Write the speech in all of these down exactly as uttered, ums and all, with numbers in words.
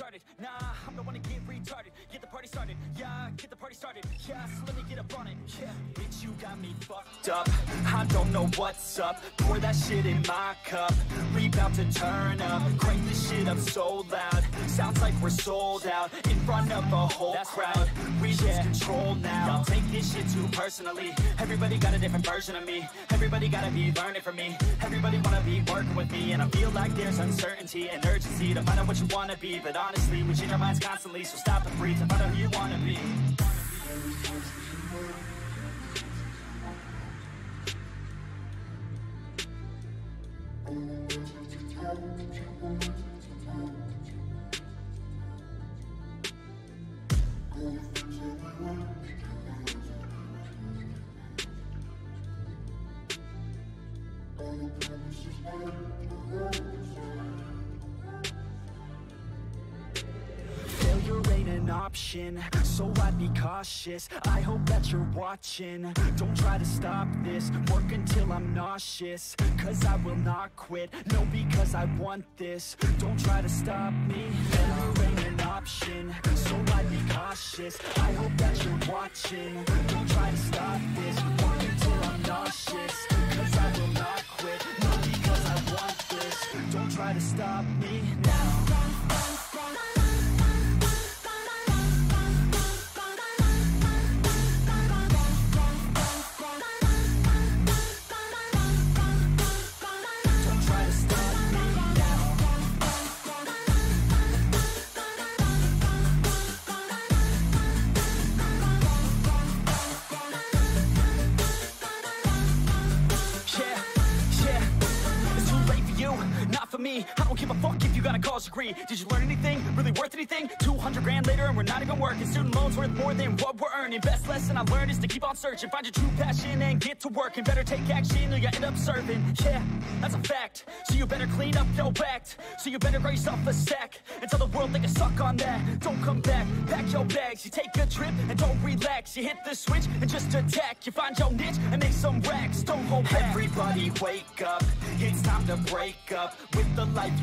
guarded. Nah, I'm the one to get retarded. Get the party started. Yeah, get the party started. Yeah, so let me get up on it. Yeah, bitch, you got me fucked up. I don't know what's up. Pour that shit in my cup. We bout to turn up. Crank this shit up so loud. Sounds like we're sold out. In front of a whole That's crowd. Right. We yeah. lose control now. Don't take this shit too personally. Everybody got a different version of me. Everybody gotta be learning from me. Everybody wanna be working with me. And I feel like there's uncertainty and urgency to find out what you wanna be. But honestly, we change our minds constantly. So stop and breathe to find out who you wanna be. Failure ain't an option, so I'd be cautious. I hope that you're watching. Don't try to stop this. Work until I'm nauseous, cause I will not quit. No, because I want this. Don't try to stop me. Failure ain't an option, so I'd be cautious. I hope that you're watching. Don't try to stop this. Work until I'm nauseous, cause I will not quit. No, because I want this. Don't try to stop me now. Me. I don't give a fuck if you got a college degree. Did you learn anything? Really worth anything? two hundred grand later and we're not even working. Student loans worth more than what we're earning. Best lesson I learned is to keep on searching. Find your true passion and get to work. And better take action or you end up serving. Yeah, that's a fact. So you better clean up your act. So you better grow yourself a sack. And tell the world they can suck on that. Don't come back. Pack your bags. You take a trip and don't relax. You hit the switch and just attack. You find your niche and make some racks. Don't hold back. Everybody wake up. It's time to break up with the life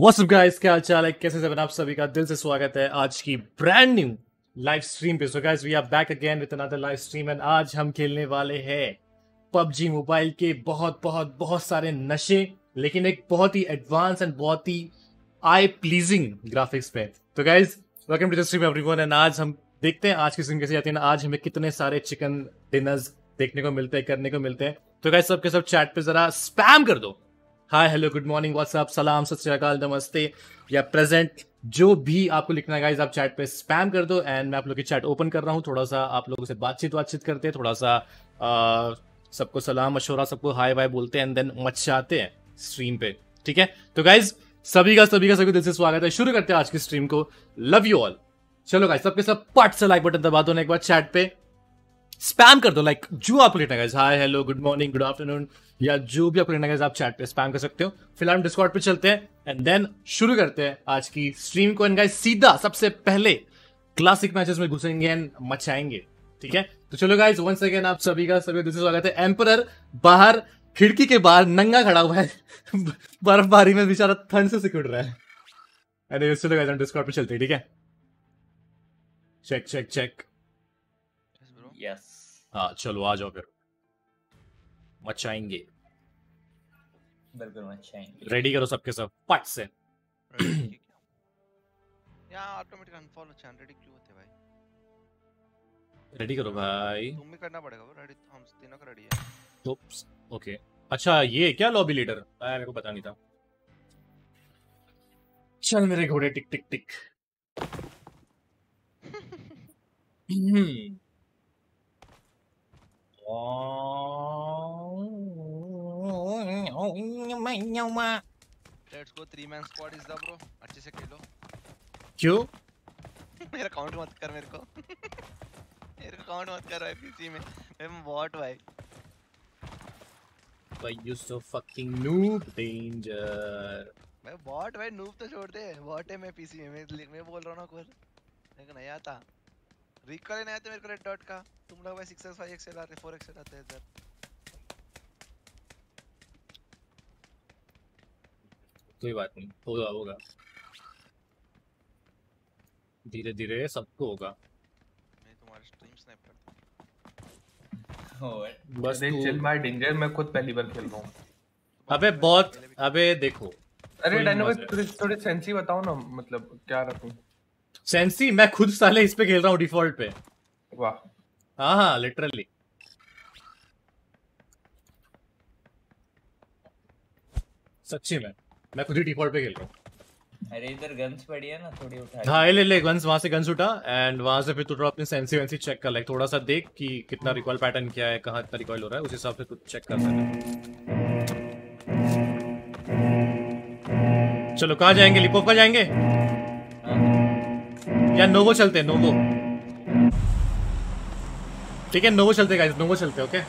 What's up guys, क्या हाल चाल है, कैसे सब? आप सभी का दिल से स्वागत है आज की ब्रांड न्यू लाइव स्ट्रीम पे. So guys, we are back again with another live stream and आज हम खेलने वाले हैं पबजी मोबाइल के बहुत बहुत बहुत सारे नशे, लेकिन एक बहुत ही एडवांस एंड बहुत ही आई प्लीजिंग ग्राफिक्स पे. तो guys, welcome to the stream everyone and आज हम देखते हैं आज की स्ट्रीम कैसे जाती है. आज हमें कितने सारे चिकन डिनर्स देखने को मिलते हैं, करने को मिलते हैं. तो गाइज, सबके सब चैट पे जरा स्पैम कर दो. Hi, hello, good morning, what's up, सलाम, सत श्री अकाल, नमस्ते या प्रेजेंट, जो भी आपको लिखना है गाइज, आप चैट पे स्पैम कर दो. एंड मैं आप लोग की चैट ओपन कर रहा हूँ. थोड़ा सा आप लोगों से बातचीत बातचीत करते हैं, थोड़ा सा आ, सबको सलाम मशवरा, सबको हाय वाय बोलते हैं एंड देन मचाते हैं स्ट्रीम पे. ठीक है, तो गाइज सभी का सभी का सभी दिल से स्वागत है. शुरू करते हैं आज की स्ट्रीम को. Love you all. चलो गाइज, सबके सब पट से लाइक बटन दबा दो. एक बार चैट पे स्पैम कर दो लाइक जो आपको लिखना है guys. Hi, hello, good morning, good afternoon या जो भी आपको लिखना है गाइज, आप चैट पे स्पैम कर सकते हो. फिलहाल हम डिस्कॉर्ड पे चलते हैं एंड देन शुरू करते हैं आज की स्ट्रीम को. एंड गाइज सीधा सबसे पहले क्लासिक मैचेस में घुसेंगे एंड मचाएंगे. ठीक है, तो चलो गाइज, वंस अगेन आप सभी का सभी दिल से स्वागत है. एम्परर बाहर खिड़की के बाहर नंगा खड़ा हुआ है बर्फबारी में, बेचारा ठंड से सिकुड़ रहा है. अरे चलो गाइज, हम डिस्कॉर्ड पे चलते हैं. ठीक है, चेक चेक चेक. यस, हाँ चलो आ जाओ फिर, मचाएंगे बिल्कुल मचाएंगे. रेडी करो सबके सब पट से. यार ऑटोमेटिक अनफॉलो चैनल रेडी क्यों होते भाई? रेडी करो भाई, तुम्हें करना पड़ेगा. रेडी, हम तीनों का रेडी है. ओके, अच्छा ये क्या लॉबी लीडर आया, मेरे को पता नहीं था। चल मेरे घोड़े टिक टिक टिक। Let's go three man squad is the bro, अच्छे से खेलो। क्यों मेरा काउंट मत कर मेरे को। मेरे को काउंट मत कर भाई पीसी में, मैं बॉट भाई। भाई you so fucking noob danger. मैं बॉट भाई, नूब तो छोड़ दे, बॉट है मैं पीसी में। मैं मैं बोल रहा हूं ना कुछ, मेरे को नहीं आता। रिकॉल नहीं आता मेरे को रेड डॉट का। तुम लोग भाई six x five x L आते फोर एक्स एल आते हैं इधर। कोई बात नहीं, होगा होगा धीरे धीरे सबको होगा। मैं तुम्हारे स्ट्रीम स्नैप करता हूं। बस चिल माय डेंजर, मैं खुद पहली बार खेल रहा हूं। अबे बहुत, अबे देखो, अरे डायनामिक्स थोड़े सेंसी बताओ ना, मतलब क्या रखूं सेंसी। मैं खुद साले इस पे खेल रहा हूं डिफॉल्ट पे। वाह हां हां लिटरली। सच्ची में मैं खुद ही डिफॉल्ट पे खेल रहा हूं। अरे इधर गन्स पड़ी है ना, थोड़ी उठा। हां ले ले गन्स, वहां से गन्स उठा एंड वहां से फिर तू थोड़ा अपने सेंसी वेंसी चेक कर, लाइक थोड़ा सा देख कि कितना रिकॉइल पैटर्न क्या है, कहां तक रिकॉइल हो रहा है, उस हिसाब से तू चेक कर सकता। चलो कहां जाएंगे, लिपोप का जाएंगे या नोवो चलते हैं? नोवो ठीक है, नोवो चलते गाइस, नोवो चलते okay.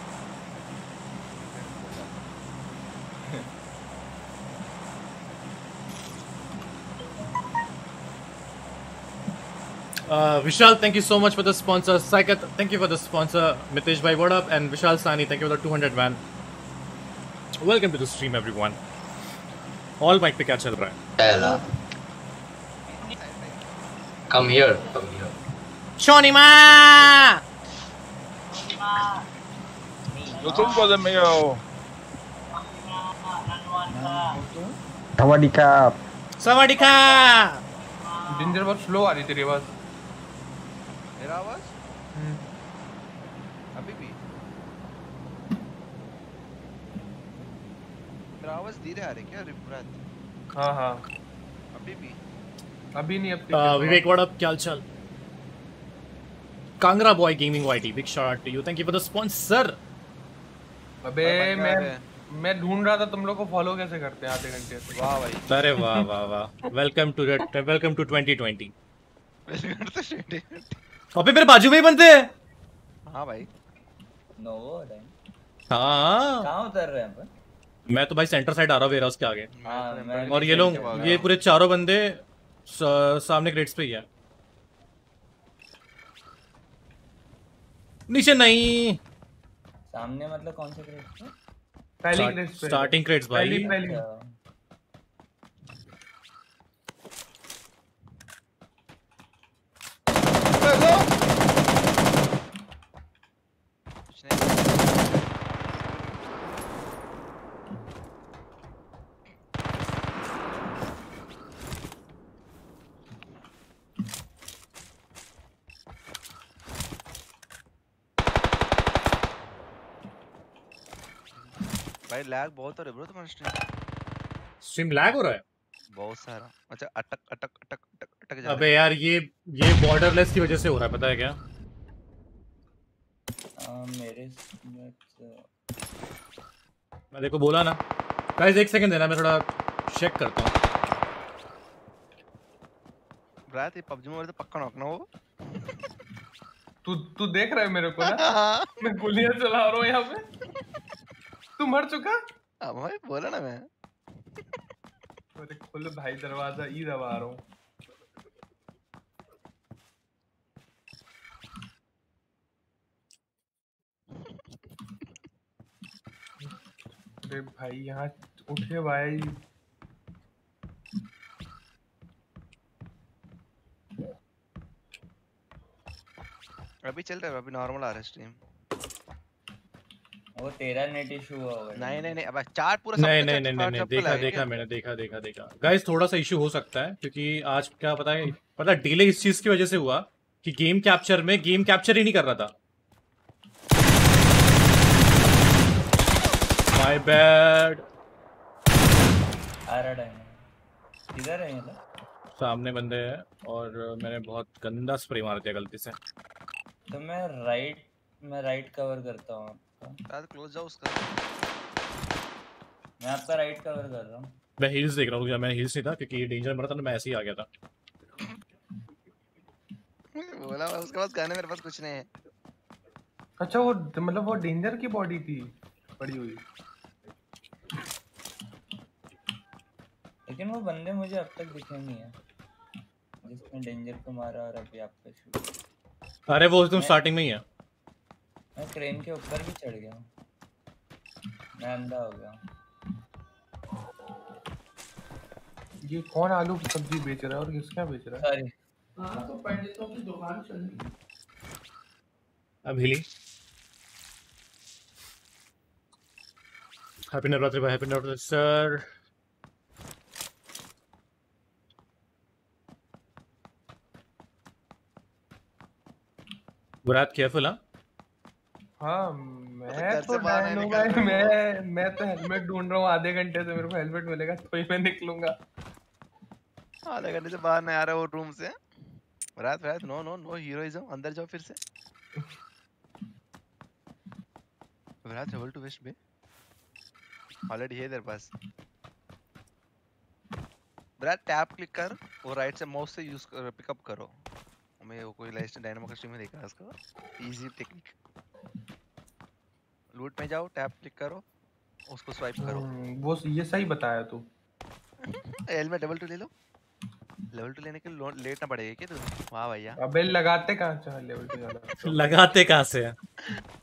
Uh, Vishal, thank you so much for the sponsor. Saikat, thank you for the sponsor. Mitesh bhai, what up? And Vishal Sani, thank you for the two hundred man. Welcome to the stream, everyone. All mic pe kya chal raha hai? Hello. Come here, come here. Shonima. Shonima. Youtube ko de mayo. Sawadika. Sawadika. Danger bahut slow aa rahi teri awaaz. मेरा आवाज अभी भी मेरा आवाज धीरे आ रही क्या रिप्रांत? हाँ हाँ अभी भी, अभी नहीं अब। विवेक व्हाट अप, क्या हालचाल? Kangra boy gaming YT, big shot to you, thank you for the sponsor. अबे मैं मैं ढूंढ रहा था तुम लोग को फॉलो कैसे करते हैं आधे घंटे से। वाह भाई, अरे वाह वाह वाह, welcome to that, welcome to twenty twenty. Welcome to twenty twenty. अबे मेरे बाजू में ही बनते हैं। हाँ भाई नो हाँ, कहाँ उतर रहे हैं अपन? मैं तो भाई सेंटर साइड आ रहा हूँ वेयरहाउस के आगे। हाँ, और ये लोग ये पूरे चारों बंदे सामने क्रेट्स पे ही हैं। नीचे नहीं, सामने मतलब कौन से क्रेट्स पे? पहली क्रेट्स पे, स्टार्टिंग क्रेट्स भाई। पहली भाई लैग बहुत हो रहा है ब्रो तुम्हारे स्ट्रीम। स्ट्रीम लैग हो रहा है बहुत सारा। अच्छा अटक अटक अटक अटक अटक जा। अबे यार ये ये बॉर्डरलेस की वजह से हो रहा है, पता है क्या? आ, मेरे मैं देखो बोला ना गाइस, एक सेकंड देना मैं थोड़ा चेक करता हूं। रात ये पबजी मोबाइल तो पक्का नॉक ना हो। तू तू देख रहा है मेरे को ना, मैं गोलियां चला रहा हूं यहां पे। तू मर चुका? अब भाई बोला ना मैं। अरे खोल भाई दरवाजा, ई दबा रहा हूं। अरे भाई यहाँ उठे भाई। अभी चल रहा है, अभी नॉर्मल आ रहा है स्ट्रीम। वो तेरा नेट इशू हुआ होगा। नहीं नहीं नहीं अब चार पूरा सब नहीं नहीं नहीं नहीं, नहीं देखा देखा मैंने देखा देखा देखा गाइस, थोड़ा सा इशू हो सकता है क्योंकि आज क्या पता है पता डिले इस चीज की वजह से हुआ कि गेम कैप्चर में गेम कैप्चर ही नहीं कर रहा था। My bad. आ रहा डायमंड किधर है? ये सामने बंदे हैं और मैंने बहुत गंदा स्प्रे मार दिया गलती से। तो मैं राइट मैं राइट कवर करता हूं आपका। यार क्लोज जाओ उसका। मैं आपका राइट कवर कर रहा हूं। मैं हिल्स देख रहा हूं। क्या मैं हिल्स नहीं था क्योंकि ये डेंजर मरा था ना, मैं ऐसे ही आ गया था। बोला उसके पास गाने, मेरे पास कुछ नहीं है। अच्छा वो मतलब वो डेंजर की बॉडी थी पड़ी हुई, लेकिन वो बंदे मुझे अब तक दिखे नहीं है जिसने डेंजर को मारा। और अभी आपका शूट। अरे वो तुम स्टार्टिंग में ही है। मैं क्रेन के ऊपर भी चढ़ गया हूं, मैं अंधा हो गया हूं। ये कौन आलू की सब्जी बेच रहा है और किसका बेच रहा है? सॉरी हां तो पंडितों की दुकान चल रही है। अब हिली। हैप्पी नवरात्रि भाई। Happy Navratri sir. बुरात केयरफुल। हां हां मैं तो डायनोगा मैं मैं, मैं तो हेलमेट ढूंढ रहा हूं आधे घंटे से। मेरे को हेलमेट मिलेगा तो ही मैं निकलूंगा। आधे घंटे से बाहर नहीं आ रहा वो रूम से। रात रात नो नो नो हीरोइज्म। अंदर जाओ फिर से। बुरात travel to west bay already है इधर पास। बुरात टैप क्लिक कर और राइट से माउस से यूज कर पिकअप करो। मैं वो कोई लाइस्ट डायनामो का स्ट्रीम में देखा इसका इजी टेक्निक। लूट में जाओ, टैप क्लिक करो, उसको स्वाइप करो। वो ये सही बताया तू। हेलमेट डबल टू ले लो। लेवल टू लेने के लिए लेटना पड़ेगा क्या तुझे? वाह भैया। अबे लगाते कहां से लेवल टू वाला? लगाते कहां से?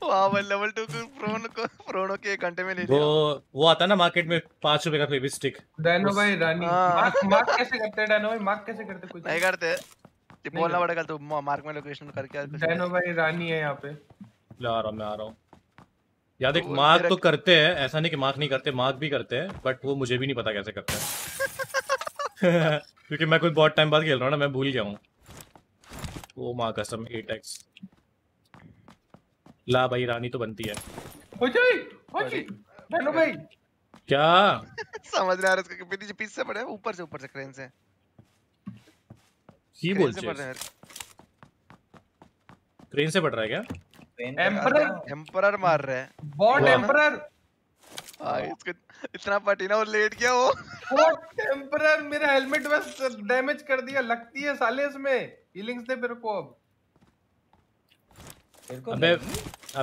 वाह भाई लेवल टू को प्रोन को प्रोनो के घंटे में ले लिया। वो वो आता ना मार्केट में पाँच रुपए का फेवी स्टिक। डायनो भाई रानी मार्क मार्क कैसे करते? डायनो भाई मार्क कैसे करते? कुछ नहीं करते। बोलना पड़ेगा तो मार्क में लोकेशन करके। डायनो भाई रानी है यहाँ पे। ला रहा हूँ मैं, आ रहा हूँ। याद एक मार्क तो करते हैं, ऐसा नहीं कि मार्क नहीं करते, मार्क भी करते हैं, बट वो मुझे भी नहीं पता कैसे करते हैं क्योंकि मैं कोई बहुत टाइम बाद खेल रहा हूँ ना, मैं भूल गया हूँ। वो माँ कसम एट एक्स। ला भाई रानी तो बनती है। हो जाए हो जाए डायनो भाई। क्या समझ नहीं आ रहा इसका। पीछे पीछे पड़े ऊपर से ऊपर से क्रेन से। ही बोल रहे ट्रेन से पड़ रहा है क्या? एम्परर एम्परर मार रहा है बॉट एम्परर। इसको इतना पटीना और लेट गया वो बॉट एम्परर। मेरा हेलमेट बस डैमेज कर दिया। लगती है साले इसमें हीलिंग्स दे मेरे को। अब अबे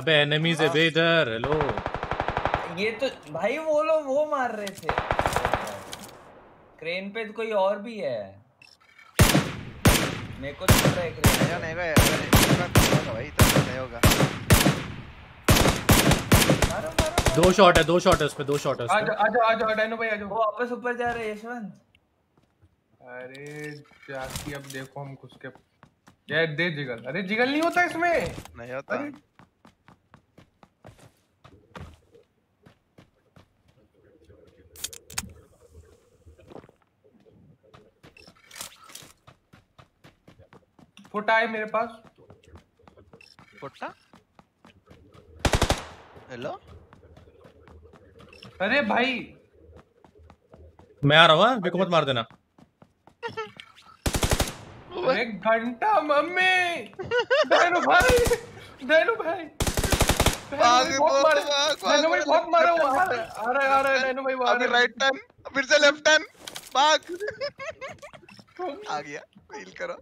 अबे एनिमीज है बे इधर। हेलो ये तो भाई वो लोग वो मार रहे थे क्रेन पे। कोई और भी है मेरे को नहीं पता है। क्रेन नहीं होगा यार भाई, इतना नहीं होगा। मारो मारो। दो शॉट है, दो शॉट है उस पे, दो शॉट है उस पे। आ जाओ आ जाओ आ जाओ डायनो भाई आ जाओ। वो वापस ऊपर जा रहे हैं यशवंत। अरे जाती अब देखो हम कुछ के ये दे जिगल। अरे जिगल नहीं होता इसमें, नहीं होता। फोटा है मेरे पास। फोटा? हेलो। अरे भाई मैं आ रहा हूँ, मेरे को मत मार देना। एक घंटा मम्मी। डायनो भाई डायनो भाई बहुत मारा। आ रहा है आ रहा है डायनो भाई। अभी राइट टर्न फिर से लेफ्ट टर्न। भाग आ गया। हील करो।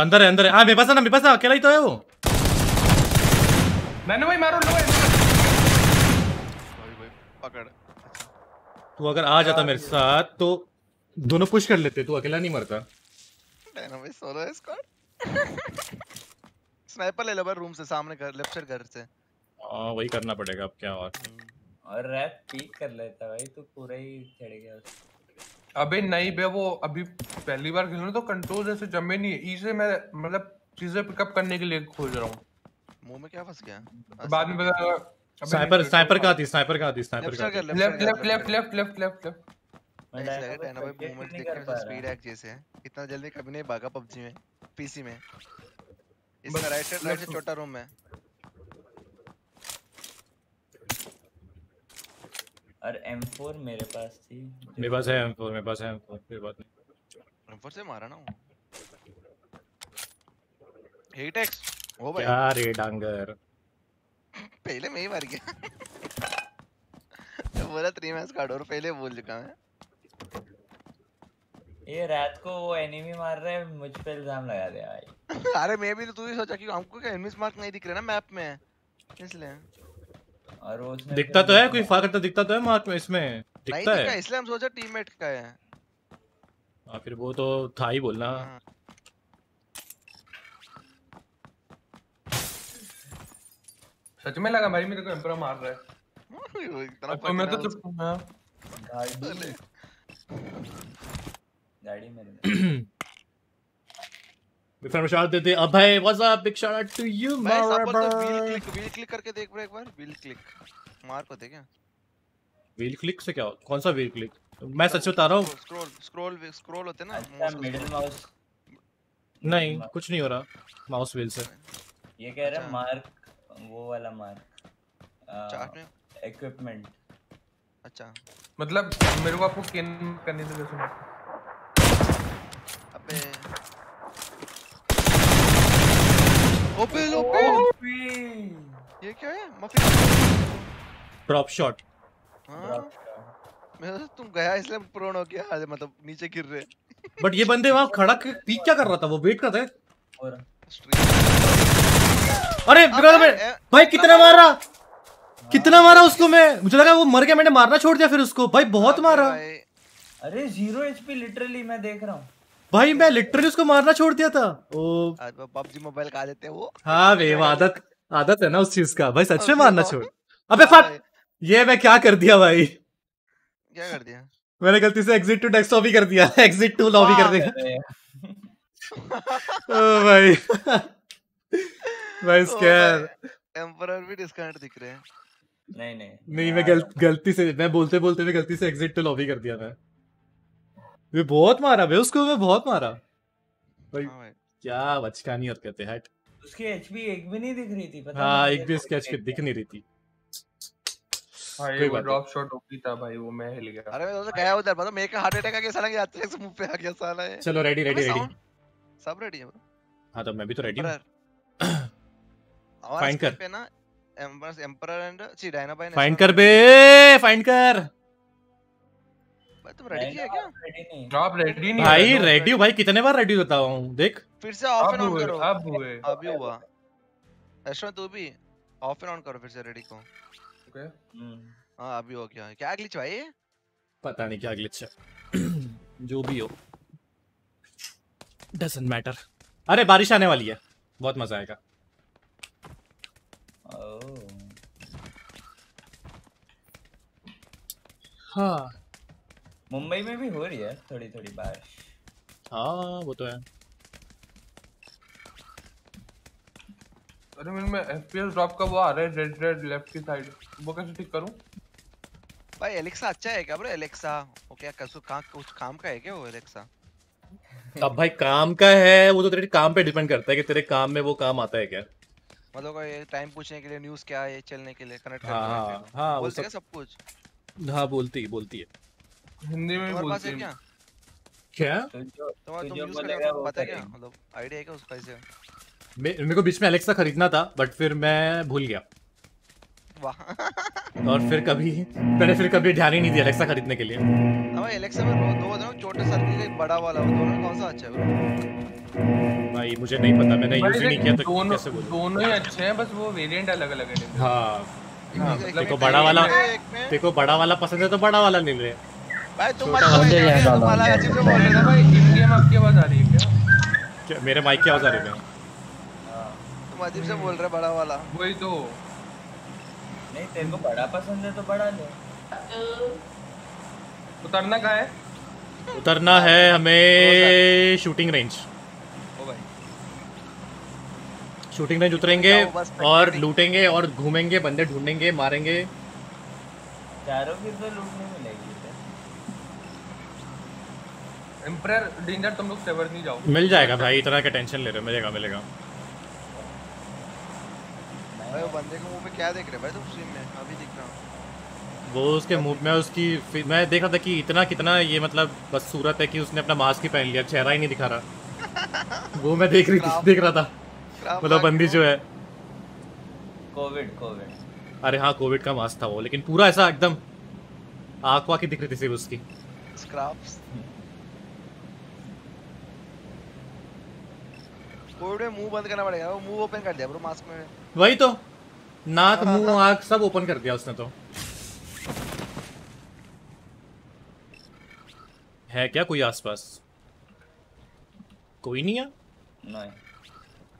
अंदर है अंदर है। हाँ मेरे पास ना मेरे पास ना अकेला ही तो है वो। मैंने भाई मारो लो भाई। भाई पकड़। तू अगर आ जाता मेरे साथ तो दोनों पुश कर लेते, तू अकेला नहीं मरता। डायनो भाई सोलो स्क्वाड। स्नाइपर ले लो भाई रूम से सामने घर लेफ्ट साइड घर से। हां वही करना पड़ेगा अब क्या। और और रैप पीक कर लेता भाई तू। पूरा ही चढ़ गया। अबे नहीं बे वो अभी पहली बार खेल रहा हूं तो कंट्रोल जैसे जमे नहीं है। ई से मैं मतलब चीजें पिकअप करने के लिए खोज रहा हूं। मुंह में क्या फंस गया? बाद में पता स्नाइपर स्नाइपर का आती स्नाइपर का आती स्नाइपर का left left left left left left मैं लग रहा है ना भाई मूवमेंट देख के स्पीड एक्ट जैसे है। इतना जल्दी कभी नहीं भागा पबजी में पीसी में। इसका राइट साइड राइट से छोटा रूम है। और एम फोर मेरे पास थी। मेरे पास है एम फोर मेरे पास है एम फोर कोई बात नहीं। एम फोर से मारा ना वो हेड एक्स हो भाई यार ये डांगर पहले मैं ही मर गया। तो बोला थ्री मैच कार्ड और पहले बोल चुका मैं। ये रात को वो एनिमी मार रहा है मुझ पे इल्जाम लगा दिया भाई। अरे मैं भी तो तू ही सोचा कि हमको क्या एनिमीज मार्क नहीं दिख रहे ना मैप में इसलिए। और वो उसने दिखता तो है कोई फायर करता दिखता तो है मार्क में इसमें दिखता है इसलिए हम सोचा टीममेट का है। हां फिर वो तो था ही बोलना। सच में लगा मेरी मेरे को एम्परर मार रहा है। इतना तो मैं तो चुप हूं। हां गाड़ी गाड़ी में बिफोर शॉट देते। अब भाई what's up big shot out to you my support. तो व्हील क्लिक व्हील क्लिक करके देख एक बार। व्हील क्लिक मार पता है क्या व्हील क्लिक से क्या कौन सा व्हील क्लिक मैं सच बता रहा हूं। स्क्रॉल स्क्रॉल स्क्रॉल होते ना मिडिल माउस। नहीं कुछ नहीं हो रहा माउस व्हील से। ये कह रहा है मार्क वो वाला मार्क चार्ट में इक्विपमेंट। अच्छा मतलब मेरे को आपको स्किन करने दे सुनो। अबे ओपे ओपे ये क्या है मफिन ड्रॉप शॉट। हां मैं तो तुम गया इसलिए प्रोन हो गया मतलब नीचे गिर रहे। बट ये बंदे वहां खड़ा के पीक क्या कर रहा था वो वेट कर रहा था। और अरे भाई कितना मारा कितना मारा उसको। मैं मुझे लगा वो मर गया मैंने मारना छोड़ दिया फिर उसको। भाई बहुत मारा। अरे जीरो एचपी लिटरली मैं देख रहा हूँ भाई। मैं लिटरली उसको मारना छोड़ दिया था। ओ पबजी मोबाइल खा लेते हैं वो। हाँ वे आदत आदत है ना उस चीज का भाई। सच में मारना छोड़। अबे फट ये मैं क्या कर दिया भाई क्या कर दिया। मैंने गलती से एग्जिट टू डेस्कटॉप ही कर दिया। एग्जिट टू लॉबी कर देगा भाई। स्कैर एम्परर भी डिस्काउंट दिख रहे हैं। नहीं नहीं नहीं मैं गल, गलती से मैं बोलते बोलते मैं गलती से एग्जिट टू लॉबी कर दिया मैं। वे बहुत मारा बे उसको मैं बहुत मारा भाई। हाँ क्या बचकानी और कहते हट। उसकी एचपी एक भी नहीं दिख रही थी पता। हां एक भी स्केच की दिख नहीं रही थी भाई। वो ड्रॉप शॉट ओपी था भाई वो मैं हिल गया। अरे मैं तो गया उधर पता मेरे का हार्ट अटैक आ गया साला के आते से मुंह पे आ गया साला। चलो रेडी रेडी रेडी सब रेडी है। हां तो मैं भी तो रेडी हूं। फाइंड कर पे ना एम्बर्स एम्परर एंड सी डायनाबाइन फाइंड कर बे फाइंड कर। भाई तुम रेडी है क्या। ड्रॉप रेडी नहीं भाई। रेडी हो भाई कितने बार रेडी होता हूं देख। फिर से ऑफ एंड ऑन करो। अब हुए अब हुआ ऐसा तू भी ऑफ एंड ऑन करो फिर से रेडी को। ओके हां अभी हो गया। क्या ग्लिच भाई पता नहीं क्या ग्लिच है। जो भी हो डजंट मैटर। अरे बारिश आने वाली है बहुत मजा आएगा। oh. हाँ मुंबई में भी हो रही है थोड़ी थोड़ी बारिश। हाँ वो तो है। अरे मेरे में एफपीएस ड्रॉप का वो आ रहा है रेड रेड लेफ्ट की साइड वो कैसे ठीक करूं। भाई एलेक्सा अच्छा है क्या ब्रो। एलेक्सा वो क्या कसू का कुछ काम का है क्या वो एलेक्सा। अब भाई काम का है वो तो तेरे काम पे डिपेंड करता है कि तेरे काम में वो काम आता है क्या। मतलब ये टाइम पूछने के लिए न्यूज़ क्या है चलने के लिए कनेक्ट करने के लिए हां बोलती है सब कुछ। हां बोलती बोलती है हिंदी में भी बोलती है क्या क्या। तो तुम यूज कर पता क्या मतलब आईडिया है क्या उसका। ऐसे मेरे को बीच में एलेक्सा खरीदना था बट फिर मैं भूल गया। वाह और फिर कभी मैंने फिर कभी ध्यान ही नहीं दिया एलेक्सा खरीदने के लिए। भाई एलेक्सा में दो दोनों छोटे सर्कल के बड़ा वाला दोनों कौन सा अच्छा है भाई मुझे नहीं पता मैंने यूज ही नहीं किया तो कैसे बोलूं। दोनों ही अच्छे हैं बस वो वेरिएंट अलग-अलग है। हां देखो बड़ा वाला देखो बड़ा वाला पसंद है तो बड़ा वाला ले ले। भाई तुम मत वाला अच्छे से बोल रहे ना भाई। गेम आपकी आवाज आ रही है क्या। मेरे माइक की आवाज आ रही है। हां तुम अजीब से बोल रहे बड़ा वाला। वही तो नहीं तेरे को बड़ा पसंद है तो बड़ा ले। उतरना कहाँ है। उतरना है हमें शूटिंग रेंज। ओ भाई शूटिंग रेंज उतरेंगे और लूटेंगे और घूमेंगे, बंदे ढूंढेंगे, मारेंगे। चारों की तो लूट नहीं मिलेगी। एम्परर डिनर तुम लोग सेवर नहीं जाओ, मिल जाएगा भाई, इतना का टेंशन ले रहे हो, मिलेगा मिलेगा। भाई वो बंदे के मुंह पे क्या देख रहे भाई तुम? स्ट्रीम में अभी दिख रहा हूं वो उसके मुंह में, उसकी मैं देख रहा था कि इतना कितना ये मतलब बस सूरत है कि उसने अपना मास्क ही पहन लिया, चेहरा ही नहीं दिखा रहा। वो मैं देख रही देख रहा था मतलब बंदी जो है कोविड कोविड अरे हाँ कोविड का मास्क था वो, लेकिन पूरा ऐसा एकदम आँख वाँख दिख रही थी सिर्फ उसकी। कोविड में मुंह बंद करना पड़ेगा, वो मुंह ओपन कर दिया ब्रो मास्क में। वही तो, नाक मुंह आँख सब ओपन कर दिया उसने। तो है क्या कोई आसपास? कोई नहीं है। नहीं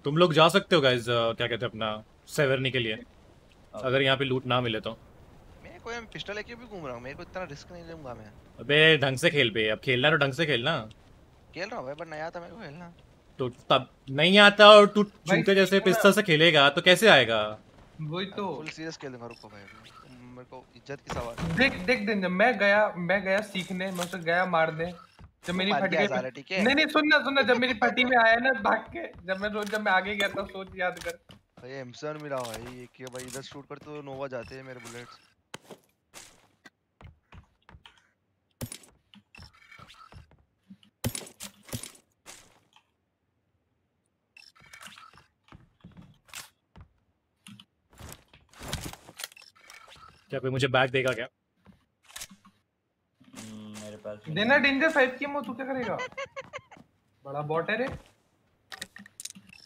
तुम लोग जा सकते हो गाइस, क्या कहते हैं अपना सेवरनी के लिए, अगर यहाँ पे लूट ना मिले तो। मैं कोई पिस्टल लेके भी घूम रहा हूँ, मेरे को इतना रिस्क नहीं लूंगा मैं। अबे ढंग से खेल बे, अब खेलना तो ढंग से खेलना। खेल रहा हूँ भाई, पर नहीं आता मेरे को खेलना। तो तब नहीं आता और तू चूते जैसे पिस्टल से खेलेगा तो कैसे आएगा? वही तो, फुल सीरियस खेलूंगा। रुको भाई, मेरे को इज्जत की सवाल। देख देख देख मैं गया मैं गया सीखने, मैं तो गया मारने। जब मेरी फटी के नहीं नहीं सुनना सुनना जब मेरी फटी में आया ना भाग के, जब मैं जब मैं आगे गया था, सोच याद कर भाई एमसन मिला भाई। ये क्या भाई, इधर शूट करते तो नोवा जाते हैं मेरे बुलेट्स। क्या कोई मुझे बैग देगा क्या? देना डेंजर फाइव की, तू क्या करेगा? बड़ा बॉट है रे।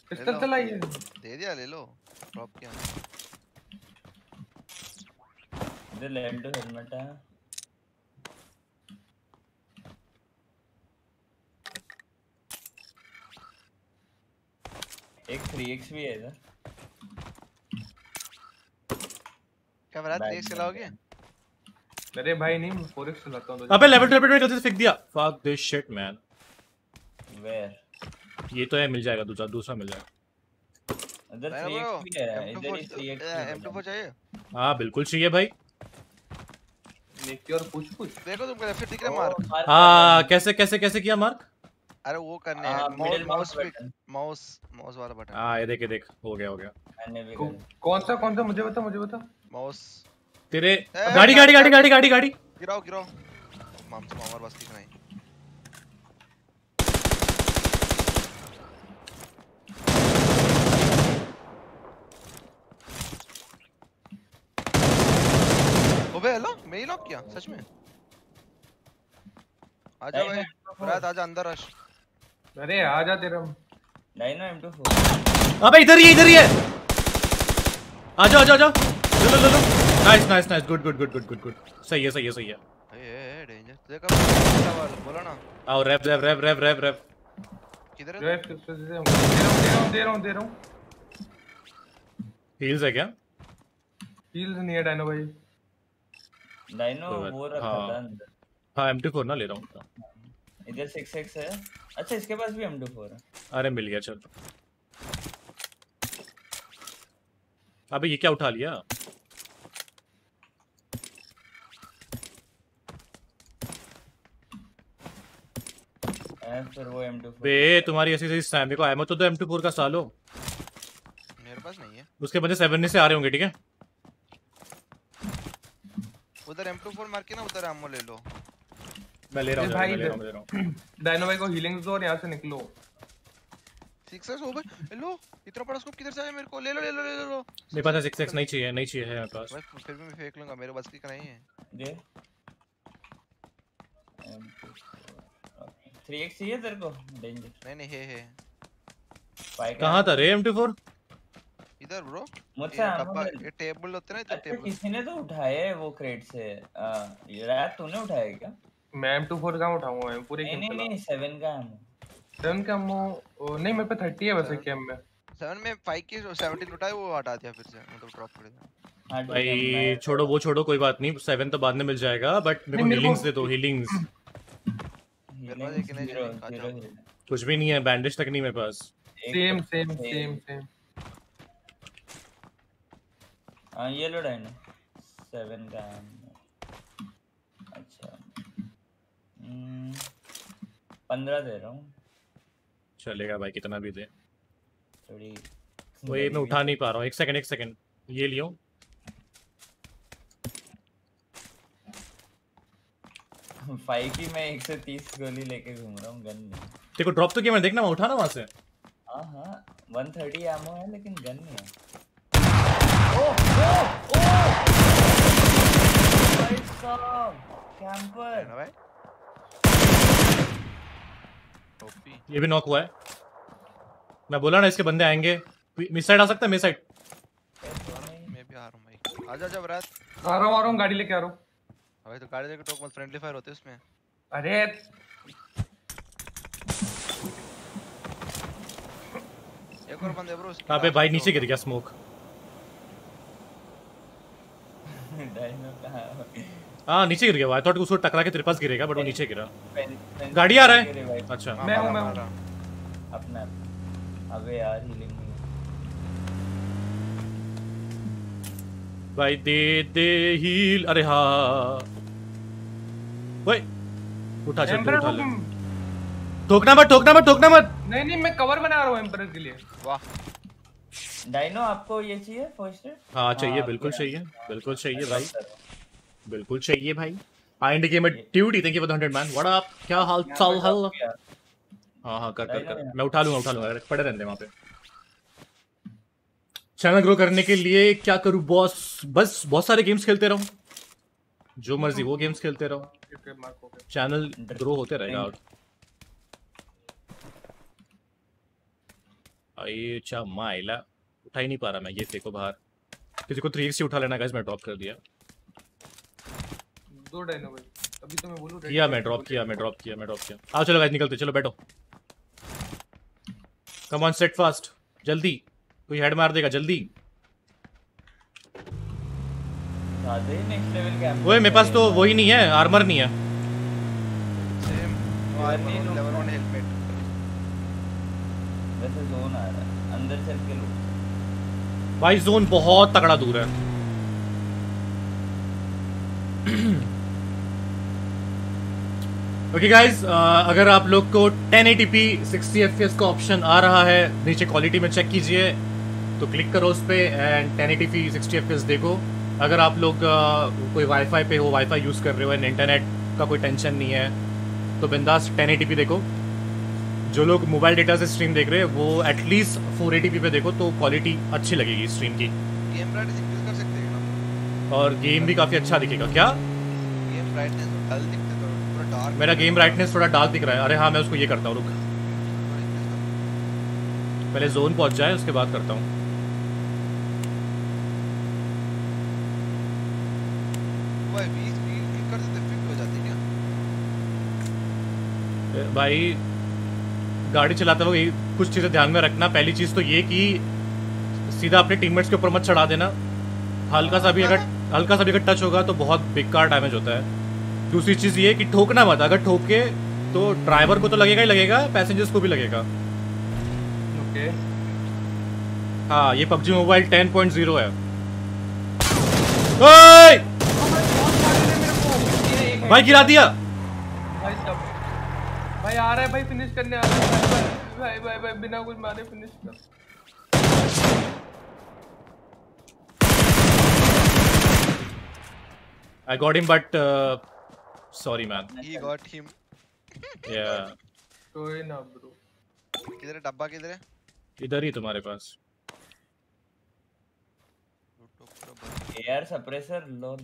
पिस्टल चला, ये दे दिया, ले लो। ड्रॉप किया इधर, लैंडो हेलमेट है। एक थ्री एक्स भी है इधर। क्या बरात थ्री एक्स चलाओगे? अरे भाई नहीं, फोर एक्स चलाता हूं। अबे लेवल टू में कैसे फेंक दिया? Fuck this shit man. Where ये तो है, मिल जाएगा दूसरा, दूसरा मिल जाएगा। इधर थ्री एक्स भी है, इधर ही three x. M two four चाहिए? हां बिल्कुल चाहिए भाई। लेक्योर पूछ पूछ देखो तुमको लेफ्ट दिख रहा है मार्क। हां कैसे कैसे कैसे किया मार्क? अरे वो करने है माउस माउस माउस वाला बटन। हां ये देख ये देख, हो गया हो गया। कौन सा कौन सा मुझे बता मुझे बता। माउस तेरे गाड़ी गाड़ी गाड़ी गाड़ी गाड़ी गाड़ी गिराओ गिराओ माम से मामर बस ठीक नहीं। ओबे हेलो, मैं ही लॉक किया सच में। आजा भाई रात, आजा अंदर रश। अरे आजा तेरा नहीं ना एम टू फोर। अबे इधर ही इधर ही है, आजा आजा आजा। चलो चलो nice nice nice, good good good good good good. सही है सही है सही है। ए डेंजर देखो बोला ना। आओ rap rap rap rap rap rap किधर है? रैप किससे दे रहा हूं दे रहा हूं दे रहा हूं। हील्स है क्या? हील्स नहीं है डायनो भाई। डायनो वो रखा था अंदर। हां एम टू फोर ना ले रहा हूं। इधर सिक्स एक्स है। अच्छा इसके पास भी एम टू फोर है। अरे मिल गया चल। अबे ये क्या उठा लिया? फिर वो एम टू फोर बे, तुम्हारी ऐसी ऐसी स्नैप को एमो तो दो एम टू फोर का। सालो मेरे पास नहीं है। उसके बंदे सेवरनी से आ रहे होंगे, ठीक है? उधर एम टू फोर मार के ना उधर एमो ले लो। मैं ले रहा हूं भाई, ले रहा हूं। डायनो भाई को हीलिंग दो और यहां से निकलो। सिक्स एक्स हो भाई, लो इतना बड़ा स्कोप किधर से आया मेरे को? ले लो ले लो ले लो। मेरे पास सिक्स एक्स नहीं चाहिए, नहीं चाहिए है मेरे पास। मैं फिर भी मैं फेंक लूंगा, मेरे बस की नहीं है। दे थ्री एक्स ही है तेरे को डेंजर? नहीं नहीं है है। कहां था रे एम टू फोर? इधर ब्रो मुझसे डब्बा। ये टेबल होते ना, ये टेबल किसी ने तो उठाया है वो क्रेट से। आ, ये रात तूने उठाया क्या? मैं एम टू फोर का उठाऊंगा, मैं पूरे नहीं नहीं नहीं सेवन का है। सेवन का मो नहीं, मेरे पे थर्टी है बस एक एम में। सेवन में फाइव के सेवेंटी लुटा है, वो हटा दिया फिर से, मतलब ड्रॉप कर दिया भाई। छोड़ो वो छोड़ो, कोई बात नहीं, सेवन तो बाद में मिल जाएगा। बट मेरे को हीलिंग्स दे दो, हीलिंग्स। कुछ भी नहीं है, बैंडेज तक नहीं मेरे पास। सेम सेम सेम सेम हाँ ये लो डाइन सेवन का है। अच्छा पंद्रह दे रहा हूँ। चलेगा भाई कितना भी दे। थोड़ी वही मैं उठा नहीं पा रहा हूँ। एक सेकंड एक सेकंड ये लियो। फाइव की मैं एक से तीस गोली लेके घूम रहा हूँ गन में। देखो ड्रॉप तो किया मैंने, देखना मैं उठा ना वहाँ से। हाँ हाँ वन थर्टी एमओ है लेकिन गन नहीं है। ओ ओ ओ भाई साहब कैंपर भाई टोपी। ये भी नॉक हुआ है। मैं बोला ना इसके बंदे आएंगे। मिस साइड आ सकता है? मिस साइड मैं भी आ रहा हूं भाई। आजा आजा बरात। आ रहा हूं आ रहा हूं गाड़ी लेके आ रहा हूं। अबे तो गाड़ी लेके टोक मत, फ्रेंडली फायर होते उसमें। अरे एक और बंदे ब्रो। अबे भाई नीचे गिर गया स्मोक। डायनो कहां? हां नीचे गिर गया। आई थॉट उसको टकरा के तेरे पास गिरेगा बट वो नीचे गिरा। गाड़ी आ रहा है। अच्छा मैं हूं मैं हूं अपना। अबे यार हीलिंग भाई दे दे हील। अरे हाँ भाई उठा चल उठा ले। ठोकना मत ठोकना मत ठोकना मत। नहीं नहीं मैं कवर बना रहा हूँ एम्परर के लिए। वाह डाइनो आपको ये चाहिए फर्स्ट? हाँ चाहिए बिल्कुल चाहिए बिल्कुल चाहिए भाई बिल्कुल चाहिए भाई। एंड गेम में duty thank you for hundred man. What up क्या हाल चाल हाल। हाँ हाँ कर कर कर मैं उठा लूंगा उठा लूंगा। पड़े रहने वहाँ पे। चैनल ग्रो करने के लिए क्या करूँ बॉस? बस बहुत सारे गेम्स खेलते रहूँ, जो मर्जी वो गेम्स खेलते रहूँ, चैनल ग्रो होते रहेगा। अच्छा माइला उठा ही नहीं पा रहा मैं। ये देखो बाहर किसी को थ्री एक्स उठा लेना। गाइस मैं ड्रॉप कर दिया दो डायनो भाई। अभी तो मैं बोलूं किया मैं ड्रॉप किया मैं ड्रॉप किया मैं ड्रॉप किया। आओ चलो गाइस निकलते चलो बैठो। कम ऑन सेट फास्ट जल्दी। कोई हेड मार देगा जल्दी। सादे नेक्स्ट लेवल कैंप। ओए मेरे पास तो वही नहीं है आर्मर नहीं है। Same level one helmet. वैसे जोन आ रहा है अंदर चल के लो भाई। जोन बहुत तगड़ा दूर है। ओके गाइज अगर आप लोग को ten eighty P sixty F P S का ऑप्शन आ रहा है नीचे क्वालिटी में चेक कीजिए तो क्लिक करो उस पर and ten eighty P sixty F P S देखो। अगर आप लोग uh, कोई वाईफाई पे हो वाईफाई यूज़ कर रहे हो एंड इंटरनेट का कोई टेंशन नहीं है तो बिंदास टेन एटी पी देखो। जो लोग मोबाइल डेटा से स्ट्रीम देख रहे हैं वो एटलीस्ट फोर एटी पी पे देखो तो क्वालिटी अच्छी लगेगी स्ट्रीम की। गेम ब्राइटनेस कर सकते हैं और गेम भी काफ़ी अच्छा दिखेगा। क्या गेम ब्राइटनेस? मेरा गेम ब्राइटनेस थोड़ा डार्क दिख रहा है। अरे हाँ मैं उसको ये करता हूँ रुक पहले जोन पहुँच जाए उसके बाद करता हूँ। भाई गाड़ी चलाते हुए कुछ चीज़ें ध्यान में रखना। पहली चीज़ तो ये कि सीधा अपने टीममेट्स के ऊपर मत चढ़ा देना। हल्का सा भी अगर हल्का सा भी अगर टच होगा तो बहुत बेकार डैमेज होता है। दूसरी चीज़ ये कि ठोकना मत। अगर ठोके तो ड्राइवर को तो लगेगा ही लगेगा पैसेंजर्स को भी लगेगा। Okay okay. हाँ ये PUBG mobile ten point zero है। ओए भाई गिरा दिया भाई सब। भाई आ रहा है भाई फिनिश करने आ रहा है भाई भाई बिना कुछ मारे फिनिश कर। I got him but uh, sorry man. He got him. Yeah. कोई ना bro. किधर है डब्बा किधर है? इधर ही तुम्हारे पास। एयर सप्रेसर लो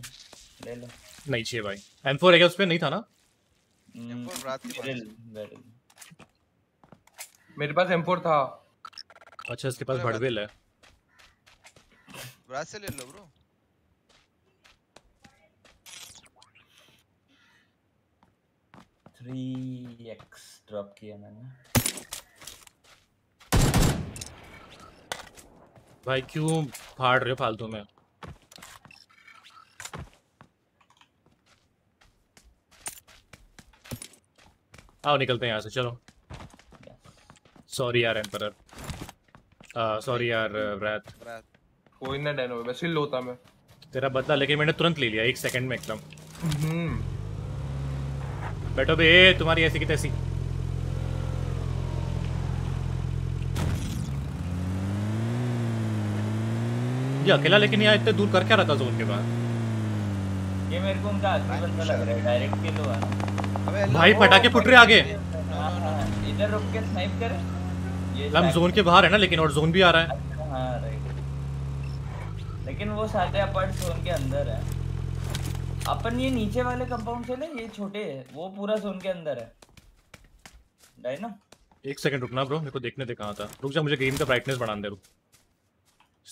ले लो। नहीं चाहिए भाई। एम फोर है उस पे नहीं था ना? एम फोर रात की बैरल। मेरे पास एम फोर था। अच्छा इसके पास भड़वेल है। रात से ले लो bro. थ्री एक्स ड्रॉप किया मैंने। भाई क्यों फाड़ रहे हो फालतू में? आओ निकलते हैं यहाँ से चलो। सॉरी यार एम्परर सॉरी यार व्रत। कोई ना डैनो, वैसे ही लोता मैं तेरा बदला, लेकिन मैंने तुरंत ले लिया एक सेकंड में एकदम। बैठो बे, तुम्हारी ऐसी की तैसी। ये अकेला लेकिन यहाँ इतने दूर कर क्या रहा था जोन के बाहर? ये मेरे को उनका आखिरी बंदा लग रहा है, डायरेक्ट किल हुआ भाई। पटाखे फुट रहे आगे, इधर रुक के स्नाइप कर। हम जोन के बाहर है ना लेकिन, और जोन भी आ रहा है। अच्छा, हाँ, राइट। लेकिन वो सारे अपार्ट जोन के अंदर है। अपन ये नीचे वाले कंपाउंड से ना, ये छोटे है, वो पूरा जोन के अंदर है। डायनो एक सेकंड रुकना ब्रो, मेरे को देखने दे कहाँ था। रुक जा, मुझे गेम का ब्राइटनेस बढ़ाने दे। रुक,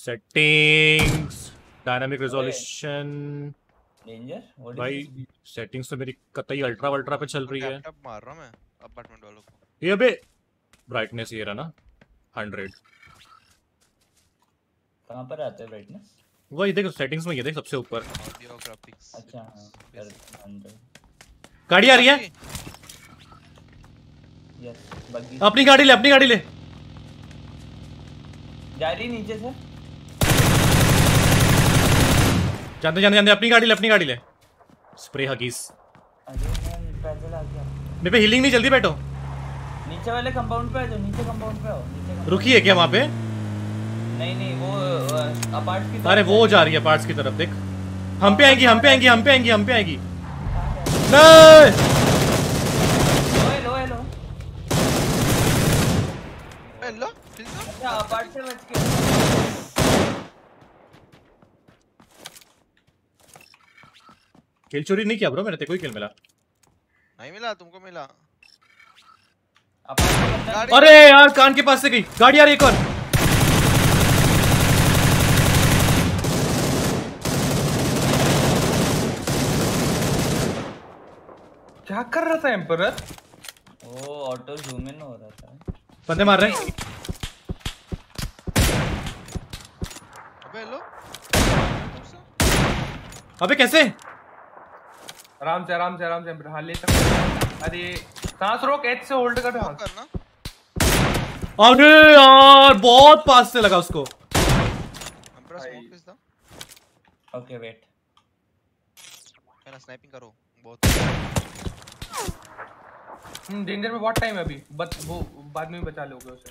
सेटिंग्स, डायनामिक रिजोल्यूशन, डेंजर। भाई सेटिंग्स तो मेरी कतई अल्ट्रा वल्ट्रा पे चल रही है। लैपटॉप मार रहा मैं अपार्टमेंट वालों को। ये अबे ब्राइटनेस ये रहा ना हंड्रेड। कहां पर आता है ब्राइटनेस? वही देखो सेटिंग्स में, ये देख सबसे ऊपर ऑडियो ग्राफिक्स। अच्छा हंड्रेड। गाड़ी आ रही है। Yes buggy. अपनी गाड़ी ले, अपनी गाड़ी ले, जा रही नीचे से। जानते जानते जानते अपनी गाड़ी ले, अपनी गाड़ी ले। स्प्रे हगीज। मेरे पे हीलिंग नहीं, जल्दी बैठो। नीचे वाले कंपाउंड पे आ जाओ, नीचे कंपाउंड पे आओ, नीचे। रुकी है क्या वहाँ पे? नहीं नहीं, वो अपार्ट्स की। अरे वो जा रही है अपार्ट्स की तरफ, देख। हम पे आएगी, हम पे आएगी, हम पे आएगी, हम पे आएगी। अपार्ट से बच के। किल चोरी नहीं किया ब्रो मैंने, कोई किल मिला नहीं। मिला तुमको, मिला। अरे यार कान के पास से गई गाड़ी। यार एक और क्या कर रहा था emperor? O auto zoom in हो रहा था। बंदे मार रहे हैं। अबे लो, अबे कैसे? आराम से आराम से आराम से। हाँ ले तक। अरे सांस रोक, एच से होल्ड कर। हाँ करना। अरे यार बहुत पास से लगा उसको। ओके वेट, मैंने स्नाइपिंग करो बहुत। हम डेंजर में बहुत टाइम है अभी, बट वो बाद में भी बचा लोगे उसे।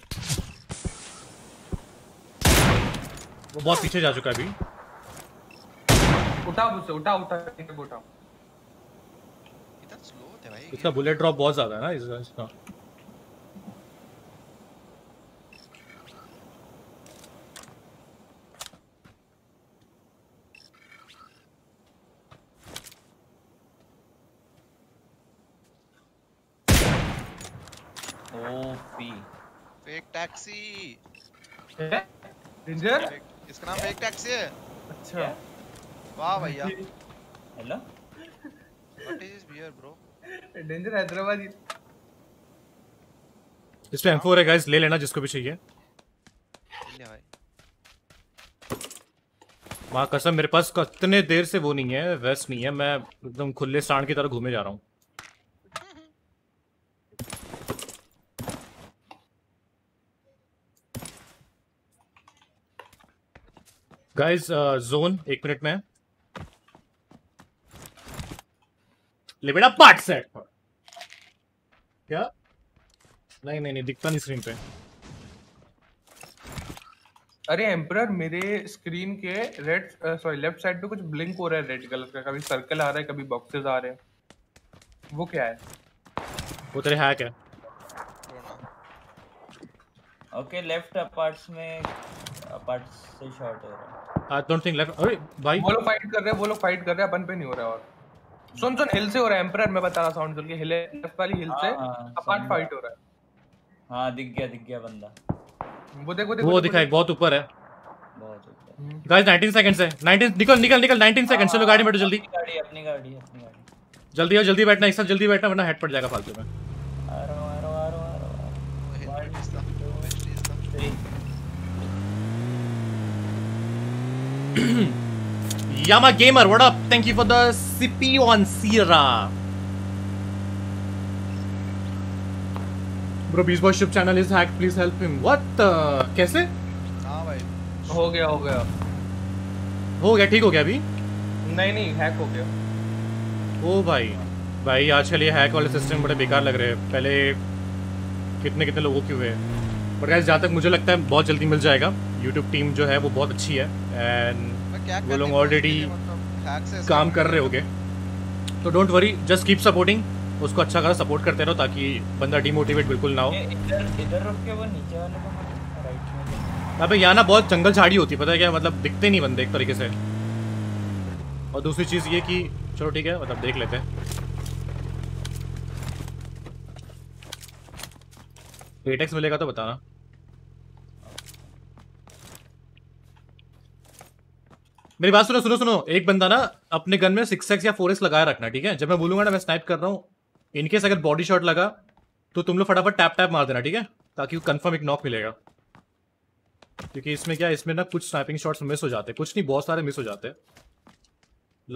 वो बहुत पीछे जा चुका है अभी। उठाओ उसे, उठाओ उठाओ उठाओ। इसका बुलेट ड्रॉप बहुत ज्यादा है ना इसका, इसका। ओपी फेक टैक्सी है डेंजर, इसका नाम फेक टैक्सी है। अच्छा वाह भैया। Hello what is beer bro? Danger Hyderabad. इस पे एम फोर है गाइस, ले लेना जिसको भी चाहिए। ले भाई, मां कसम मेरे पास कितने देर से वो नहीं है, वेस्ट नहीं है। मैं एकदम खुले सांड की तरह घूमे जा रहा हूं। गाइस जोन एक मिनट में। लेबड़ा पार्ट सेट पर क्या? नहीं नहीं नहीं, दिखता नहीं स्क्रीन पे। अरे एम्परर मेरे स्क्रीन के रेड सॉरी लेफ्ट साइड पे कुछ ब्लिंक हो रहा है रेड कलर का। कभी सर्कल आ रहा है, कभी बॉक्सेस आ रहे हैं। वो क्या है? वो तेरे हैक है। ओके लेफ्ट अपार्ट्स में, अपार्ट्स से शॉट हो रहा है। I don't think left. अरे भाई वो लोग फाइट कर रहे हैं, वो लोग फाइट कर रहे हैं, अपन पे नहीं हो रहा। और सुन सुन, हिल से हो रहा है एम्परर, मैं बता रहा साउंड सुन के। हिल है वाली, हिल से अपार्ट फाइट हो रहा है। हां दिख गया, दिख गया बंदा। वो देखो देखो, वो दिखाई बहुत ऊपर है, बहुत ऊपर। गाइस नाइनटीन सेकंड्स है, नाइनटीन निकल निकल निकल। नाइनटीन सेकंड्स, चलो गाड़ी में बैठो जल्दी। गाड़ी अपनी, गाड़ी अपनी गाड़ी। जल्दी आओ, जल्दी बैठना, एक साथ जल्दी बैठना वरना हेड पड़ जाएगा फालतू में। आ रहा हूं आ रहा हूं आ रहा हूं। Headshot Yama Gamer, what up? Thank you for the C P on Sierra. Bro, Beast Boy's ship channel is hacked. Please help him. What? कैसे? हाँ भाई, हो गया हो गया। हो गया, ठीक हो गया अभी? नहीं नहीं, हैक हो गया। ओ भाई भाई आजकल ये हैक वाले सिस्टम बड़े बेकार लग रहे हैं। पहले कितने कितने लोगों के हुए हैं। बट गाइस जहाँ तक मुझे लगता है बहुत जल्दी मिल जाएगा। यूट्यूब टीम जो है वो बहुत अच्छी है एंड वो लोग ऑलरेडी काम कर रहे होंगे, तो don't worry, just keep supporting उसको, अच्छा खासा सपोर्ट करते रहो ताकि बंदा डीमोटिवेट बिल्कुल ना हो। इधर इधर रुक के वो नीचे वाले को राइट में। अबे यहाँ ना बहुत जंगल झाड़ी होती है, पता है क्या, मतलब दिखते नहीं बंदे एक तरीके से। और दूसरी चीज़ ये कि चलो ठीक है, मतलब देख लेते हैं। एट एक्स मिलेगा तो बताना। मेरी बात सुनो सुनो सुनो एक बंदा ना अपने गन में सिक्स एक्स या फोर एक्स लगाया रखना, ठीक है? जब मैं बोलूंगा ना मैं स्नाइप कर रहा हूँ, इनकेस अगर बॉडी शॉट लगा तो तुम लोग फटाफट टैप टैप मार देना, ठीक है? ताकि वो कंफर्म एक नॉक मिलेगा। क्योंकि इसमें क्या, इसमें ना कुछ स्नाइपिंग शॉट्स मिस हो जाते, कुछ नहीं बहुत सारे मिस हो जाते।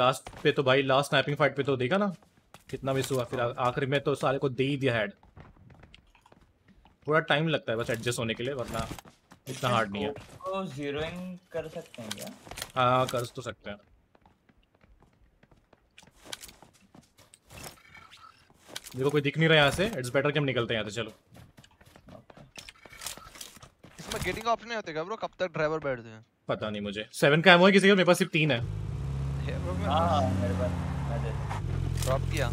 लास्ट पे तो भाई, लास्ट स्नाइपिंग फाइट पे तो देखा ना कितना मिस हुआ, फिर आखिरी में तो सारे को दे ही दिया हेड। थोड़ा टाइम लगता है बस एडजस्ट होने के लिए, वरना इतना हार्ड नहीं है। तो जीरोइंग कर सकते हैं क्या? हाँ कर तो सकते हैं। देखो कोई दिख नहीं रहा यहाँ से, इट्स बेटर कि हम निकलते हैं यहाँ से। चलो इसमें गेटिंग ऑप्शन नहीं होते क्या ब्रो? कब तक ड्राइवर बैठते हैं पता नहीं मुझे। सेवन का एमो है किसी के? मेरे पास सिर्फ तीन है। हाँ मेरे पास ड्रॉप किया।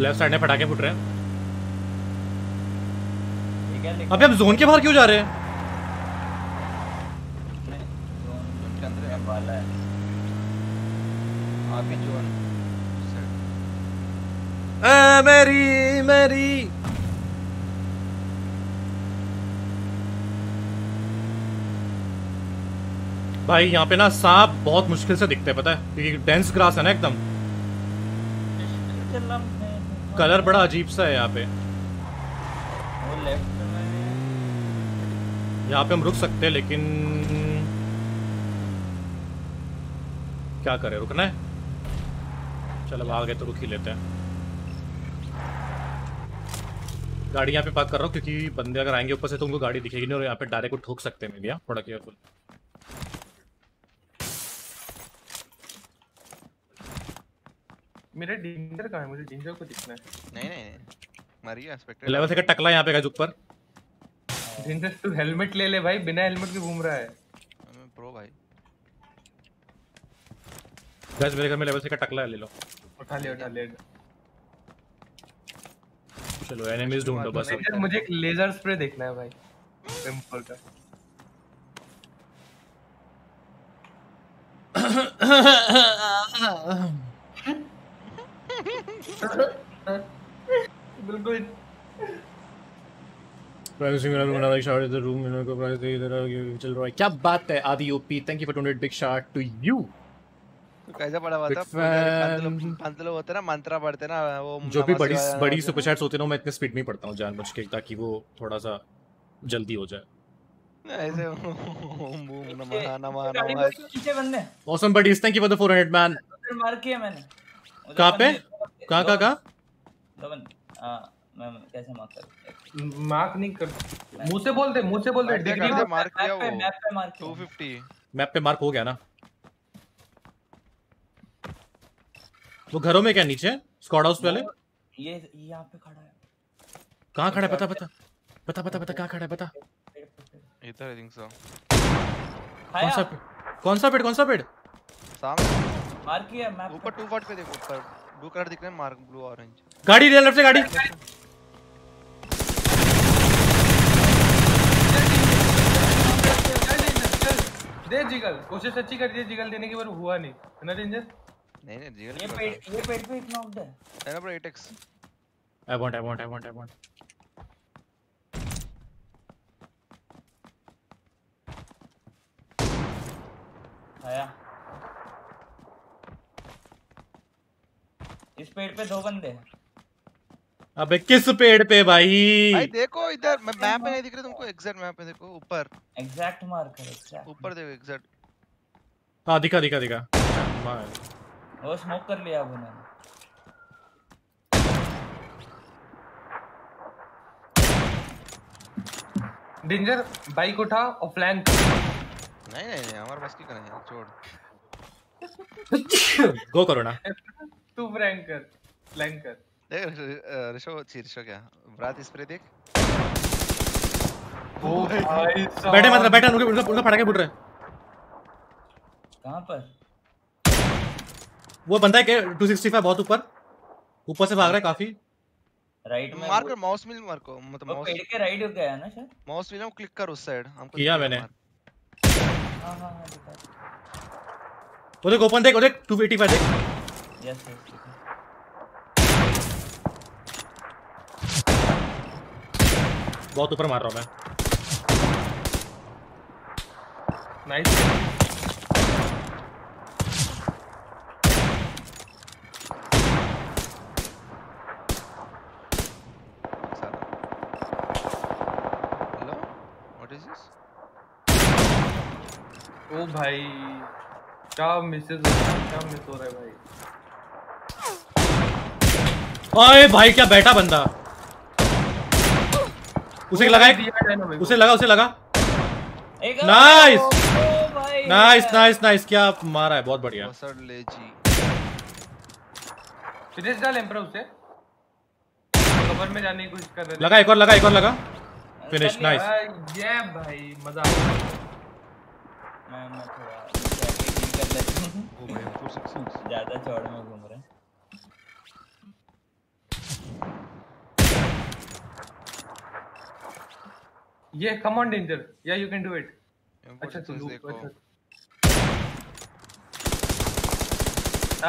लेफ्ट साइड में फटाके फुट रहे हैं। अबे हम जोन के बाहर क्यों जा रहे हैं? है मेरी मेरी भाई यहाँ पे ना सांप बहुत मुश्किल से दिखते हैं, पता है, क्योंकि डेंस ग्रास है ना एकदम। कलर बड़ा अजीब सा है यहाँ पे। यहाँ पे हम रुक सकते हैं लेकिन क्या करें, रुकना है। चलो भाग गए तो रुक ही लेते हैं। गाड़ी यहाँ पे पार्क कर रहा हूँ क्योंकि बंदे अगर आएंगे ऊपर से तो उनको गाड़ी दिखेगी नहीं और यहाँ पे डायरेक्ट ठोक सकते हैं। मेरे यहाँ थोड़ा केयरफुल। मेरे डेंजर का है, मुझे डेंजर को दिखना है। नहीं नहीं नहीं, मारिए एक्सपेक्टेड लेवल से का टकला यहां पे का ऊपर। डेंजर तू हेलमेट ले ले भाई, बिना हेलमेट के घूम रहा है प्रो भाई। गाइस मेरे घर में लेवल से का टकला है, ले लो। उठा ले उठा ले। चलो एनिमीज ढूंढो बस। मुझे एक लेजर स्प्रे देखना है भाई, पिंपल का। बिल्कुल प्राइवेसी में बना रहा शॉट। इधर रूम में को प्राइस दे इधर चल रहा है। क्या बात है Aadi OP, thank you for two hundred big shot to you. कैसा बड़ा बात है, पंत लोग होते ना मंत्रा पढ़ते ना, वो जो भी बड़ी बड़ी सुपर चैट्स होते ना मैं इतने स्पीड में पढ़ता हूं जानबूझ के, ताकि वो थोड़ा सा जल्दी हो जाए ऐसे। बूम नमः नमः नमः। पीछे बंदे मौसम बड़ी, thank you for the four hundred man. मार किया मैंने कहाँ पे? कहाँ कहाँ कहाँ? मैं कैसे मार्क करूँ? मार्क नहीं कर, मुँह से बोल दे, मुँह से बोल दे। मैप पे मार्क किया वो, मैप पे मार्क टू फिफ्टी। मैप पे मार्क हो गया ना। वो घरों में क्या नीचे स्क्वाड हाउस वाले? ये यहाँ पे खड़ा है। कहाँ खड़ा है पता पता पता पता पता कहाँ खड़ा है पता? इधर आई थिंक सो। कौन सा पेड़ कौन सा पेड़ कौन सा पेड़? सामने मार किया मैप ऊपर टू फोर्टी पे देखो, ऊपर ब्लू कलर दिख रहा है, मार्क ब्लू ऑरेंज। गाड़ी लेफ्ट से गाड़ी। दे जिगल, कोशिश अच्छी कर दी जिगल देने की पर हुआ नहीं है ना रेंजर। नहीं नहीं जिगल ये पेट ये पेट पे इतना उठता है है ना bro. Eight x I want I want I want I want. आया इस पेड़ पे दो बंदे हैं। अबे किस पेड़ पे भाई? भाई देखो इधर मैप में नहीं दिख रहा तुमको, एग्जैक्ट मैप में देखो ऊपर, एग्जैक्ट मार्कर एग्जैक्ट ऊपर देखो एग्जैक्ट। हां दिखा दिखा दिखा भाई, वो स्मोक कर लिया वो मैंने। डेंजर बाइक उठा और फ्लैंक। नहीं नहीं नहीं हमारे पास की करना है, छोड़ गो करो ना तू फ्लैंक कर फ्लैंक कर। देख ऋषो ऋषो क्या ब्रात स्प्रे देख। ओ भाई साहब बैठे मत बैठा, उनके उनका फटाके फूट रहे कहां पर। वो बंदा है के दो सौ पैंसठ बहुत ऊपर ऊपर से भाग रहा है काफी। राइट में मार कर माउस व्हील मार को, मतलब माउस पेड़ के राइट हो गया है ना सर। माउस व्हील हम क्लिक कर उस साइड, हमको किया मैंने। हां हां हां देखा वो देख ओपन देख, वो देख दो सौ पचासी देख। यस यस बहुत ऊपर मार रहा हूं मैं। नाइस भाई, क्या मिसेज क्या मिस हो रहा है भाई। ओए भाई क्या बैठा बंदा, उसे लगा एक, उसे लगा उसे लगा नाइस नाइस नाइस नाइस। क्या मारा है बहुत बढ़िया। फिनिश डाल एम्प्रा, उसे कवर में जाने की कोशिश कर रहे थे। लगा एक और लगा एक और लगा फिनिश नाइस। ये भाई मजा आ गया। मैं मैं थोड़ा किल कर लेता हूं। वो भाई फोर सिक्स ज्यादा चौड़ में घूम रहा है ये। कम ऑन डेंजर या यू कैन डू इट। अच्छा तुम देखो,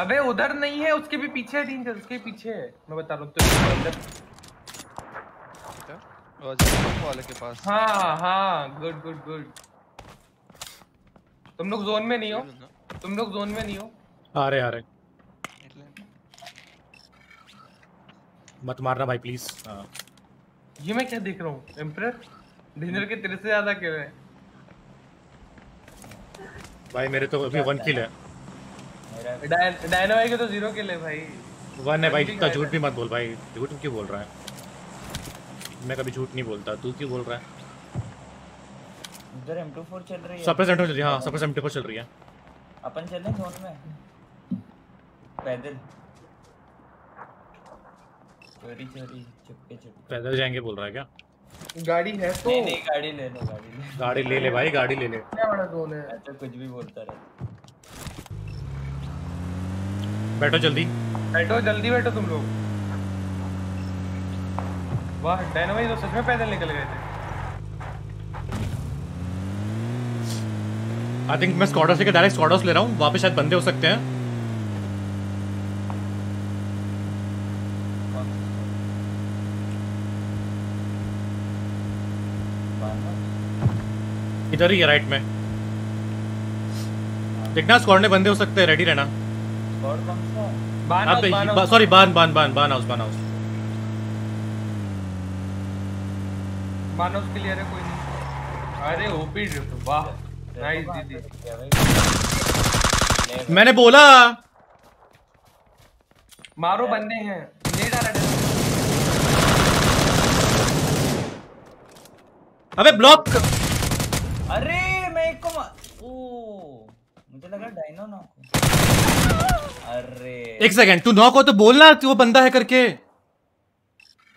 अबे उधर नहीं है, उसके भी पीछे है डेंजर, उसके पीछे है मैं बता रहा हूं तुझे अंदर। वो जो वाले के पास। हां हां गुड गुड गुड। तुम लोग जोन में नहीं हो, तुम लोग जोन में नहीं हो। आ रहे आ रहे, मत मारना भाई प्लीज। ये मैं क्या देख रहा हूँ एम्परर डिनर के तेरे से ज्यादा किल है भाई। मेरे तो अभी वन किल है, डायनो भाई के तो जीरो किल है भाई। वन है भाई, इतना झूठ भी मत बोल भाई। झूठ क्यों बोल रहा है, मैं कभी झूठ नहीं बोलता, तू क्यों बोल रहा है। उधर एम टू फोर चल रही है, सप्रेस एम टू फोर चल रही है। हां सप्रेस एम टू फोर चल रही है। अपन चलें जोन में पैदल, चोरी चोरी चुपके चुपके पैदल जाएंगे बोल रहा है क्या। गाड़ी है तो नहीं, नहीं गाड़ी ले ले गाड़ी ले गाड़ी ले ले भाई गाड़ी ले ले। क्या बड़ा जोन है, ऐसा कुछ भी बोलता रहे। बैठो जल्दी बैठो जल्दी बैठो तुम लोग। वाह डायनामाइट तो सच में पैदल निकल गए थे। आई थिंक मैं स्कॉडर्स लेकर डायरेक्ट स्कॉडर्स ले रहा हूँ, वापस शायद बंदे हो सकते हैं। इधर ही है राइट में देखना, स्कॉड में बंदे हो सकते हैं, रेडी रहना। स्कॉड कौन सा? बान हाउस, सॉरी बान बान बान बान हाउस बान हाउस बान हाउस क्लियर है कोई नहीं। अरे ओपी ड्रिफ्ट वाह नाइस दीदी, मैंने बोला मारो बंदे हैं। अबे ब्लॉक, अरे मैं एक को ओ मुझे लगा डायनो नॉक। अरे एक सेकंड, तू नॉक हो तो बोलना वो बंदा है करके।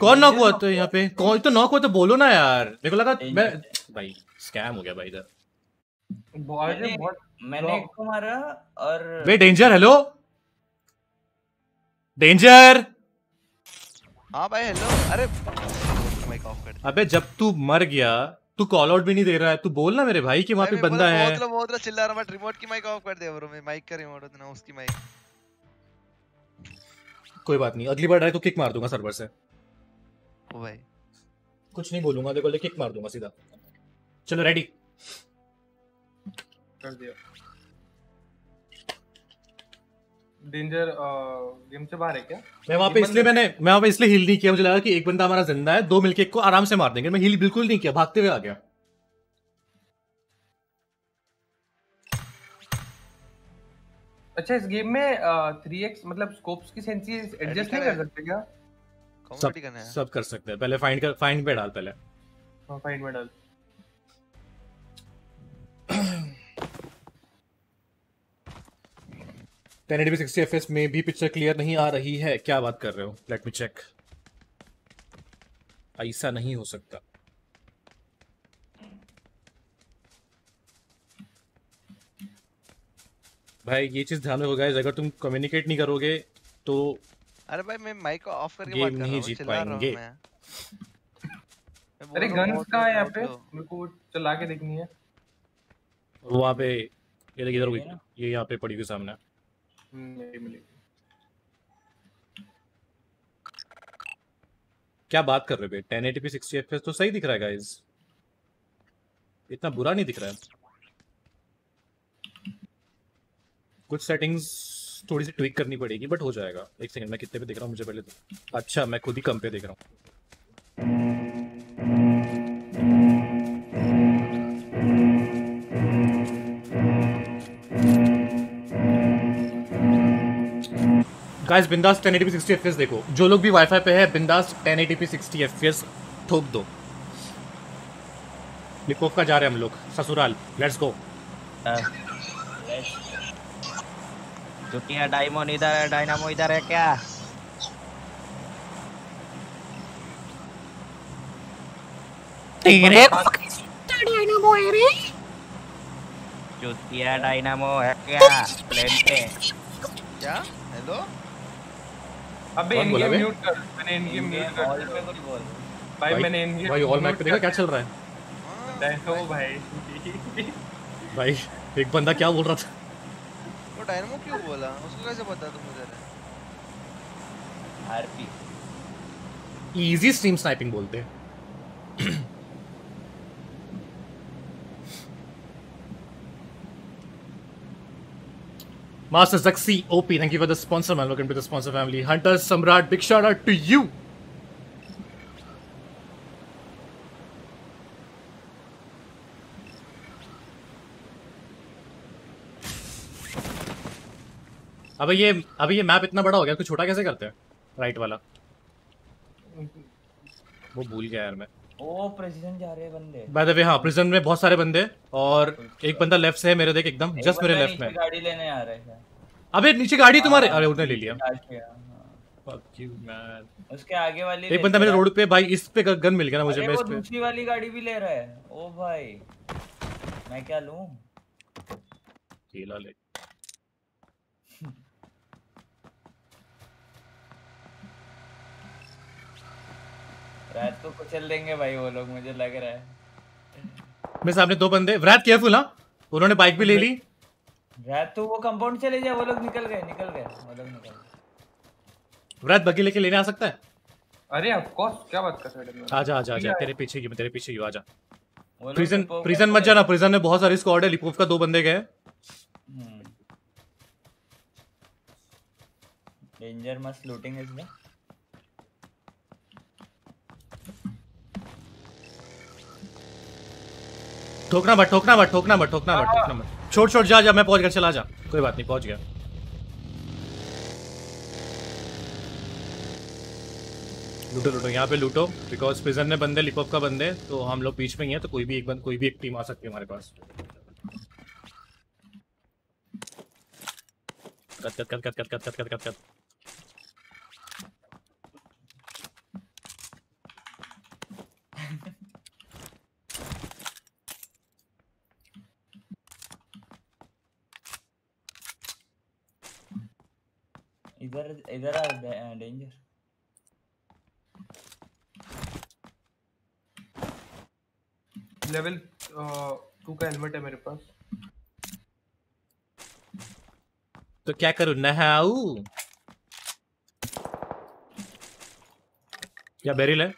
कौन नॉक हुआ तो यहाँ पे, कौन तो नॉक हुआ तो बोलो ना यार। मेरे को लगा मैं भाई स्कैम हो गया भाई इधर। मैंने, मैंने एक को मारा और वे डेंजर। Hello danger. हाँ भाई हेलो। अरे माइक ऑफ कर। अबे जब तू मर गया तू कॉल आउट भी नहीं दे रहा है, तू बोल ना मेरे भाई कि वहां पे बंदा है। बहुत बहुत बहुत चिल्ला रहा है, रिमोट की माइक ऑफ कर दे ब्रो। मैं माइक का रिमोट देना उसकी माइक। कोई बात नहीं, अगली बार डायरेक्ट तो किक मार दूंगा सर्वर से। ओ भाई कुछ नहीं बोलूंगा, देखो ले किक मार दूंगा सीधा। चलो रेडी कर दिया। डेंजर गेम से बाहर है क्या? मैं वहाँ पे इसलिए मैंने मैं वहाँ पे इसलिए हील नहीं किया, मुझे लगा कि एक बंदा हमारा जिंदा है, दो मिलके एक को आराम से मार देंगे। मैं हील बिल्कुल नहीं किया, भागते हुए आ गया। अच्छा इस गेम में थ्री एक्स मतलब स्कोप्स की सेंसेस एडजस्ट नहीं कर सकते क्या? सब करना है, सब कर सकते हैं। पहले फाइंड कर, फाइंड पे डाल पहले। हां फाइंड में डाल। Ten eighty P sixty F P S में भी पिक्चर क्लियर नहीं आ रही है, क्या बात कर रहे हो? Let me check. ऐसा नहीं हो सकता। भाई ये चीज ध्यान में हो गाइस, अगर तुम कम्युनिकेट नहीं करोगे तो अरे भाई मैं माइक ऑफ करके बात कर रहा हूं, जीत पाएंगे। अरे गन्स कहां है? यहां पे मेरे को चला के देखनी है। वहां पे ये इधर हुई, ये यहां पे पड़ी हुई सामने नहीं मिलेगी। क्या बात कर रहे हो? Ten eighty P sixty F P S तो सही दिख रहा है गाइस, इतना बुरा नहीं दिख रहा है। कुछ सेटिंग्स थोड़ी सी ट्विक करनी पड़ेगी बट हो जाएगा। एक सेकंड मैं कितने पे देख रहा हूँ, मुझे पहले तो अच्छा मैं खुद ही कम पे देख रहा हूँ। गाइस बिंदास ten eighty P sixty F P S देखो, जो लोग भी वाईफाई पे है बिंदास ten eighty P sixty F P S ठोक दो। निकोफ का जा रहे हैं हम लोग ससुराल, लेट्स गो। तो क्या डायमंड इधर है, डायनामो इधर है क्या? तेरे डायनामो है रे, चुतिया डायनामो है क्या? प्लेन पे क्या? हेलो अबे इनके म्यूट कर, मैंने इनके म्यूट कर ऑल पे बोल भाई, मैंने इनके भाई ऑल मैक पे देखा क्या चल रहा है डायनामो भाई। भाई एक बंदा क्या बोल रहा था, डायनामो क्यों बोला? उसको कैसे पता तुम उधर है? आरपी इजी स्ट्रीम स्नाइपिंग बोलते हैं। मास्टर जक्सी OP thank you for the sponsor man, welcome to the sponsor family. Hunter Samrat big shout out to you. अबे ये अभी ये मैप इतना बड़ा हो गया, इसको छोटा कैसे करते हैं? राइट वाला वो भूल गया यार मैं। ओ प्रिजन जा रहे बंदे बाय द वे। हाँ प्रिजन में बहुत सारे बंदे और एक बंदा लेफ्ट से है मेरे, देख एकदम जस्ट मेरे लेफ्ट में। गाड़ी लेने आ रहे हैं। अबे नीचे गाड़ी तुम्हारे, अरे उसने ले लिया। Fuck you man. उसके आगे वाली एक बंदा मेरे रोड पे, भाई इस पे गन मिल गया ना मुझे। मैं इस पे दूसरी वाली गाड़ी भी ले रहा है। ओ भाई मैं क्या लूं? केला ले। रात को कुचल देंगे भाई वो लोग, मुझे लग रहा है। मेरे सामने दो बंदे, रात केयरफुल। हां उन्होंने बाइक भी ले ली। रात तो वो कंपाउंड चले जाए, वो लोग निकल गए निकल गए वो लोग निकल गए। रात बग्गी लेके लेने आ सकता है? अरे ऑफ कोर्स, क्या बात कर रहे हो? आजा आजा आजा, तेरे पीछे ही मैं, तेरे पीछे ही हूं, आजा। प्रिजन प्रिजन मत जाना, प्रिजन में बहुत सारी स्क्वाड है। लिपोव का दो बंदे गए। Danger must looting is the ठोकना मत ठोकना मत ठोकना मत ठोकना मत ठोकना मत छोड़ छोड़ जा जा, मैं पहुंच गया, चला जा, कोई बात नहीं, पहुंच गया। लूटो लूटो यहाँ पे लूटो, बिकॉज प्रिजन में बंदे, लिपअप का बंदे, तो हम लोग बीच में ही हैं, तो कोई भी एक बंद कोई भी एक टीम आ सकती है हमारे पास। Cut cut cut cut cut cut cut cut इधर इधर आ डेंजर। लेवल टू का हेलमेट है मेरे पास, तो क्या करूं? नहाऊ या बेरिल है?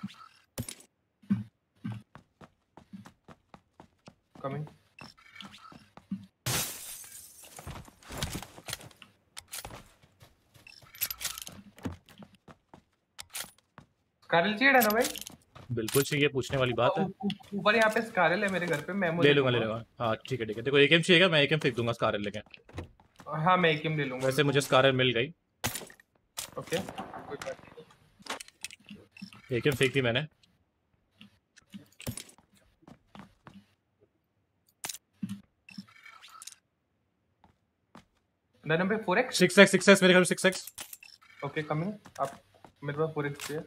कमिंग स्कारल चाहिए ना भाई? बिल्कुल चाहिए, पूछने वाली बात है। ऊपर यहाँ पे स्कारल है मेरे घर पे, मेमोरी ले लूंगा ले लूंगा। हाँ ठीक है ठीक है, देखो एकेएम चाहिएगा, मैं एकेएम फेंक दूंगा स्कारल लेके। हाँ मैं एकेएम ले लूंगा। वैसे मुझे स्कारल मिल गई। ओके कोई बात नहीं, एकेएम फेंक दी मैंने। Number four x six x six x मेरे घर में सिक्स एक्स। ओके कमिंग आप, मेरे पास फोर एक्स है।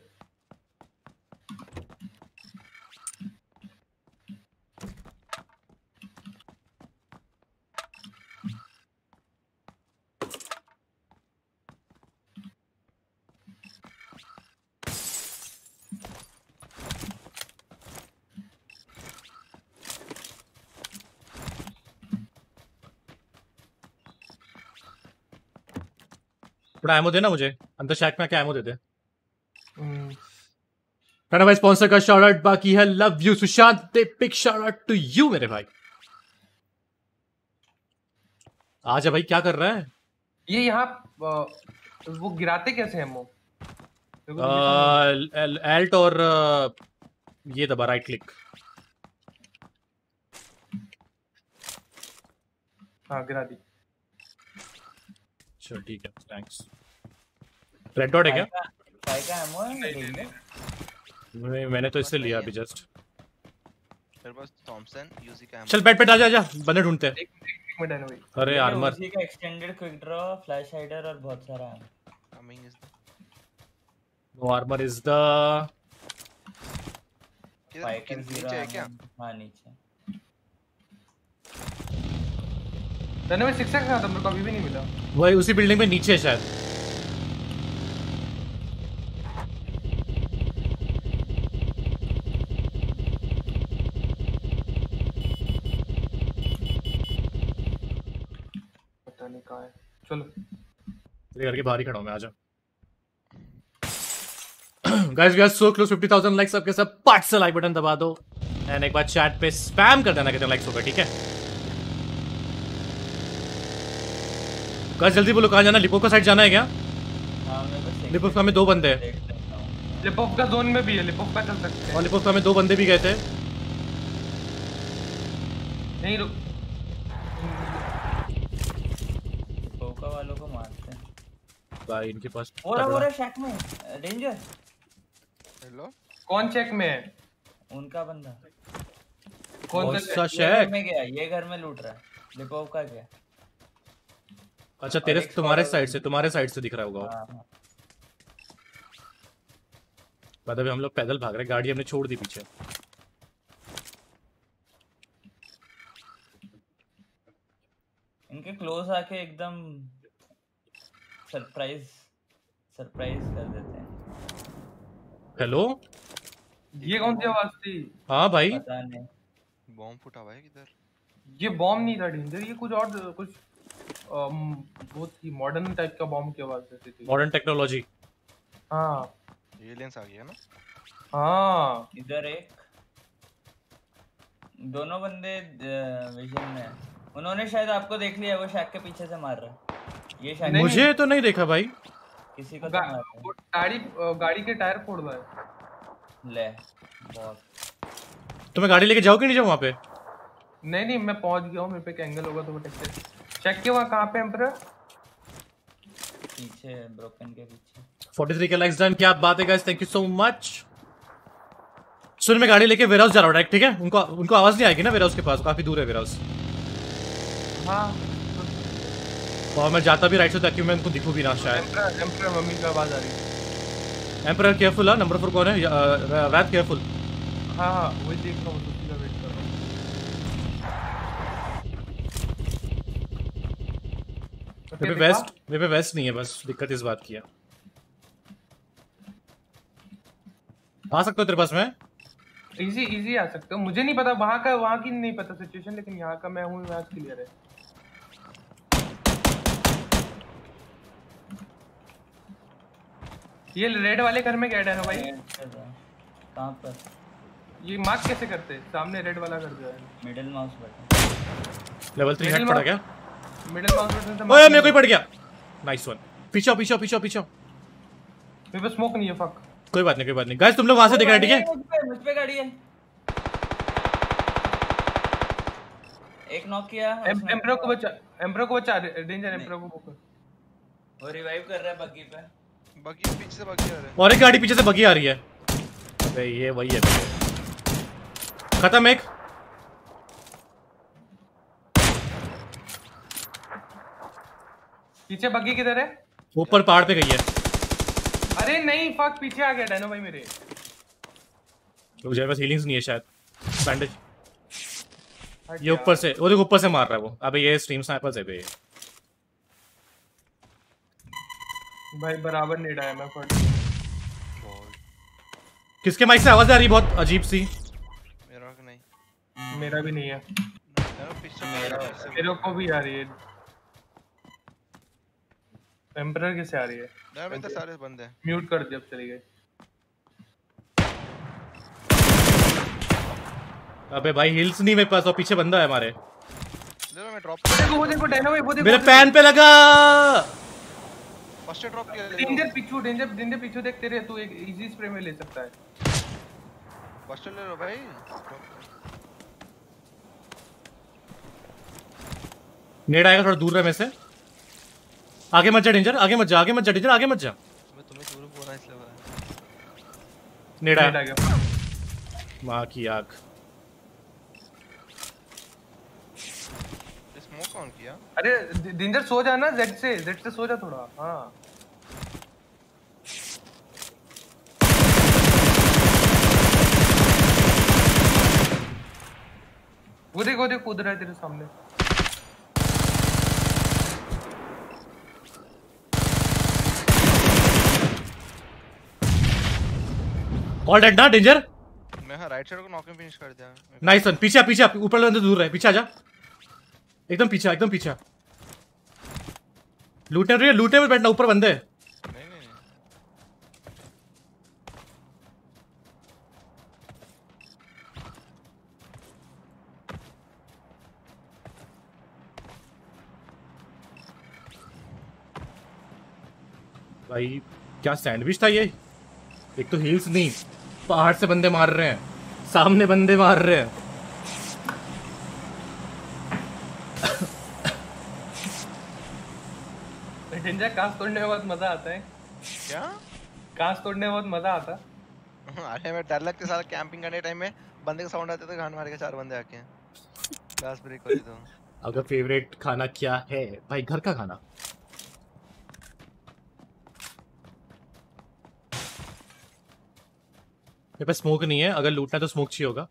एमो देना मुझे अंदर शैक में, क्या एमो दे दे। राणा भाई स्पॉन्सर का शॉट आउट बाकी है, love you Sushant they big shot out to you मेरे भाई। आजा भाई क्या कर रहा है ये यहाँ? वो गिराते कैसे एमो? अल्ट और ये दबा, राइट क्लिक। हाँ गिरा दी। चल ठीक है थैंक्स। रेड डॉट है क्या? भाई का एमो नहीं, नहीं मैंने तो इससे लिया अभी जस्ट। मेरे पास थॉमसन यूजी का एमो। चल बैठ बैठ आ जा, बंदे ढूंढते हैं। एक मिनट है भाई। अरे आर्मर यूजी का extended quick draw, flash hider और बहुत सारा है। Coming is no armour is the नीचे है क्या? हां नीचे। मैंने में सिक्स एक्स था, मेरे को अभी भी नहीं मिला। वही उसी बिल्डिंग में नीचे है शायद। पता नहीं कहाँ है। चलो तेरे घर के बाहर ही खड़ा हूँ मैं, आजा। Guys we are so close fifty thousand likes, सबके सब पार्ट से लाइक बटन दबा दो एंड एक बार चैट पे स्पैम कर देना कितने लाइक्स होगा, ठीक है? गाइस जल्दी बोलो कहाँ जाना, लिपोव का साइड जाना है क्या? लिपोव का में दो बंदे हैं, लिपोव का जोन में भी है, लिपोव का चल सकते हैं। और लिपोव का में दो बंदे भी गए थे। नहीं रुक, लिपोव का वालों को मारते हैं भाई, इनके पास वो रहा चेक में डेंजर। हेलो कौन चेक में है? उनका बंदा कौन सा चेक में गया? ये घर में लूट रहा है, लिपोव का गया। अच्छा तेरे तुम्हारे साइड से, तुम्हारे साइड से दिख रहा होगा। पता भी हम लोग पैदल भाग रहे, गाड़ी हमने छोड़ दी पीछे। इनके क्लोज आके एकदम सरप्राइज सरप्राइज कर देते हैं। हेलो ये कौन सी आवाज थी? हाँ भाई पता नहीं, बॉम्ब फूटा हुआ है किधर? ये बॉम्ब नहीं था ढींढर, ये कुछ और कुछ बहुत ही मॉडर्न टाइप का बॉम्ब की आवाज देती थी। Modern technology. हाँ एलियंस आ गया ना। हाँ इधर एक, दोनों बंदे विजन में, उन्होंने शायद आपको देख लिया, वो शैक के पीछे से मार रहा। ये शैक मुझे तो नहीं देखा भाई, किसी को मार रहा, गाड़ी गाड़ी के टायर फोड़ रहा है। ले बहुत, तुम्हें गाड़ी लेके जाओगे नहीं जाओ वहां पे? नहीं नहीं मैं पहुंच गया हूं, मेरे पे एंगल होगा तो वो टैक्सी चेक के। वहाँ कहाँ पे एम्परर? पीछे ब्रोकन के पीछे। फोर्टी थ्री के लाइक्स डन, क्या बात है guys, thank you so much. सुन मैं गाड़ी लेके वेयरहाउस जा रहा हूँ डायरेक्ट, ठीक है? उनको उनको आवाज नहीं आएगी ना, वेयरहाउस के पास काफी दूर है वेयरहाउस। हाँ और मैं जाता भी राइट से ताकि मैं उनको दिखूँ भी ना शायद। एम्परर एम्परर मम्मी की आवाज आ रही है। एम्परर केयरफुल, हाँ नंबर फोर कौन है? Rap careful. हाँ हाँ वही देख रहा हूँ, मेरे पे वेस्ट मेरे पे वेस्ट नहीं है, बस दिक्कत इस बात की है। आ सकते हो तेरे पास में? इजी इजी आ सकते हो, मुझे नहीं पता वहाँ का, वहाँ की नहीं पता सिचुएशन, लेकिन यहाँ का मैं हूँ, यहाँ क्लियर है। ये रेड वाले घर में कैड है ना भाई? कहाँ पर? ये मार्क कैसे करते हैं? सामने रेड वाला घर जो है, middle mouse button. Level three head पड़ा क्या? मिडिल माउंटेन से। ओए मेरे को ही पड़ गया। Nice one. पीछे पीछे पीछे पीछे। मेरे पे स्मोक नहीं है, फक। कोई बात नहीं कोई बात नहीं गाइस तुम लोग वहां से दिख रहे ठीक है। मुझ पे गाड़ी है, एक नॉक किया। एम्प्रो को बचा, एम्प्रो को बचा, डेंजर एम्प्रो को पकड़। और रिवाइव कर रहा है बग्गी पे, बग्गी पीछे से बग्गी आ रहा है और एक गाड़ी पीछे से बग्गी आ रही है। अबे ये वही है, खत्म एक। पीछे बग्गी किधर है? ऊपर पहाड़ पे गई है। अरे नहीं फक, पीछे आ गया डायनो भाई मेरे। तो जगह सीलिंग्स नहीं है शायद। बैंडेज ये ऊपर से, वो देखो ऊपर से मार रहा है वो। अबे ये स्ट्रीम स्नाइपर से बे भाई बराबर नेड़ा है। मैं फट किसके माइक से आवाज आ रही है बहुत अजीब सी? मेरा का नहीं, मेरा भी नहीं है। मेरे को भी आ रही है। एम्परर कैसे आ रही है? यार मैं तो सारे बंदे हैं म्यूट कर दिया, अब चली गई। अबे भाई हिल्स नहीं मेरे पास और पीछे बंदा है हमारे। देखो मैं ड्रॉप, देखो वो देखो डायनो भाई, वो देखो मेरे पैन पे लगा। फर्स्ट ड्रॉप किया। डेंजर पीछे, डेंजर डेंजर पीछे देख, तेरे तू एक इजी स्प्रे में ले सकता है। फर्स्ट ले लो भाई। नेड आएगा थोड़ा दूर रहे मेरे से। आगे मत जा डेंजर, आगे मत जा, आगे मत जा डेंजर, आगे मत जा। मैं तुम्हें दूर बोल रहा इसलिए बोला। नेड़ा आ गया मां की आग। स्मोक ऑन किया। अरे डेंजर सो जा ना, जेड से जेड से सो जा थोड़ा। हां वो देखो देखो कूद रहा है तेरे सामने। ऑल डेड ना डेंजर। मैं हां राइट साइड को नॉक में फिनिश कर दिया। Nice one. पीछे पीछे ऊपर वाले बंदे दूर रहे, पीछे आ जा। एकदम पीछे, एकदम पीछे। लूटने रे, लूटने में बैठना, ऊपर बंदे। नहीं नहीं भाई क्या सैंडविच था ये। एक तो हिल्स नहीं, पहाड़ से बंदे मार रहे हैं, सामने बंदे मार रहे हैं। डेंजर कांच तोड़ने में बहुत मजा आता है। क्या कांच तोड़ने में बहुत मजा आता है? अरे मैं डर लगता है साला। कैंपिंग करने टाइम में बंदे का साउंड आते तो घान मार के चार बंदे आके क्लास ब्रेक कर देता हूं। आपका फेवरेट खाना क्या है भाई? घर का खाना। मेरे पास स्मोक नहीं है, अगर लूटना है तो स्मोक चाहिए होगा।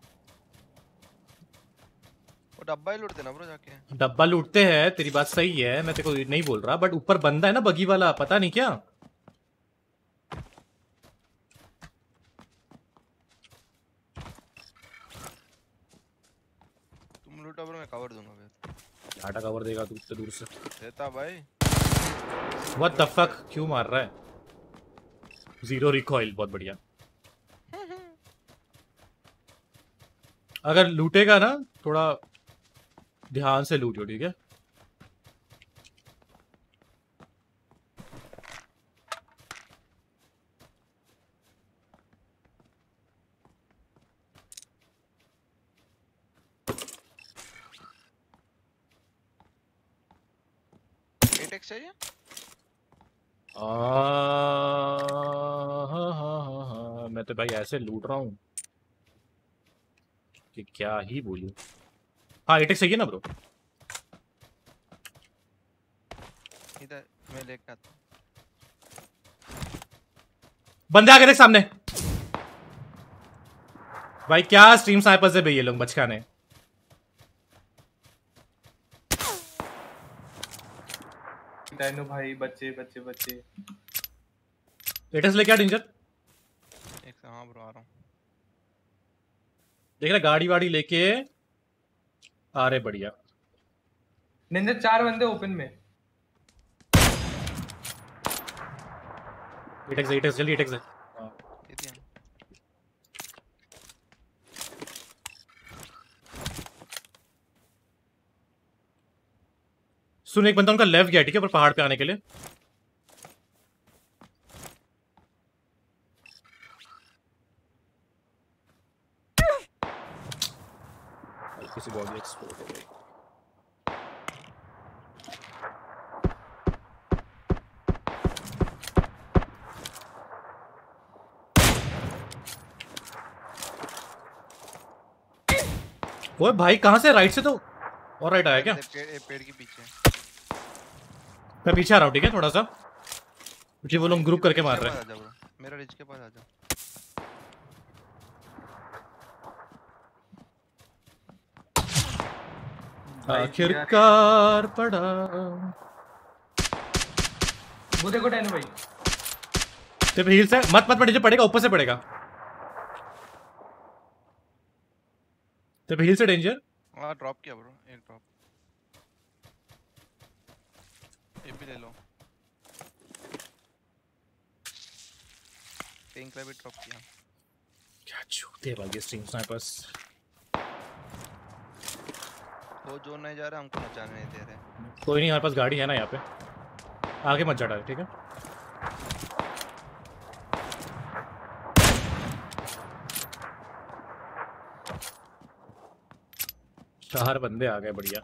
वो डब्बा ही लूटते ना ब्रो जाके। डब्बा लूटते हैं, तेरी बात सही है, मैं तेरे को नहीं बोल रहा, बट ऊपर बंदा है ना बगी वाला, पता नहीं क्या। तुम लूटो ब्रो, मैं कवर दूंगा भाई। डाटा कवर देगा तू इतने दूर से? देता भाई। व्हाट द फक, क्यों मार रहा है? जीरो रिकॉइल, बहुत बढ़िया। अगर लूटेगा ना थोड़ा ध्यान से लूटो, ठीक है? एटेक्स चाहिए? आ हाँ हाँ हाँ हाँ, मैं तो भाई ऐसे लूट रहा हूँ कि क्या ही बोलूं। हाँ एटेक्स चाहिए ना ब्रो? इधर मैं लेके आता हूं। बंदे आ गए सामने भाई। क्या स्ट्रीम स्नाइपर से भाई ये लोग बचकाने। डायनो भाई बच्चे बच्चे बच्चे। एटेक्स लेके आ डेंजर। एक सेकंड, हां ब्रो आ रहा हूं। देख रहा गाड़ी वाड़ी लेके आ रहे, बढ़िया। निंजा चार बंदे ओपन में। एटेक्स एटेक्स जल्दी, एटेक्स है। सुन एक बंदा उनका लेफ्ट गया ठीक है, पर पहाड़ पे आने के लिए। किसी बॉडी एक्सपोर्ट हो गई। ओए भाई कहां से, राइट से? तो और राइट आया क्या? पेड़ के पीछे मैं पीछे आ रहा हूँ, ठीक है थोड़ा सा, क्योंकि वो लोग ग्रुप करके मार रहे हैं। मेरा रिच के पास आ जाओ। आखिरकार पड़ा वो देखो डैनो भाई, तेरे हील से मत मत पड़े, पड़ेगा ऊपर से पड़ेगा। तेरे हील से डेंजर। हां ड्रॉप किया ब्रो, एक ड्रॉप एपी ले लो, पिंक लाइव ड्रॉप किया। क्या छूते भागे स्ट्रीम स्नाइपर्स, वो जो नहीं जा रहा हमको बचाने नहीं दे रहे। कोई नहीं, हमारे पास गाड़ी है ना, यहाँ पे आगे मत चढ़ा, ठीक है? चार बंदे आ गए, बढ़िया।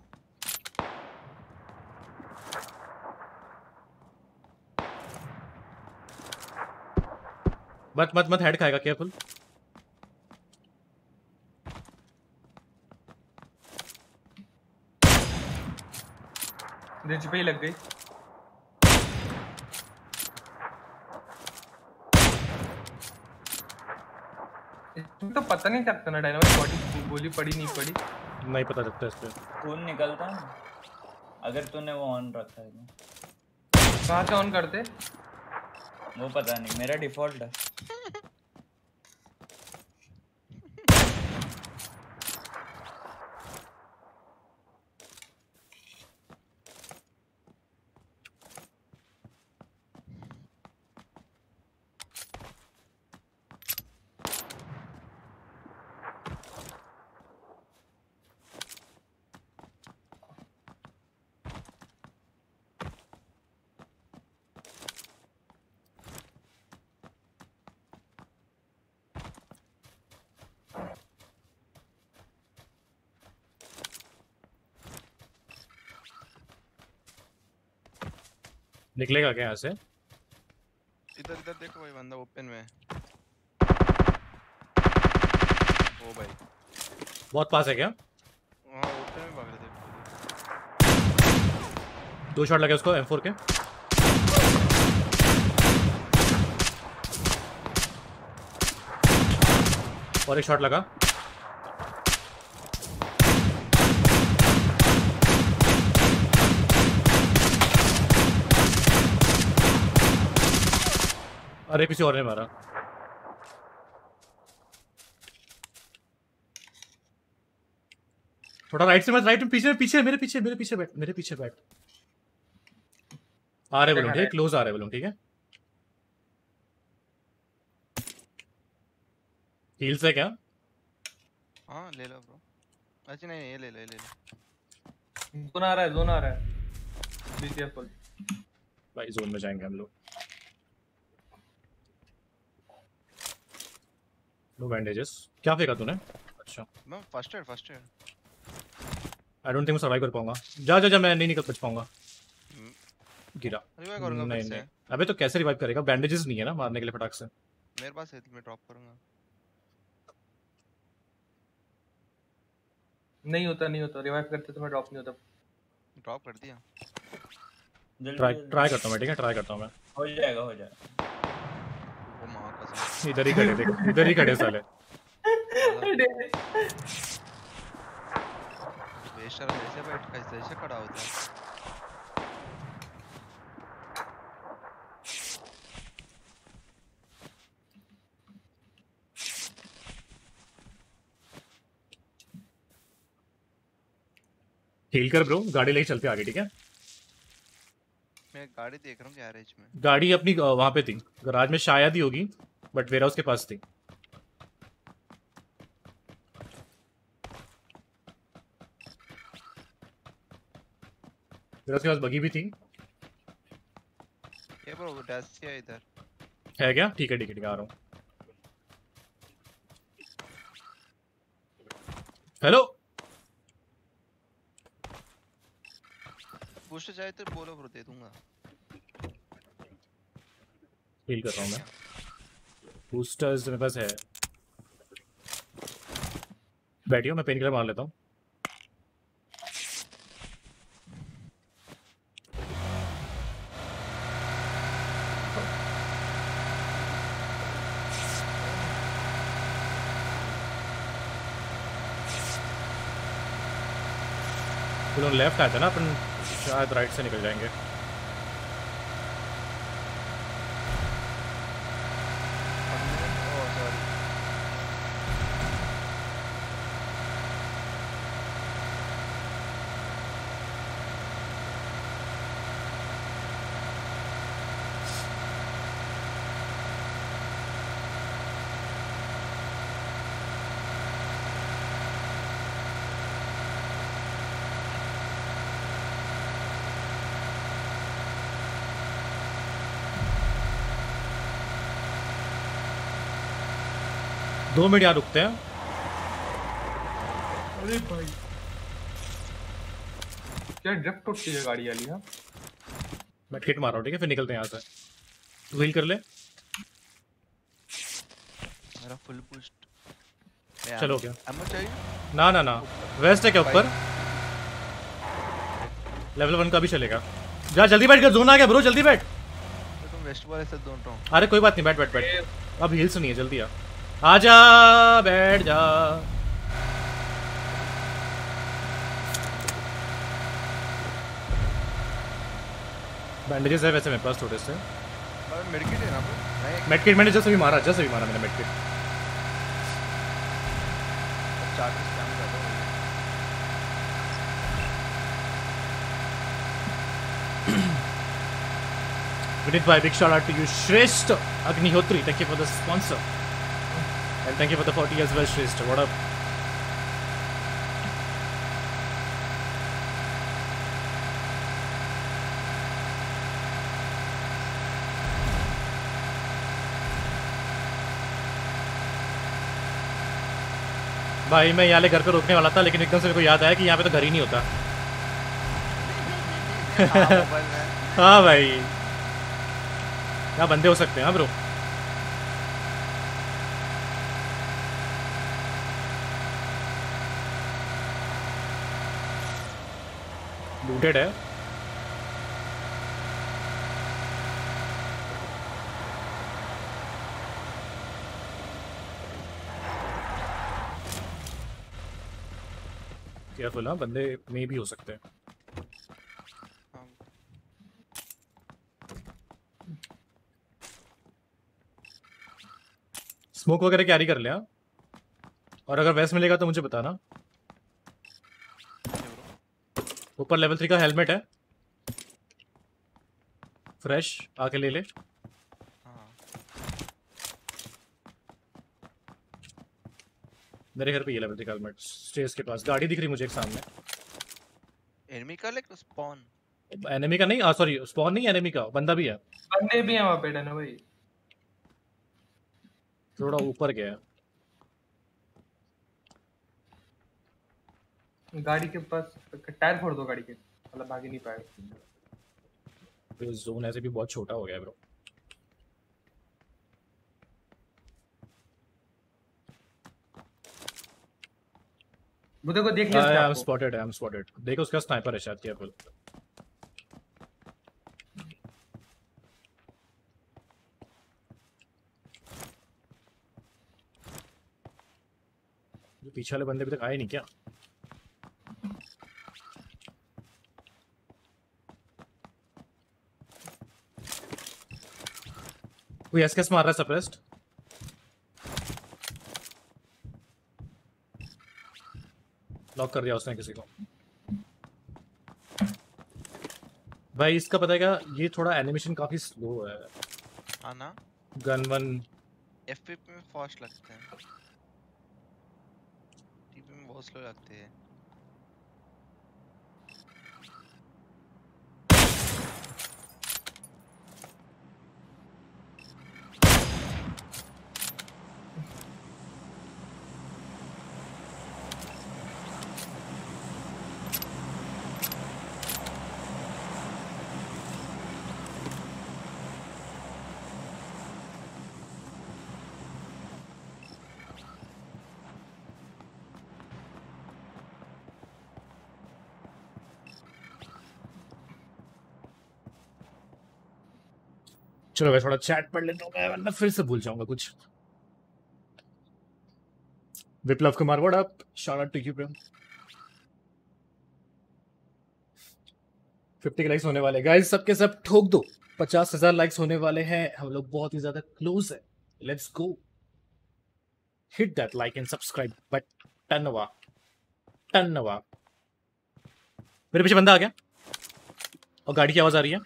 मत मत मत हेड खाएगा, केयरफुल। रिच पे ही लग गई। तो पता नहीं चलता ना डायनामाइट बॉडी गोली पड़ी नहीं पड़ी, नहीं पता चलता इस पे कौन निकलता है। अगर तूने वो ऑन रखा है कहाँ से ऑन करते वो पता नहीं, मेरा डिफॉल्ट है। निकलेगा क्या यहाँ से? इधर इधर देखो भाई, बंदा ओपन में है। ओ भाई बहुत पास है क्या? हाँ ओपन में भाग रहे थे। दो शॉट लगे उसको एम फोर के। और एक शॉट लगा। अरे किसी और ने मारा। थोड़ा राइट से मत, राइट में पीछे पीछे मेरे पीछे मेरे पीछे बैठ, मेरे पीछे बैठ। आ रहे बोलो, क्लोज आ रहे बोलो, ठीक है? हील से क्या? हाँ ले लो ब्रो। अच्छा नहीं ये ले ले ले ले। जोन आ रहा है, जोन आ रहा है। Be careful. भाई जोन में जाएंगे हम लोग। No bandages. क्या फेंका तूने? अच्छा मैं first aid, first aid. I don't think मैं सर्वाइव कर पाऊंगा। जा जा जा, मैं नहीं निकल पाऊंगा। गिरा, रिवाइव करूंगा फिर से। अबे तो कैसे रिवाइव करेगा, बैंडेजेस नहीं है ना मारने के लिए फटाक से। मेरे पास है, मैं ड्रॉप करूंगा। नहीं होता, नहीं होता, रिवाइव करते तो मैं ड्रॉप नहीं होता। ड्रॉप कर दिया, ट्राई ट्राई करता हूं मैं, ठीक है ट्राई करता हूं मैं। हो जाएगा हो जाएगा। इधर ही खड़े देखो, इधर ही खड़े साले। बेशर्म ऐसे बैठ के ऐसे खड़ा होता है। हील कर ब्रो, गाड़ी लेके चलते आगे, ठीक है? मैं गाड़ी देख रहा हूँ गैरेज में। गाड़ी अपनी वहाँ पे थी, गैराज में शायद ही होगी, बट वेरा उसके पास थी। वेरा उसके पास बगी भी थी। ये ब्रो डैश है इधर। है क्या? ठीक है ठीक है ठीक है, आ रहा हूँ। हेलो पुश चाहिए तो बोलो ब्रो दे दूंगा। हील कर रहा हूं मैं। बूस्टर्स मेरे पास है। बैठियो मैं पेन किलर मार लेता हूं। लेफ्ट आया था ना अपन, शायद राइट से निकल जाएंगे। दो मिनट यहाँ रुकते हैं। अरे भाई क्या ड्रिफ्ट उठती है गाड़ी वाली। हाँ मैं किट मार रहा हूँ, ठीक है फिर निकलते हैं यहाँ से। तू हील कर ले, मेरा फुल बूस्ट। चलो क्या एमो चाहिए? ना ना ना वेस्ट है क्या ऊपर? लेवल वन का भी चलेगा। जा जल्दी बैठ, जोन आ गया ब्रो जल्दी बैठ। तुम वेस्ट वाले से दोनों हो। अरे कोई बात नहीं, बैठ बैठ बैठ। अब हील्स नहीं है, जल्दी आ आजा बैठ जा। बैंडेजेस है वैसे मेरे पास थोड़े से। मेडकिट है ना भाई? मेडकिट मैंने जैसे भी मारा जैसे भी मारा मैंने मेडकिट। विनीत भाई big shot out to you Shreshth Agnihotri, thank you for the sponsor and thank you for the forty as well Shrist, what up? भाई मैं यहाँ ले घर पे रोकने वाला था लेकिन एकदम से मेरे को याद आया कि यहाँ पे तो घर ही नहीं होता। हाँ भाई यहाँ बंदे हो सकते हैं। हाँ ब्रो लूटेड है। केयरफुल, हाँ बंदे में भी हो सकते हैं। स्मोक वगैरह कैरी कर लिया, और अगर वेस्ट मिलेगा तो मुझे बताना। ऊपर लेवल थ्री का हेलमेट है फ्रेश, आके ले ले। मेरे घर पे ये लेवल थ्री का हेलमेट स्टेज के पास। गाड़ी दिख रही मुझे एक सामने। एनिमी का लेकिन स्पॉन एनिमी का नहीं, सॉरी स्पॉन नहीं एनिमी का, बंदा भी है। बंदे भी हैं वहां पे ना भाई, थोड़ा ऊपर गया गाड़ी के पास। टायर फोड़ दो गाड़ी के, मतलब भाग ही नहीं पाएगा। जोन ऐसे भी बहुत छोटा हो गया ब्रो। वो देखो देख लिया, I am spotted I am spotted. देखो उसका स्नाइपर है शायद, केयरफुल। जो पीछे वाले बंदे अभी तक आए नहीं क्या? कोई एसकेस मार रहा है सप्रेस्ड। लॉक कर दिया उसने किसी को। भाई इसका पता है क्या, ये थोड़ा एनिमेशन काफी स्लो है। हाँ ना गन वन एफपी में फास्ट लगते हैं, टीपी में बहुत स्लो लगते हैं। चलो मैं थोड़ा चैट पढ़ लेता हूँ, मैं वरना फिर से भूल जाऊंगा कुछ। Viplav Kumar what up, shout out to you bro. पचास के लाइक्स होने वाले गाइस, सबके सब ठोक दो। पचास हजार लाइक्स होने वाले हैं, हम लोग बहुत ही ज्यादा क्लोज है। Let's go, hit that like and subscribe button. धन्यवाद धन्यवाद। मेरे पीछे बंदा आ गया और गाड़ी की आवाज आ रही है।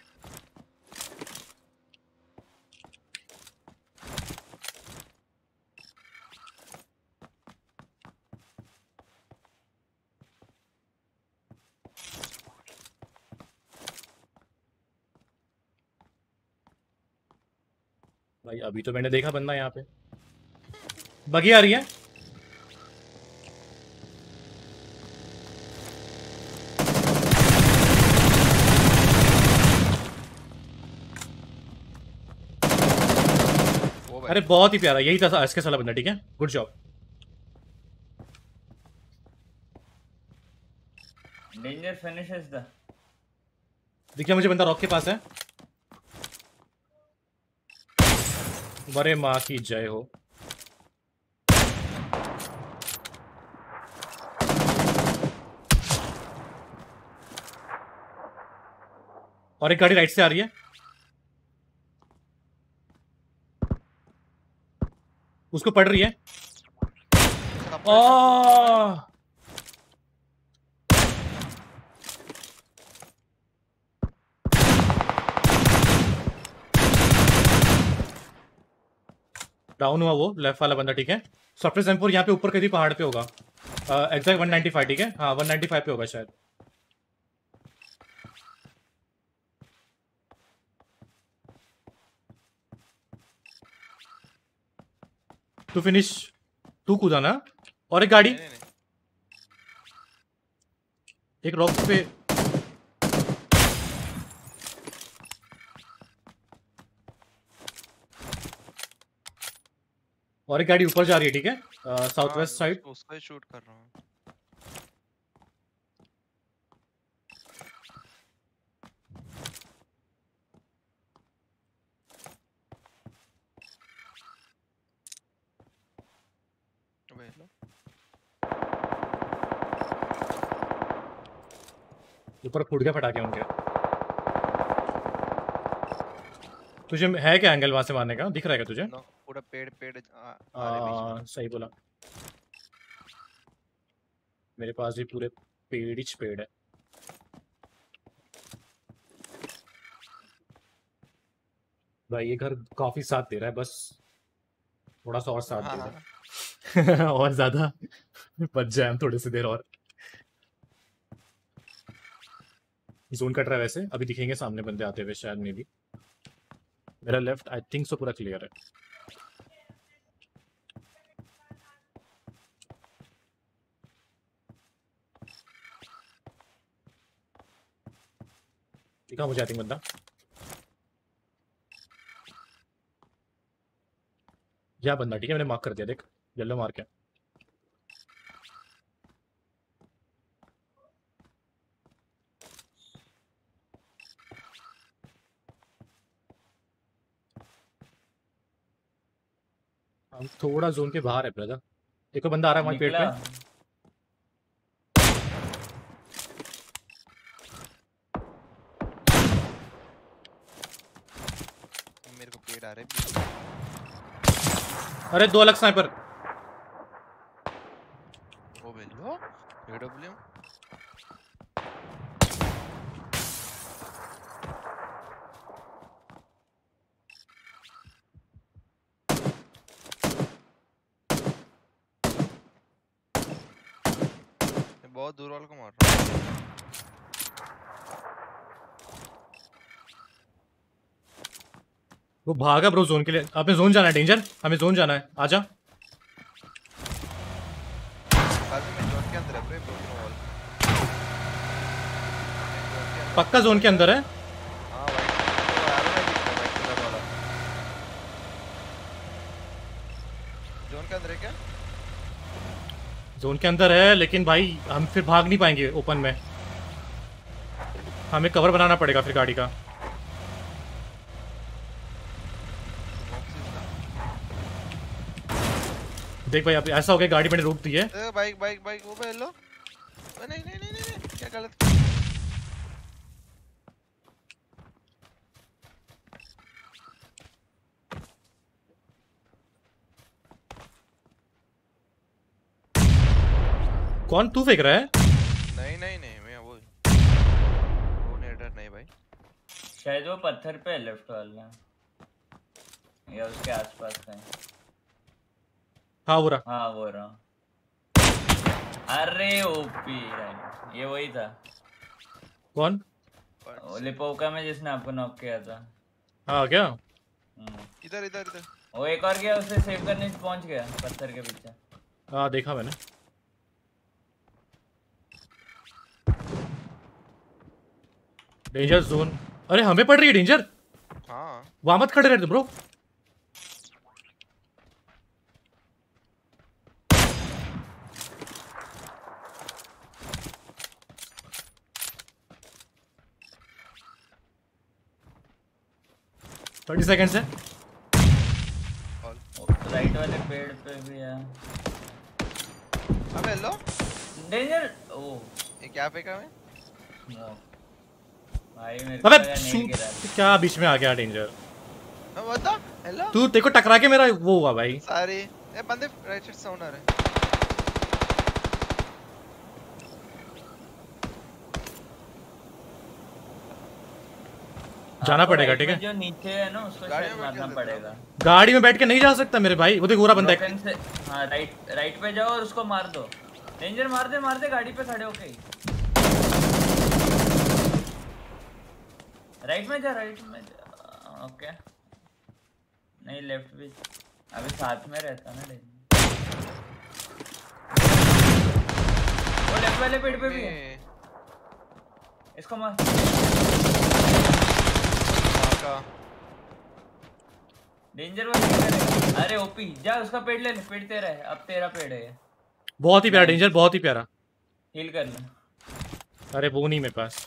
भाई अभी तो मैंने देखा बंदा यहाँ पे, बगी आ रही है। अरे बहुत ही प्यारा, यही था इसके साला बंदा। ठीक है, good job. Danger finishes the. देखिए मुझे बंदा रॉक के पास है। बड़े माँ की जय हो। और एक गाड़ी राइट से आ रही है, उसको पड़ रही है। ओ! डाउन हुआ वो लेफ्ट वाला बंदा। ठीक है, सॉफ्टवेयर सैम्पुर यहाँ पे ऊपर कहीं पहाड़ पे होगा। Exact one ninety five. ठीक है, हाँ वन नाइन्टी फाइव पे होगा शायद। तू फिनिश, तू कूदा ना। और एक गाड़ी, नहीं, नहीं। एक रॉक पे। और एक गाड़ी ऊपर जा रही है। ठीक है, साउथ वेस्ट साइड। उसका ही शूट कर रहा हूँ। ऊपर फूट गया फटाके उनके। तुझे है क्या एंगल वहां से मारने का? दिख रहा है क्या तुझे? पूरा पेड़ पेड़ आ, आ, आ, सही बोला, मेरे पास भी पूरे पेड़ ही पेड़ है। भाई ये घर काफी साथ दे रहा है, बस थोड़ा सा और साथ हाँ। दे रहा है और ज्यादा बच जाए हम थोड़ी सी देर और। जोन कट रहा है वैसे, अभी दिखेंगे सामने बंदे आते हुए शायद। मे भी मेरा लेफ्ट आई थिंक सो पूरा क्लियर है। दिखा मुझे आई थिंक बंदा या बंदा। ठीक है, मैंने मार्क कर दिया, देख येलो मार्क है। हम थोड़ा जोन के बाहर है ब्रदर। देखो बंदा आ रहा है वहां पेड़ पे। मेरे को पेड़ आ रहे हैं। अरे दो अलग स्नाइपर। ओ बेलो एडब्ल्यू। बहुत दूर वाले को मार रहा है। वो भागा ब्रो जोन के लिए। आपने जोन जाना है डेंजर, हमें जोन जाना है, आजा। पक्का जोन के अंदर है। जोन के अंदर है क्या? जोन के अंदर है, लेकिन भाई हम फिर भाग नहीं पाएंगे ओपन में, हमें कवर बनाना पड़ेगा फिर गाड़ी का। देख भाई आप ऐसा हो गया गाड़ी मैंने रोक दी है। बाइक बाइक बाइक वो भाई लो। नहीं नहीं नहीं नहीं क्या गलत। कौन तू फेंक रहा है? नहीं नहीं नहीं मैं वो वो नेडर नहीं भाई। शायद वो पत्थर पे लेफ्ट वाला या उसके आसपास है। हाँ वो रहा। हाँ वो रहा। अरे ओपी ये वही था। कौन? लिपोका में जिसने आपको नॉक किया था। हाँ क्या? इधर इधर इधर। वो एक और गया उसे सेव करने पहुंच गया पत्थर के पीछे। हाँ देखा मैंने। Danger zone. अरे हमें पड़ रही है डेंजर। हाँ। वहाँ मत खड़े रहते ब्रो। थर्टी सेकेंड है। राइट वाले पेड़ पे भी है। अबे लो। डेंजर। ओ। ये क्या फेंका मैं? भाई मेरे को नहीं गिरा क्या बीच में आ गया डेंजर। मैं बता हेलो तू तेरे को टकरा के मेरा वो हुआ भाई। सॉरी ये बंदे राइट साइड साउंड आ रहा है। जाना पड़ेगा ठीक है। जो नीचे है ना उसको मारना पड़ेगा। गाड़ी में बैठ के नहीं जा सकता मेरे भाई। वो देख गोरा बंदा है। हां राइट राइट पे जाओ और उसको मार दो। डेंजर मार दे मार दे गाड़ी पे खड़े होके। राइट में जा राइट में जा। ओके नहीं लेफ्ट भी अभी साथ में रहता ना। वो लेफ्ट वाले पेड़ पे भी है। इसको मार। डेंजर वाला। अरे ओपी जा उसका पेड़ ले ले। पेड़ तेरा है अब तेरा पेड़ है। बहुत ही प्यारा डेंजर बहुत ही प्यारा। हील कर ले। अरे वो नहीं मेरे पास।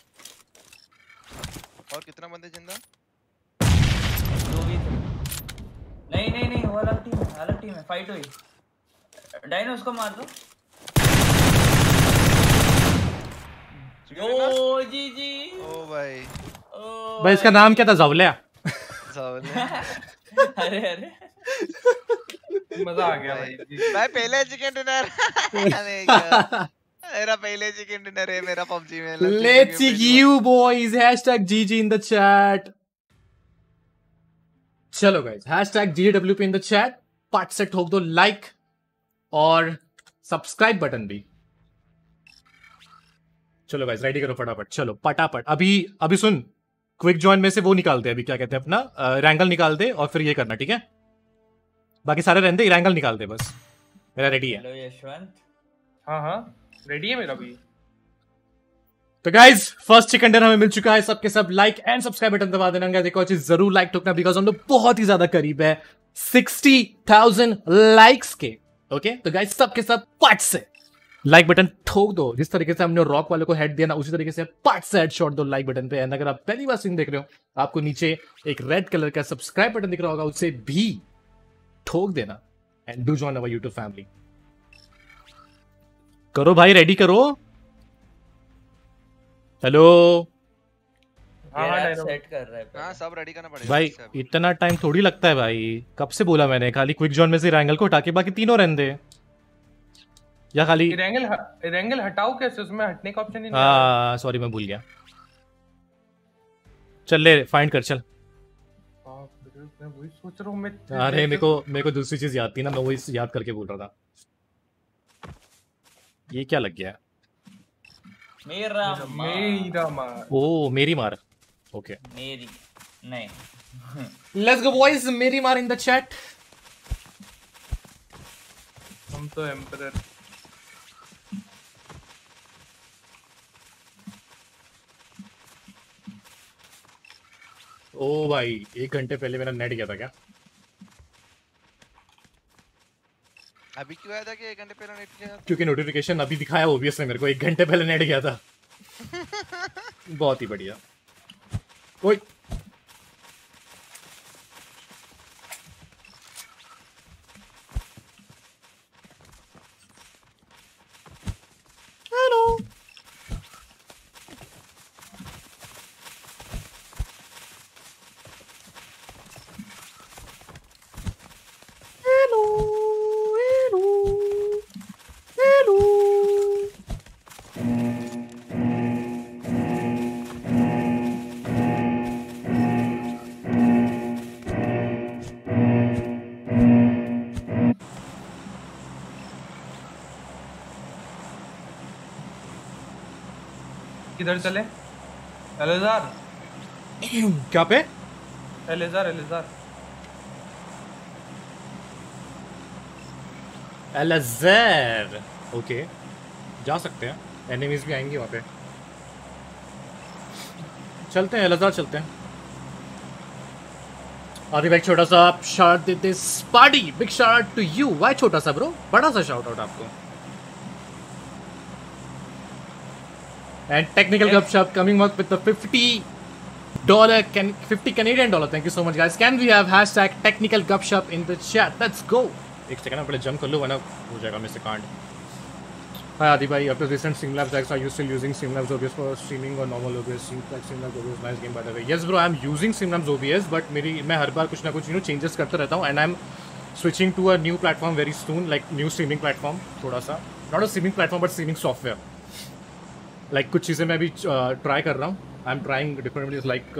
और कितना बंदे जिंदा? दो भी थे। नहीं नहीं नहीं वो अलग टीम है अलग टीम है। फाइट हुई। डायनो उसको मार दो। ओ जी जी। ओ भाई ओ भाई इसका नाम क्या था? जवलिया जवलिया। अरे अरे मजा आ गया भाई भाई। पहले चिकन डिनर मेरा पहले चिकन डिनर है मेरा पबजी में। Let's see you boys hashtag G G in the chat. चलो guys hashtag G G W P in the chat. पार्ट से ठोक दो लाइक और सब्सक्राइब बटन भी। चलो गाइस रेडी करो फटाफट। चलो फटाफट अभी अभी सुन क्विक जॉइन में से वो निकालते हैं अभी क्या कहते हैं अपना रैंगल निकाल दे और फिर ये करना ठीक है। बाकी सारे रहने दे रैंगल निकाल दे बस। मेरा रेडी है। हेलो यशवंत। हाँ हाँ रेडी है मेरा भी। तो गाइज फर्स्ट चिकन डिनर हमें मिल चुका है। सबके सब लाइक एंड सब्सक्राइब बटन दबा देना। गाइस एक और चीज जरूर लाइक ठोकना बिकॉज हम लोग बहुत ही ज्यादा करीब है सिक्सटी थाउजेंड लाइक्स के। ओके तो गाइज सबके सब पार्ट से लाइक बटन ठोक दो। जिस तरीके से हमने रॉक वाले को हेड दिया ना उसी तरीके से पार्ट से हेड शॉट दो लाइक बटन पे। एंड अगर आप पहली बार सीन देख रहे हो आपको नीचे एक रेड कलर का सब्सक्राइब बटन दिख रहा होगा उसे भी ठोक देना। And do join our YouTube family. करो भाई रेडी करो। हेलो सेट कर रहे हैं सब रेडी करना पड़ेगा भाई। इतना टाइम थोड़ी लगता है भाई। कब से बोला मैंने खाली क्विक जॉन में से रैंगल को हटा के बाकी तीनों रहने दे या खाली रैंगल रैंगल हटाओ कैसे? उसमें हटने का ऑप्शन ही नहीं। हां सॉरी मैं भूल गया। चल ले फाइंड कर चल। मैं वही सोच रहा हूं मैं। अरे मेरे को मेरे को दूसरी चीज याद थी ना मैं वही याद करके बोल रहा था। ये क्या लग गया? मेरा मेरा मार। ओ मेरी मार। ओके मेरी नहीं। लेट्स गो बॉयज मेरी मार इन द चैट। हम तो एम्परर। ओ भाई एक घंटे पहले मेरा नेट गया था क्या? अभी क्यों आया था कि एक घंटे पहले नेट गया? क्योंकि नोटिफिकेशन अभी दिखाया ओबीएस ने मेरे को एक घंटे पहले नेट गया था। बहुत ही बढ़िया। ओए किधर चले? एलेजार क्या पे? एलेजार एलेजार एलेजार ओके जा सकते हैं, एनिमीज भी आएंगे वहाँ पे। चलते हैं एलेजार चलते हैं। और एक छोटा सा शार्ट देते स्पार्टी, big short to you. Y छोटा सा ब्रो, बड़ा सा शाउट आउट आपको। And technical Gupshup coming up with the fifty dollar can fifty Canadian dollar. Thank you so much guys. Can we have hashtag technical Gupshup in the chat? Let's go. एक second मैं पहले jump कर लूं वरना हो जाएगा मेरे से कांड। हाय आदि भाई, after recent Streamlabs x are you still using Streamlabs OBS for streaming और normal OBS? Streamlabs Streamlabs OBS nice game by the way. Yes bro, I am using Streamlabs OBS but मेरी मैं हर बार कुछ ना कुछ you know changes करता रहता हूं and I am switching to a new platform very soon, like new streaming platform. थोड़ा सा not a streaming platform but streaming software, like कुछ चीज़ें मैं अभी ट्राई कर रहा हूँ। I am trying different like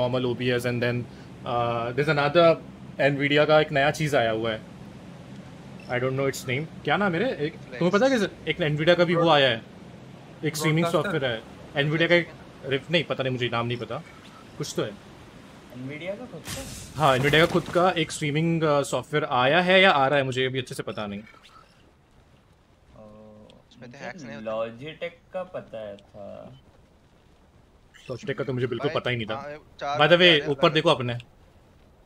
normal OBS and then there is another Nvidia का एक नया चीज़ आया हुआ है। I don't know its name, क्या नाम है रे? तुम्हें पता है कि एक एनवीडिया का भी वो आया है, एक स्ट्रीमिंग सॉफ्टवेयर है एनवीडिया का एक, रिफ नहीं पता, नहीं मुझे नाम नहीं पता, कुछ तो है एनवीडिया का खुद का। हाँ एनवीडिया का खुद का एक स्ट्रीमिंग सॉफ्टवेयर आया है या आ रहा है, मुझे अभी अच्छे से पता नहीं। लॉजिटेक का पता है था, लॉजिटेक का तो मुझे बिल्कुल पता ही नहीं था। बाय द वे ऊपर देखो अपने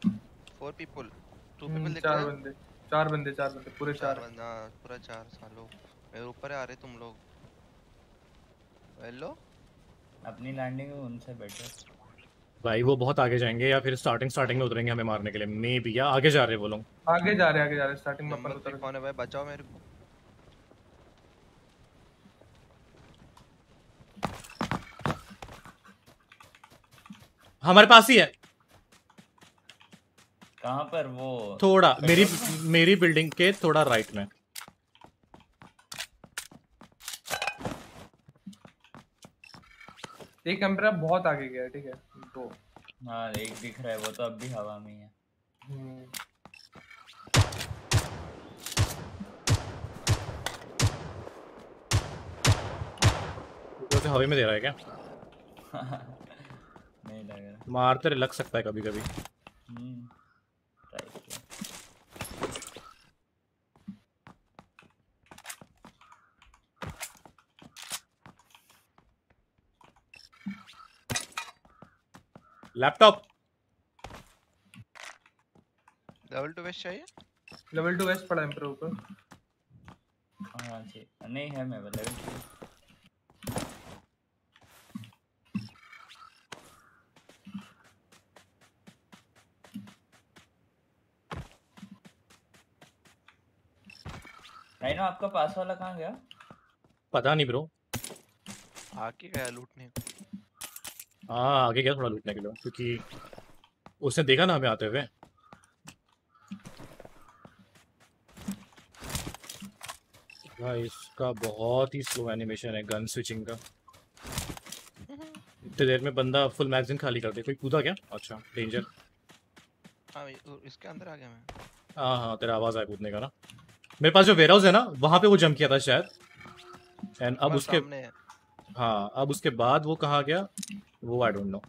फोर पीपल टू पीपल दिख रहा है। चार बंदे चार बंदे चार बंदे पूरे चार बंदा पूरा चार सालों मेरे ऊपर आ रहे तुम लोग। हेलो अपनी लैंडिंग में उनसे बेटर भाई, वो बहुत आगे जाएंगे या फिर स्टार्टिंग स्टार्टिंग में उतरेंगे हमें मारने के लिए मे बी, या आगे जा रहे वो लोग, आगे जा रहे आगे जा रहे स्टार्टिंग में अपन उतर। कौन है भाई? बचाओ मेरे को। हमारे पास ही है। कहां पर? वो थोड़ा मेरी मेरी बिल्डिंग के थोड़ा राइट में। एक कैमरा बहुत आगे गया, ठीक है तो हाँ एक दिख रहा है, वो तो अब भी हवा में है। तो हवा में दे रहा है क्या? नहीं लग रहा, मारते लग सकता है कभी कभी। लैपटॉप लेवल टू वेस्ट चाहिए, लेवल टू वेस्ट पड़ा है मेरे ऊपर। हाँ जी नहीं है, मैं लेवल टू नहीं ना। आपका पास वाला कहाँ गया? पता नहीं ब्रो, आके गया लूटने। हाँ आगे गया थोड़ा लूटने के लिए क्योंकि उसने देखा ना हमें आते हुए। भाई इसका बहुत ही स्लो एनिमेशन है गन स्विचिंग का। इतने देर में बंदा फुल मैगजीन खाली कर दे। कोई कूदा क्या? अच्छा डेंजर। हाँ इसके अंदर आ गया मैं। हाँ हाँ तेरा आवाज आया कूदने का ना। मेरे पास जो वेयरहाउस है ना वहाँ पे वो जंप किया था शायद एंड अब उसके हाँ अब उसके बाद वो कहाँ गया वो आई डोंट नो।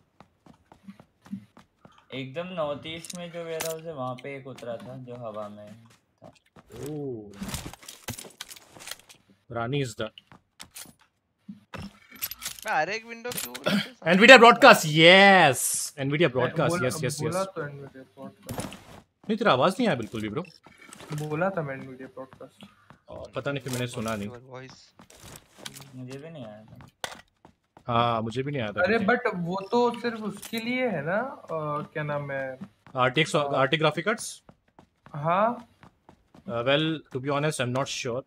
एकदम नॉर्थ ईस्ट में जो वेयरहाउस है वहाँ पे एक उतरा था जो हवा में था। ओह रानी इज द अरे एक विंडो क्यों? Nvidia broadcast yes, Nvidia broadcast yes yes yes. नहीं तेरा आवाज नहीं आया बिल्कुल भी ब्रो। बोला था मैंने वीडियो पॉडकास्ट और पता नहीं फिर मैंने सुना नहीं, मुझे भी नहीं आया था। हाँ मुझे भी नहीं आया था। अरे बट वो तो सिर्फ उसके लिए है ना, क्या नाम है आरटीएक्स आरटी ग्राफिक्स। हाँ well to be honest I am not sure,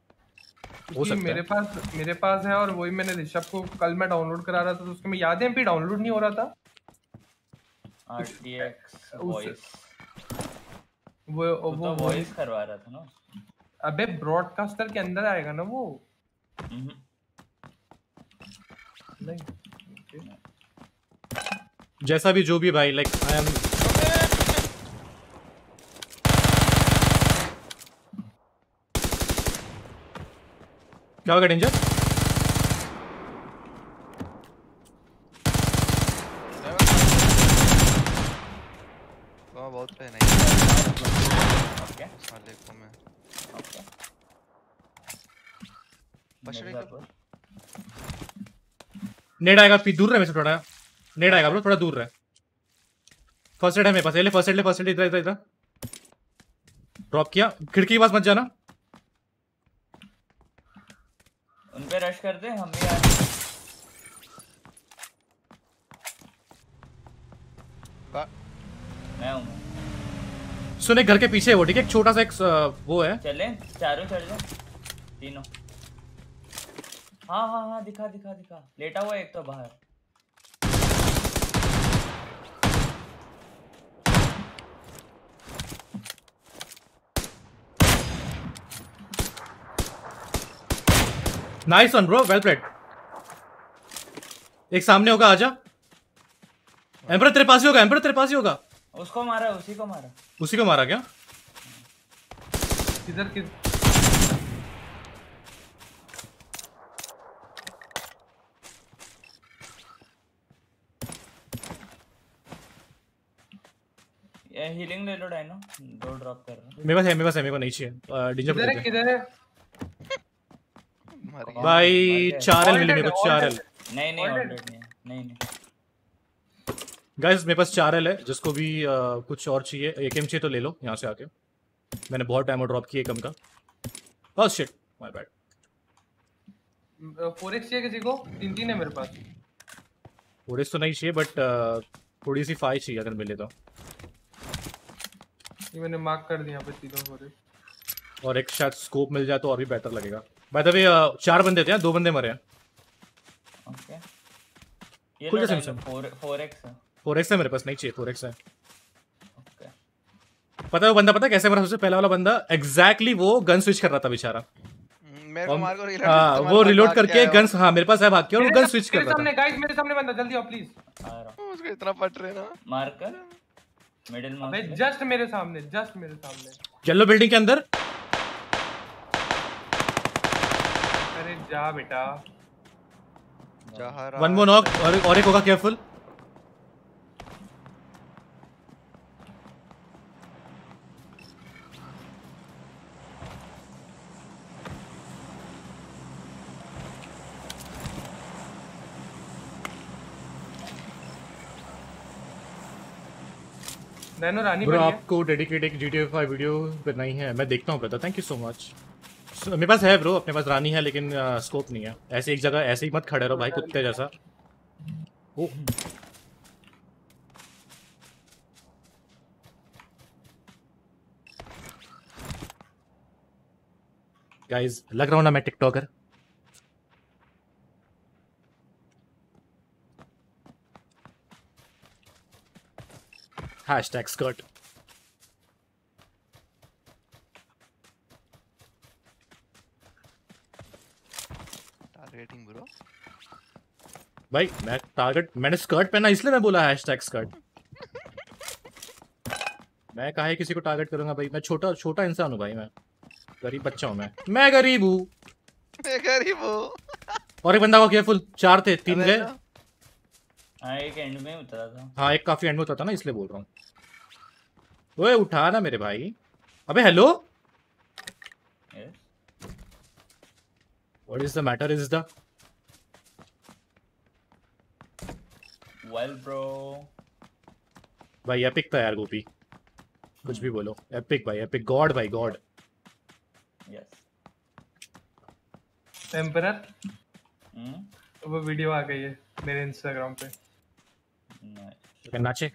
हो सकता है। मेरे पास मेरे पास है और वही मैंने ऋषभ को कल मैं डाउनलोड करा रहा था तो उसके में याद है एमपी डाउनलोड नहीं हो रहा था आरटीएक्स वॉइस। वो तो वो वॉइस करवा रहा था ना। अबे ब्रॉडकास्टर के अंदर आएगा ना वो। नहीं जैसा भी जो भी भाई लाइक आई एम क्या होगा डेंजर तो बहुत पे नहीं ओके साले को मैं ओके बशरे को नेड आएगा फिर दूर रहे मेरे से थोड़ा नेड आएगा ब्रो थोड़ा दूर रहे फर्स्ट एड है मेरे पास ले फर्स्ट एड ले फर्स्ट एड इधर इधर इधर ड्रॉप किया खिड़की के पास मत जाना उन पे रश कर दे हम भी आ मैं हूं सुने घर के पीछे वो ठीक है एक छोटा सा एक वो है चले चारों चल जाओ तीनों हां हां हां दिखा दिखा दिखा लेटा हुआ एक तो बाहर nice one bro well played एक सामने होगा आजा एम्पर तेरे पास ही होगा एम्पर तेरे पास ही होगा उसको मारा उसी को मारा उसी को मारा क्या किधर किधर ये हीलिंग ले लो डाइनो दो ड्रॉप कर रहा मेरे पास है मेरे पास है मेरे को नहीं चाहिए डेंजर किधर किधर है भाई चार एल मिली मेरे को चार एल नहीं नहीं ऑलरेडी नहीं नहीं नहीं गाइस मेरे पास चार एल है जिसको भी आ, कुछ और चाहिए एक एम चाहिए तो ले लो यहाँ से आके मैंने बहुत टाइम ड्रॉप किया कम का oh shit my bad four x चाहिए किसी को तीन तीन है मेरे पास फोर एक्स तो नहीं चाहिए बट थोड़ी सी फाइव चाहिए अगर मिले तो ये मैंने मार्क कर दिया यहाँ पे तीनों फोर एक्स और एक शायद स्कोप मिल जाए तो और भी बेटर लगेगा बाय द वे चार बंदे थे दो बंदे मरे हैं ओके ये लो फोर एक्स फोर एक्स है मेरे पास नहीं चाहिए फोर एक्स है okay. पता है वो बंदा पता है कैसे मरा सबसे पहला वाला बंदा एग्जैक्टली exactly वो गन स्विच कर रहा था बेचारा मेरे को मार को रिलोड हां वो रिलोड करके गन हां मेरे पास है भाग के और गन स्विच कर रहा था सामने गाइस मेरे सामने बंदा जल्दी आओ प्लीज आ रहा उसको इतना पट रहे ना मार कर मिडिल मार अबे जस्ट मेरे सामने जस्ट मेरे सामने येलो बिल्डिंग के अंदर अरे जा बेटा जा रहा वन मोर नॉक और और एक होगा केयरफुल नैनो रानी ब्रो आपको डेडिकेटेड एक G T A five video बनाई है मैं देखता हूं brother thank you so much मेरे पास है ब्रो अपने पास रानी है लेकिन आ, स्कोप नहीं है ऐसे एक जगह ऐसे ही मत खड़े रहो भाई कुत्ते जैसा ओ गाइस लग रहा हूं ना मैं tiktoker Hashtag skirt. Targeting bro. भाई मैं टारगेट मैंने स्कर्ट पहना इसलिए मैं बोला हैशटैग स्कर्ट मैं काहे किसी को टारगेट करूंगा भाई मैं छोटा छोटा इंसान हूँ भाई मैं गरीब बच्चा हूँ मैं मैं गरीब हूँ मैं गरीब हूँ और एक बंदा को केयरफुल चार थे तीन गए हाँ एक एंड में उतरा था हाँ एक काफी एंड में उतरा था ना इसलिए बोल रहा हूँ ओए उठा ना मेरे भाई अबे hello what is the matter is the well bro भाई एपिक था यार गोपी कुछ भी बोलो एपिक भाई एपिक गॉड भाई गॉड यस टेम्परर वो वीडियो आ गई है मेरे इंस्टाग्राम पे नहीं नाचे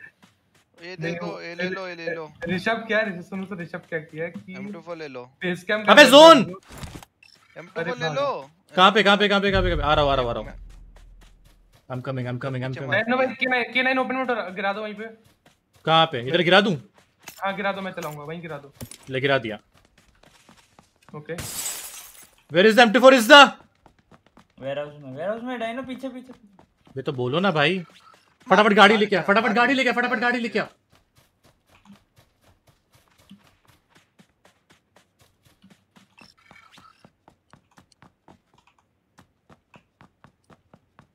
ये देखो ये ले लो ये ले लो ऋषभ क्या है सुनो तो ऋषभ क्या किया कि एम टू फोर ले लो फेस कैम अबे जोन एम टू फोर ले लो कहां पे कहां पे कहां पे कहां पे आ रहा हूं आ रहा हूं आ रहा हूं I am coming I am coming I am coming nine भाई के नाइन के नाइन ओपन में गिरा दो वहीं पे कहां पे इधर गिरा दूं हां गिरा दो मैं चलाऊंगा वहीं गिरा दो ले गिरा दिया okay where is the M two four is the warehouse में वेयर हाउस में डाइनो पीछे पीछे मैं तो बोलो ना भाई फटाफट गाड़ी लेके आ फटाफट गाड़ी लेके आ फटाफट गाड़ी लेके आ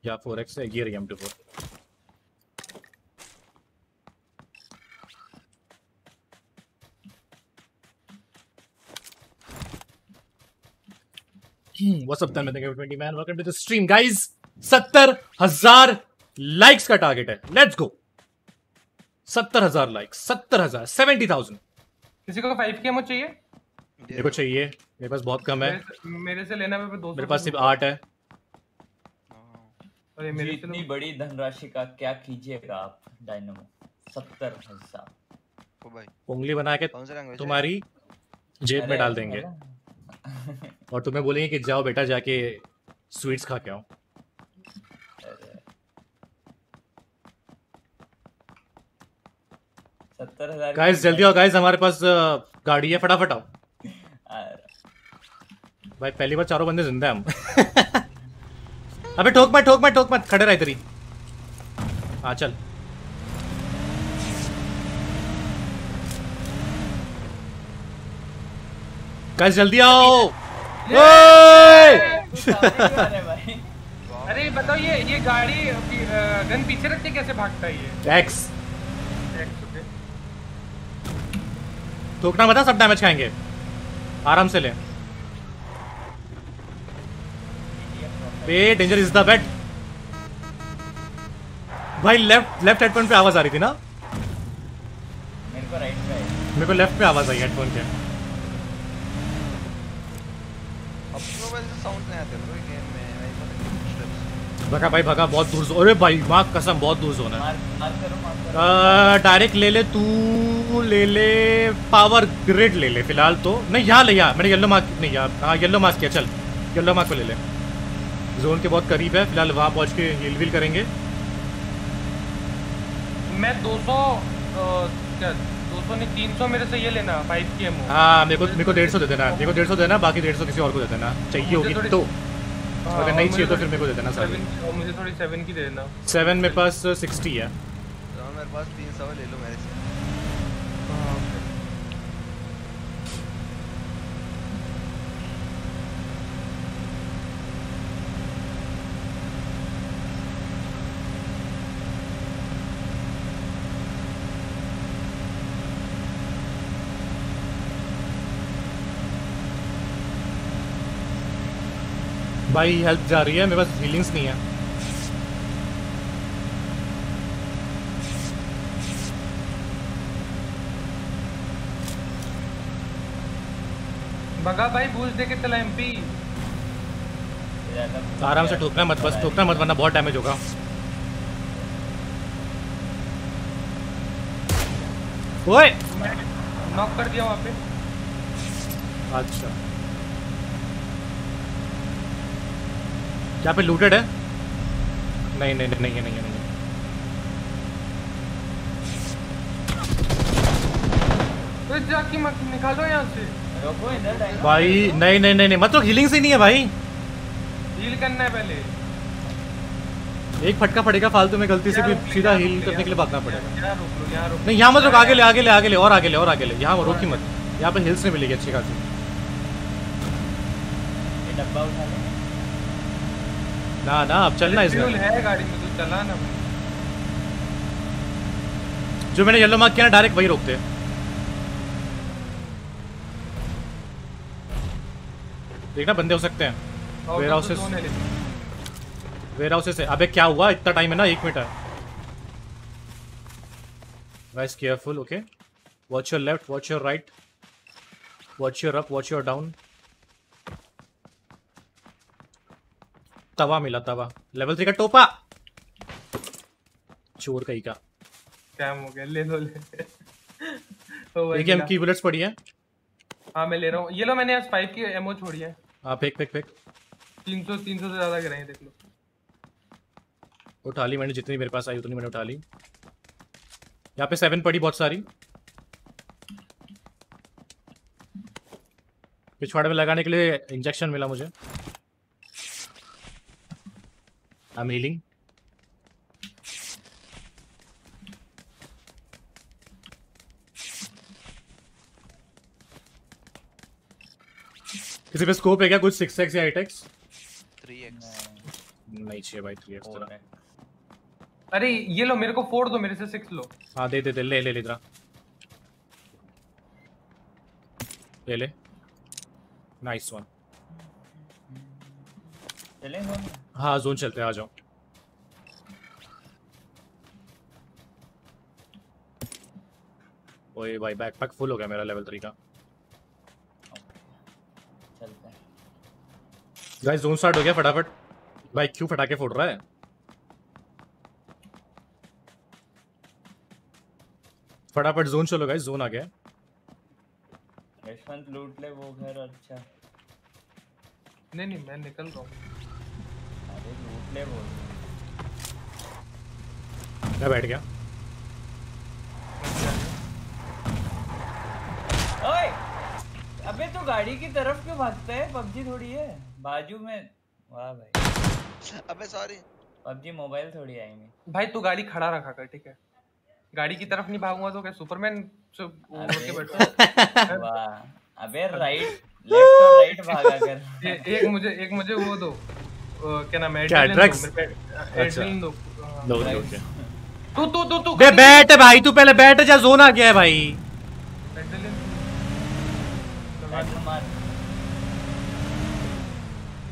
या फोर एक्स है gear M two four What's up, Tanmay? twenty man, welcome to the stream, guys. सत्तर हज़ार लाइक्स का टारगेट है. Let's go. सत्तर हज़ार लाइक्स, सत्तर हज़ार, सेवेंटी थाउज़ेंड. किसी को फाइव के मुझे चाहिए? मेरे को चाहिए, मेरे पास बहुत कम है. मेरे से लेना, मेरे पास मेरे पास सिर्फ आठ है. अरे मेरी इतनी बड़ी धनराशि का क्या कीजिएगा आप डायनामो? सत्तर हज़ार. ओ भाई, उंगली बना के तुम्हारी जेब में डाल देंगे और तुम्हें बोलेंगे कि जाओ बेटा जाके स्वीट्स खा के आओ. सत्तर हज़ार. गाइस जल्दी आओ गाइस, हमारे पास गाड़ी है, फटाफट आओ भाई. पहली बार चारों बंदे जिंदा हम. अबे ठोक मत ठोक मत ठोक मत, खड़े रह इधर ही. हाँ चल, गाइस जल्दी आओ. भाई अरे बताओ ये ये गाड़ी गन पीछे रख के कैसे भागता है? ये टैक्स ठोकना बता, सब डैमेज खाएंगे, आराम से ले. बे डेंजर इज द बेट. भाई लेफ्ट लेफ्ट हेडफोन पे आवाज आ रही थी ना, मेरे को राइट पे, मेरे को लेफ्ट पे आवाज आई हेडफोन के. अब तो वैसे साउंड नहीं आते ब्रो गेम में. भाई पता भगा भाई भगा, बहुत दूर से. अरे भाई मां कसम बहुत दूर से होना है. डायरेक्ट ले ले, तू ले ले पावर ग्रिड ले ले फिलहाल तो. नहीं यहाँ ले, यहाँ मैंने येलो मार्क नहीं, यहाँ हाँ येलो मार्क किया. चल येलो मार्क को ले ले, जोन के बहुत करीब है. फिलहाल वहाँ पहुँच के हिल विल करेंगे. मैं दो सौ क्या दो सौ नहीं तीन सौ मेरे से ये लेना फाइव के. हाँ मेरे को मेरे को डेढ़ सौ दे देना, मेरे को डेढ़ सौ देना, बाकी डेढ़ सौ किसी और को दे देना. चाहिए होगी तो, अगर नहीं चाहिए तो फिर मेरे को दे देना. सारी मुझे थोड़ी सेवन की दे देना. सेवन मेरे पास सिक्सटी है, मेरे पास तीन सौ ले लो मेरे से. भाई हेल्प जा रही है, मेरे पास फीलिंग्स नहीं है. भगा भाई भूल दे के चला एमपी. आराम से ठोकना मत, बस ठोकना मत वरना बहुत डैमेज होगा. ओए नॉक कर दिया वहाँ पे. अच्छा यहाँ पे लूटेड है? नहीं नहीं नहीं नहीं नहीं नहीं. तो जाके मत निकालो यहाँ से. भाई नहीं नहीं नहीं नहीं मतलब हीलिंग से नहीं है भाई, हील करना है पहले. एक फटका पड़ेगा फालतू में गलती से, फिर सीधा हील करने के लिए भागना पड़ेगा. नहीं यहाँ मत रुक, आगे ले आगे ले आगे ले और आगे ले और आगे ले. यहाँ रोक ही मत, यहाँ पे हिल्स नहीं मिलेगी अच्छी खासी. ना ना अब चलना इसमें, जो मैंने येलो मार्क किया ना डायरेक्ट वही रोकते है. देखना बंदे हो सकते हैं वेयर हाउसेस वेयर हाउसेस है. अबे क्या हुआ, इतना टाइम है ना, एक मिनट है. Guys careful. Okay watch your left, watch your right, watch your up, watch your down. तवा मिला, तवा लेवल थ्री का टोपा. चोर कहीं का कैम हो गया, ले लो ले. देखिए हम की बुलेट्स पड़ी है. हाँ मैं ले रहा हूँ, ये लो मैंने आज फाइव की एमओ छोड़ी है. हाँ फेंक फेंक फेंक. तीन सौ तीन सौ से ज़्यादा गिराएंगे, देख लो. उठा ली मैंने, जितनी मेरे पास आई उतनी मैंने उठा ली. यहाँ पे सेवन पड़ी बहुत सारी, पिछवाड़े में लगाने के लिए इंजेक्शन मिला मुझे. I am healing. किसी पे स्कोप है क्या कुछ? सिक्स एक्स या एट एक्स? थ्री एक्स नहीं चाहिए भाई, थ्री एक्स थोड़ा. अरे ये लो, मेरे को फोर दो, मेरे से सिक्स लो. हाँ दे दे दे, ले ले ले इधर ले ले. Nice one. चलें जोन? हाँ जोन चलते हैं, आ जाओ। ओए भाई बैकपैक फुल हो गया मेरा लेवल थ्री का। चलते हैं गाइस, जोन स्टार्ट हो गया फटाफट। भाई क्यों फटाके फोड़ रहा है? फटाफट जोन चलो गाइस, जोन आ गया। यशवंत लूट ले वो घर। अच्छा नहीं नहीं मैं निकल रहा हूँ। अरे लूट ले वो। मैं बैठ गया। ओए अबे तो गाड़ी की तरफ क्यों भागता है? पबजी थोड़ी है बाजू में। वाह भाई अबे सॉरी, पबजी मोबाइल थोड़ी आई में। भाई तू गाड़ी खड़ा रखा कर, ठीक है? गाड़ी की तरफ नहीं भागूंगा तो क्या सुपरमैन से उड़ के बैठूंगा? वाह अबे राइट लेफ्ट और राइट भागा कर। ए, एक मुझे एक मुझे वो दो क्या नाम है, एड्रेन दो। लो लो तू तू तू तू बे बैठ भाई, तू पहले बैठ जा। जोन आ गया है भाई।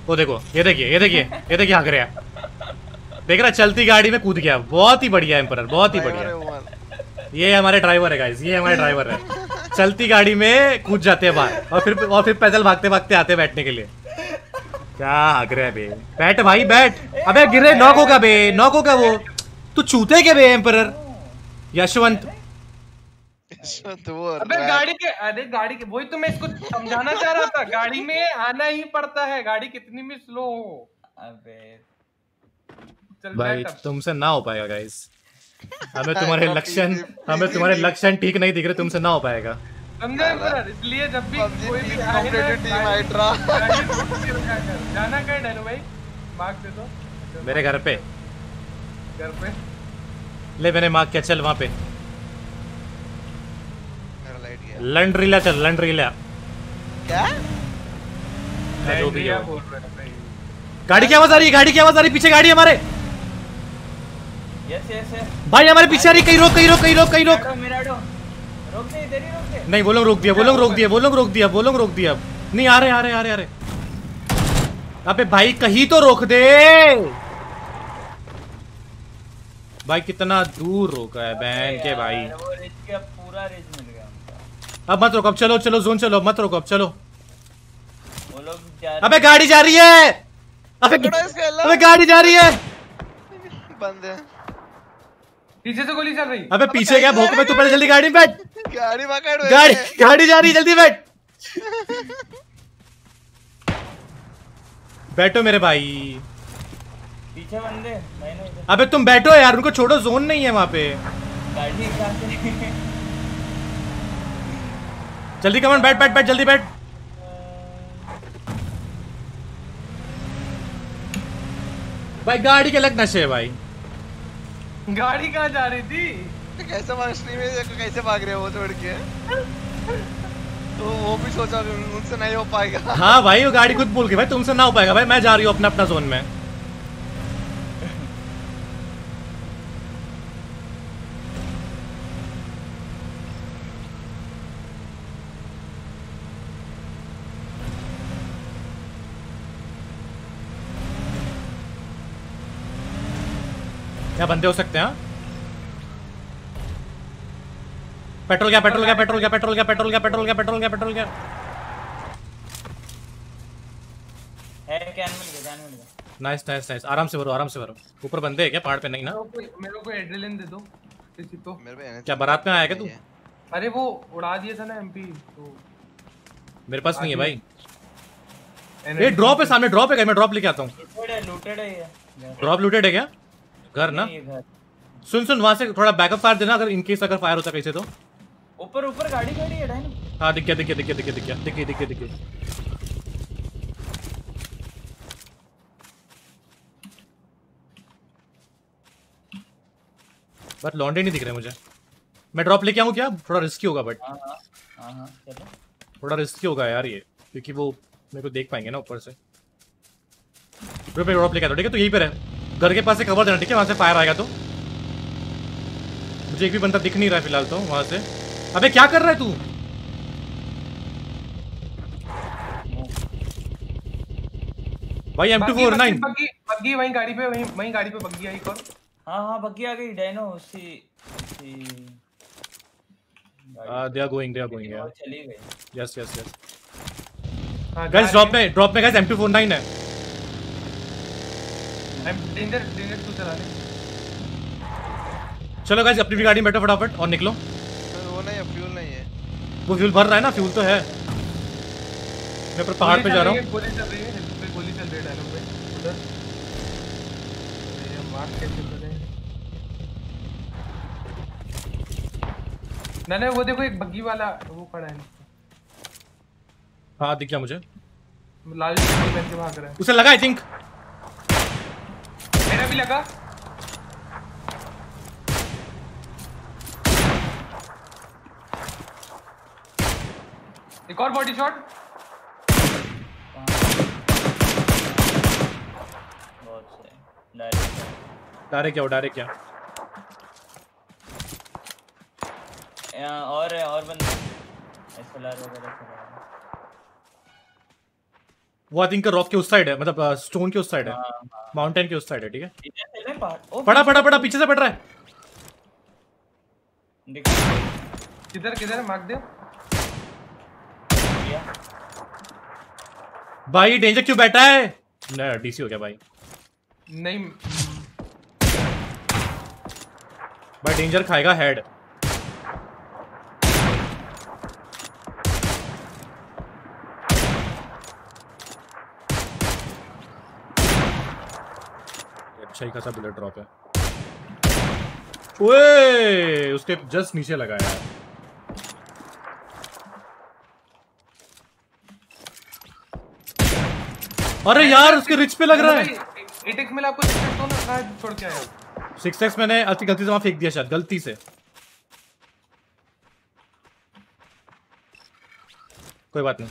वो देखो, ये देखिए ये देखिए ये देखिए हाक रहा है, देख रहा चलती गाड़ी में कूद गया। बहुत ही बढ़िया एम्परर, बहुत ही बढ़िया। ये हमारे ड्राइवर है गाइस, ये हमारे ड्राइवर है। चलती गाड़ी में कूद जाते हैं बाहर और फिर और फिर पैदल भागते भागते आते हैं बैठने के लिए। क्या आग्रह बे, बैठ भाई बैठ। अबे गिरे, नॉक होगा बे, नॉक होगा वो। तू चूते क्या बे एम्परर? यशवंत अबे गाड़ी के, अरे गाड़ी के, वही तो मैं इसको समझाना चाह रहा था। गाड़ी में आना ही पड़ता है, गाड़ी कितनी भी स्लो हो। अबे भाई तुमसे ना हो पाएगा गाइस, हमें तुम्हारे लक्षण हमें तुम्हारे लक्षण ठीक नहीं दिख रहे, तुमसे ना हो पाएगा। इसलिए जब भी कोई भी जाना भाई मार्क दे दो। मेरे घर पे घर पे ले, मैंने मार्क किया, चल वहाँ पे लंड्रीला चल। लंड्रीला क्या गाड़ी की आवाज आ रही है? गाड़ी की आवाज आ रही, पीछे गाड़ी हमारे। यस यस भाई हमारे पीछे आ रही। कहीं रोक कहीं रोक कहीं रोक कहीं रोक मेरा डो रोक नहीं, इधर ही रोक दे। नहीं वो लोग रोक दिया, वो लोग रोक दिया, वो लोग रोक दिया, वो लोग रोक दिया। नहीं आ रहे आ रहे आ रहे आ रहे। अबे भाई कहीं तो रोक दे भाई, कितना दूर रोका है बहन के भाई। वो रिज का पूरा रिज मिल गया। अब मत रोको, अब चलो चलो जोन चलो, मत रोको अब चलो। वो लोग जा रहे। अबे गाड़ी जा रही है, अबे गाड़ी जा रही है। बंद है पीछे से, गोली चल रही। अबे पीछे क्या भोंक में, तू पहले जल्दी गाड़ी में बैठ। गाड़ी पकड़, गाड़ी गाड़ी जा रही, जल्दी बैठ। बैठो मेरे भाई, पीछे बंदे। अबे तुम बैठो यार, उनको छोड़ो, जोन नहीं है वहाँ पे। जल्दी कमान, बैठ बैठ बैठ, जल्दी बैठ। भाई गाड़ी के अलग नशे है भाई। गाड़ी कहाँ जा रही थी? कैसे में कैसे भाग रहे हो तोड़ के? तो वो भी सोचा मुझसे नहीं हो पाएगा। हाँ भाई वो गाड़ी खुद बोल के भाई तुमसे ना हो पाएगा भाई, मैं जा रही हूँ अपना अपना जोन में। क्या बंदे हो सकते हैं? पेट्रोल क्या पेट्रोल क्या पेट्रोल क्या पेट्रोल क्या पेट्रोल क्या पेट्रोल क्या पेट्रोल क्या पेट्रोल क्या है? क्या मिल गया, जान मिल गया। नाइस नाइस नाइस, आराम से भरो आराम से भरो। ऊपर बंदे है क्या पहाड़ पे? नहीं ना, मेरे को एड्रेनलिन दे दो किसी को। क्या बारात में आया क्या तू? अरे वो उड़ा दिया था ना एमपी, तो मेरे पास नहीं है भाई। ये ड्रॉप है सामने, ड्रॉप है, मैं ड्रॉप लेके आता हूं। लूटेड है ये, ड्रॉप लूटेड है क्या? घर ना, सुन सुन वहां से थोड़ा बैकअप फायर देना अगर इनकेस अगर फायर होता कैसे। तो ऊपर ऊपर गाड़ी गाड़ी है ना। हाँ दिख गया दिख गया दिख गया दिख गया दिख गया दिख गया। बट लॉन्डे नहीं दिख रहे मुझे। मैं ड्रॉप लेके आऊँ क्या? थोड़ा रिस्की होगा बट। हाँ हाँ थोड़ा रिस्की होगा यार ये, क्योंकि वो मेरे को देख पाएंगे ना ऊपर से। ड्रॉप लेके आता हूँ ठीक है, तो यहीं पर है घर के पास से कवर देना ठीक है, वहाँ से फायर आएगा तो। मुझे एक भी बंदा दिख नहीं रहा है फिलहाल तो वहाँ से। अबे क्या कर रहा है तू? भाई M two four nine buggy buggy वहीं गाड़ी पे वहीं वहीं गाड़ी पे बग्गी आई। कौन? हां हां बग्गी आ गई dino see see they are going they are going यार चली गई। Yes yes yes guys drop में ड्रॉप में guys M two four nine है। I am danger danger two चला ले। चलो गाइस अपनी भी गाड़ी में बैठो फटाफट और निकलो। वो नहीं है फ्यूल नहीं है। वो फ्यूल भर रहा है ना फ्यूल तो है। मैं पर पहाड़ पे जा रहा हूं। गोली चल रही है गोली चल रही है डायलॉग पे उधर। ये मार्क कैसे करें? नहीं नहीं वो देखो एक बग्गी वाला वो खड़ा है। हां दिख गया मुझे। लाल टी-शर्ट पहन के भाग रहा है। उसे लगा आई थिंक। मेरा भी लगा। एक और बॉडी शॉट। डायरेक्ट क्या डायरेक्ट क्या या और और बंदा एसएलआर वगैरह वो आई थिंक रॉक के उस साइड है मतलब स्टोन के उस साइड है माउंटेन के उस साइड है। ठीक है इधर से ले पहाड़ पड़ा पड़ा पड़ा पीछे से पड़ रहा है। देख किधर किधर मार दे भाई। डेंजर क्यों बैठा है? नहीं डीसी हो गया भाई। नहीं भाई डेंजर खाएगा हेड। अच्छा ही खासा बुलेट ड्रॉप है। ओए उसके जस्ट नीचे लगाया है। अरे यार उसके रिच पे लग रहा है। एट एक्स में आपको सिक्स एक्स तो ना छोड़ के आया। सिक्स एक्स मैंने अच्छी गलती से वहां फेंक दिया शायद गलती से। कोई बात नहीं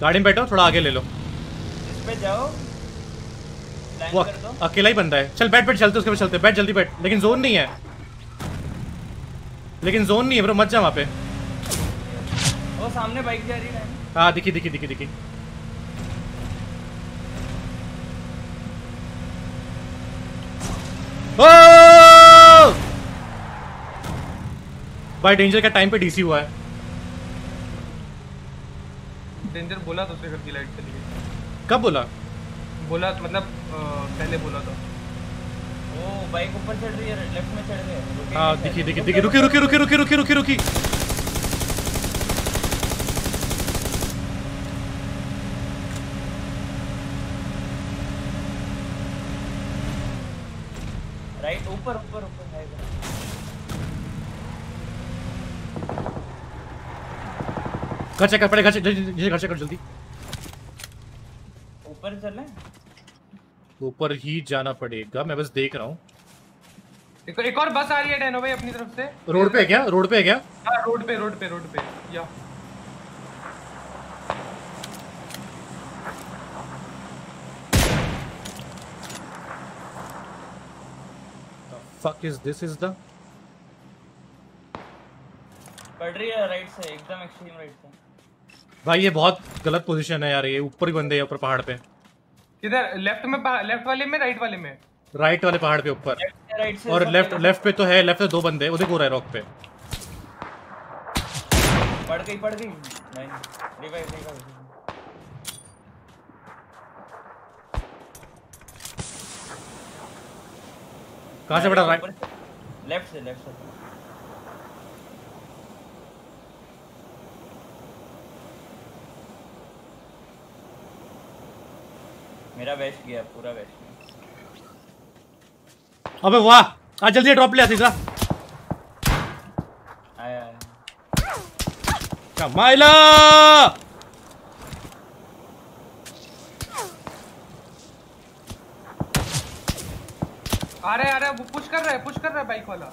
गाड़ी में बैठो थोड़ा आगे ले लो। इस पे जाओ वो कर दो। अकेला ही बंदा है। चल बैठ बैठ चलते उसके पे चलते बैठ जल्दी बैठ। लेकिन जोन नहीं है लेकिन जोन नहीं है ब्रो मत जा वहां पे। वो सामने बाइक जा रही है। हां दिखी दिखी दिखी दिखी भाई। डेंजर का टाइम पे डीसी हुआ है। डेंजर बोला तो उसके घर की लाइट चली गई। कब बोला? बोला मतलब पहले बोला था। ओ बाइक ऊपर चढ़ रही है लेफ्ट में चढ़ गए। हां दिखी दिखी दिखी रुकी रुकी रुकी रुकी रुकी रुकी रुकी राइट ऊपर ऊपर ऊपर है। घर चेक कर पड़े घर घर चेक कर जल्दी। ऊपर चले ऊपर ही जाना पड़ेगा। मैं बस देख रहा हूँ। एक, एक और बस आ रही है डैनो भाई अपनी तरफ से। रोड पे क्या रोड पे क्या? हाँ रोड पे रोड पे रोड पे या fuck is this is the पड़ रही है राइट से एकदम एक्सट्रीम राइट से। भाई ये बहुत गलत पोजीशन है यार। ये ऊपर ही बंदे हैं ऊपर पहाड़ पे। किधर? लेफ्ट में लेफ्ट वाले में राइट वाले में? राइट वाले पहाड़ पे ऊपर राइट से। और लेफ्ट लेफ्ट पे तो है लेफ्ट पे दो बंदे वो देखो रहा है रॉक पे। पड़ गई पड़ गई नहीं रिवाइव नहीं कर। कहाँ से पड़ा? राइट लेफ्ट से लेफ्ट से। मेरा वेस्ट गया पूरा वेस्ट। अबे वाह आ जल्दी ड्रॉप ले आ तीसरा। आया कमाइला आ रहा है आ रहा है। वो पुश कर रहा है पुश कर रहा है बाइक वाला।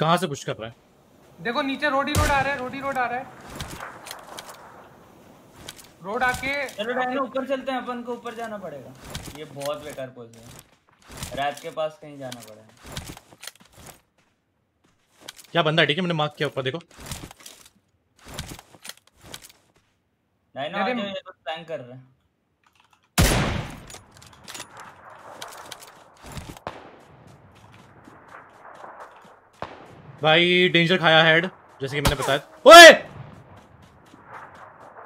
कहां से पुश कर रहा है? देखो नीचे रोड ही रोड आ रहा है रोड ही रोड आ रहा है। रोड आके चलो डायनो ऊपर चलते हैं। अपन को ऊपर जाना पड़ेगा। ये बहुत बेकार पोजीशन है। रात के पास कहीं जाना पड़ेगा। क्या बंदा ठीक है मैंने मार्क किया ऊपर देखो। डायनो ये तो प्लान कर रहा है। भाई डेंजर खाया हेड, जैसे कि मैंने बताया। ओए!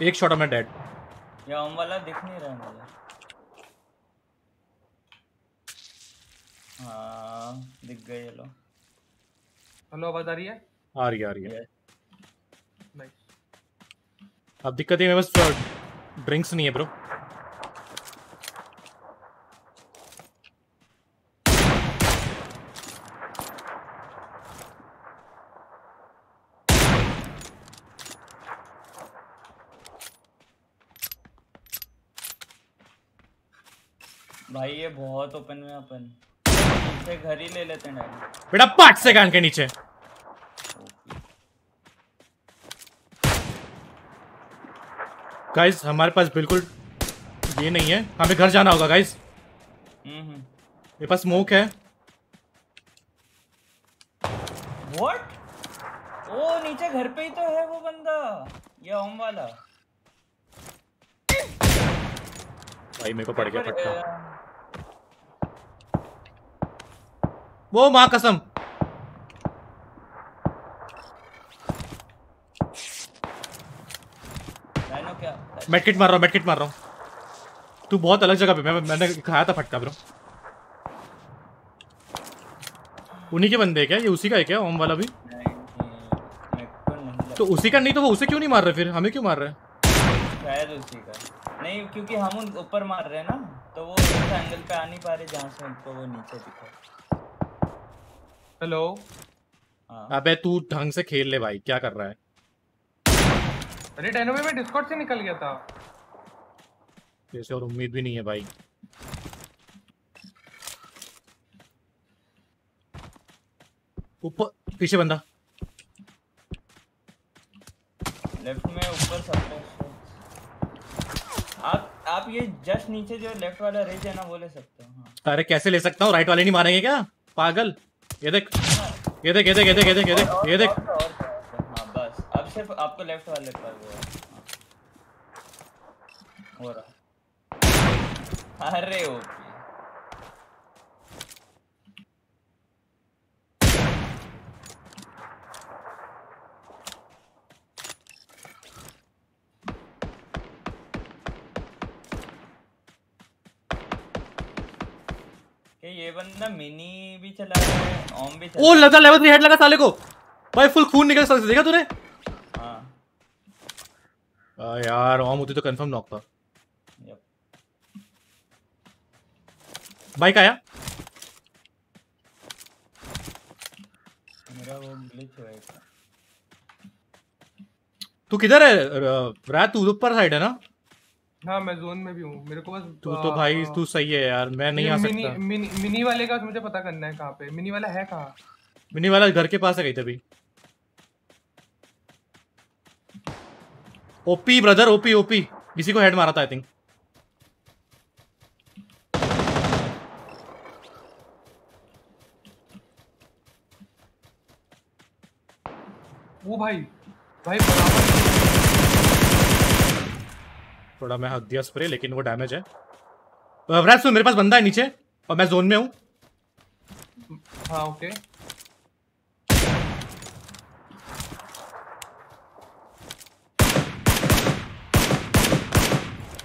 एक शॉट में डेड। ये हम वाला दिख नहीं रहा मुझे। हाँ, दिख गए ये लो। हेलो आवाज आ रही है? आ रही है, आ रही है। अब दिक्कत ये मेरे पास ड्रिंक्स नहीं है ब्रो। भाई ये बहुत ओपन में अपन से घर ही ले लेते हैं बेटा, पांच सेकंड के नीचे। गाइस हमारे पास बिल्कुल ये नहीं है, हमें घर जाना होगा गाइस। हम्म, मेरे पास स्मोक है। व्हाट? ओ नीचे घर पे ही तो है वो बंदा, ये होम वाला। भाई मेरे को पड़ गया फटका। वो माँ कसम क्या? मेडकिट मार रहा हूँ, मेडकिट मार रहा हूँ। तू बहुत अलग जगह पे, मैं मैंने खाया था फटका ब्रो। उन्हीं के बंदे क्या? ये उसी का है क्या ओम वाला भी? तो उसी का नहीं तो वो उसे क्यों नहीं मार रहे फिर, हमें क्यों मार रहे? शायद उसी का नहीं, क्योंकि हम उन ऊपर मार रहे हैं ना, तो वो उस एंगल पे आ नहीं पा रहे जहाँ से उनको वो नीचे दिखा। हेलो। अबे तू ढंग से खेल ले भाई, क्या कर रहा है? अरे डायनो में मैं डिस्कॉर्ड से निकल गया था। जैसे और उम्मीद भी नहीं है भाई। ऊपर पीछे बंदा। लेफ्ट में ऊपर सब। आप आप ये जस्ट नीचे जो लेफ्ट वाला रेज है ना वो ले सकते हो। हाँ। अरे कैसे ले सकता हूँ, राइट वाले नहीं मारेंगे क्या पागल? ये देख ये देख ये देख ये देख ये देख ये देख ये देख। हाँ बस अब सिर्फ आपको लेफ्ट वाले पर वो हो रहा। अरे ओके ये बंदा मिनी भी चला रहा है, ओम भी चला। ओ लगा लेवल थ्री हेड लगा साले को भाई, फुल खून निकल सकता है, देखा तूने? हां यार ओम होती तो कंफर्म नॉक था। बाइक आया मेरा, वो ग्लिच हुआ था। तू किधर है रात? तू ऊपर साइड है ना? हाँ मैं जोन में भी हूँ, मेरे को बस। तू तो भाई तू सही है यार, मैं नहीं आ सकता। मिनी मिनी वाले का मुझे पता करना है कहाँ पे। मिनी वाला है कहाँ? मिनी वाला घर के पास है कहीं। तभी ओपी ब्रदर, ओपी ओपी किसी को हेड मारा था आई थिंक। वो भाई भाई थोड़ा मैं हक दिया स्प्रे, लेकिन वो डैमेज है। वैसे मेरे पास बंदा है नीचे और मैं जोन में हूँ। हाँ ओके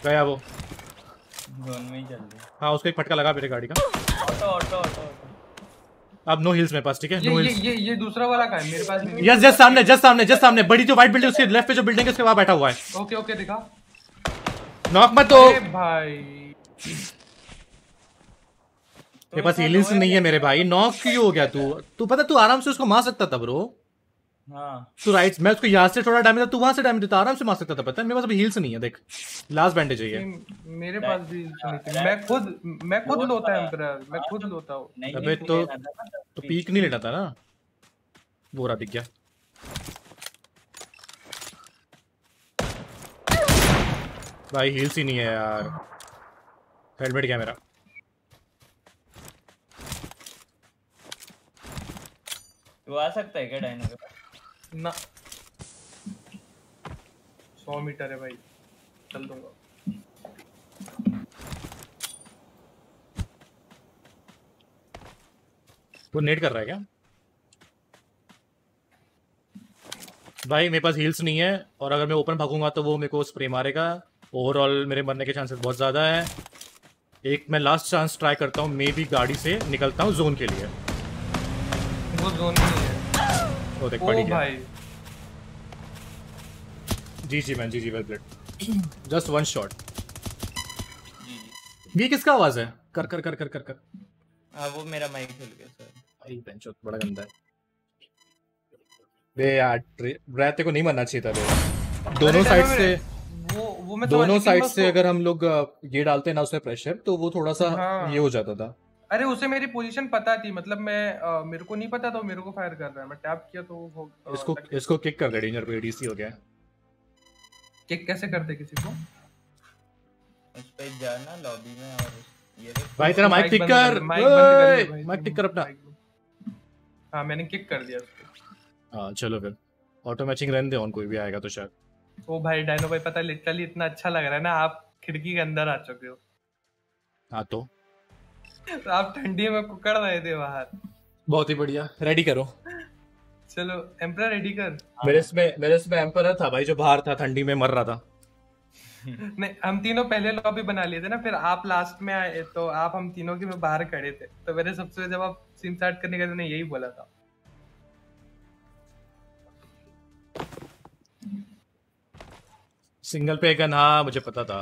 गया वो जोन में ही चल रही। हाँ उसको एक फटका लगा मेरे गाड़ी का। Auto auto auto. अब नो हिल्स मेरे पास, ठीक है? No heals. ये ये दूसरा वाला का है मेरे पास। यस जस्ट सामने, जस्ट सामने, जस्ट सामने बड़ी जो व्हाइट बिल्डिंग उसके लेफ्ट पे जो बिल्डिंग है उसके वहाँ बैठा हुआ है। ओके ओके दिखा। नॉक मत हो भाई, मेरे पास हील्स नहीं है मेरे भाई। नॉक क्यों हो गया तू? तू पता तू आराम से उसको मार सकता था ब्रो। हाँ तू राइट, मैं उसको यहाँ से थोड़ा डैमेज था, तू वहाँ से डैमेज देता, आराम से मार सकता था। पता है मेरे पास अभी हील्स नहीं है, देख लास्ट बैंडेज है। मेरे पास भी मैं खुद मैं खुद लोता एम्परर, मैं खुद लोता हूँ। अबे तो तो पीक नहीं लेना था ना, बोरा दिख गया। भाई हील्स ही नहीं है यार। हेलमेट क्या मेरा? तू आ सकता है क्या डायनो के पास? ना सौ मीटर है भाई, चल दूंगा। वो नेट कर रहा है क्या? भाई मेरे पास हील्स नहीं है और अगर मैं ओपन भागूंगा तो वो मेरे को स्प्रे मारेगा। ओवरऑल मेरे मरने के चांसेस बहुत ज़्यादा है। एक मैं लास्ट चांस ट्राई करता हूँ, मे भी गाड़ी से निकलता हूँ जोन के लिए। वो जोन नहीं है। वो देख पड़ी भाई। G G man, G G well played, just one shot. ये किसका आवाज़ है? कर कर कर कर कर कर आ, वो मेरा माइक हिल गया सर। भाई बेंचो बड़ा गंदा है बे यार, रहते को नहीं मानना चाहिए था बे। दोनों साइड से वो वो मैं दोनों साइड से अगर हम लोग ये डालते हैं ना उसमें प्रेशर, तो वो थोड़ा सा हाँ। ये हो जाता था। अरे उसे मेरी पोजीशन पता थी, मतलब मैं आ, मेरे को नहीं पता था मेरे को फायर कर रहा है, मैं टैप किया तो वो आ, इसको इसको किक कर दे। डेंजर पे डीसी हो गया। किक कैसे करते किसी को? उस पे जाना लॉबी में और ये भाई तेरा माइक टिक कर, माइक टिक कर अपना। हां मैंने किक कर दिया उसको। हां चलो फिर ऑटो मैचिंग रहने दे ऑन, कोई भी आएगा तो शायद। ओ भाई डायनो भाई पता लिटरली इतना अच्छा लग रहा है ना, आप खिड़की के अंदर आ चुके हो। हाँ तो आप ठंडी में कुकड़ रहे थे बाहर। बहुत ही बढ़िया, रेडी करो। चलो एम्परर रेडी कर। मेरे इसमें मेरे इसमें एम्परर था भाई जो बाहर था, ठंडी में मर रहा था। नहीं हम तीनों पहले लॉबी बना लिए थे ना, फिर आप लास्ट में आए तो आप हम तीनों के बाहर खड़े थे, तो मेरे सबसे जब आप सिम स्टार्ट करने गए तो यही बोला था। सिंगल पे गन, हाँ मुझे पता था।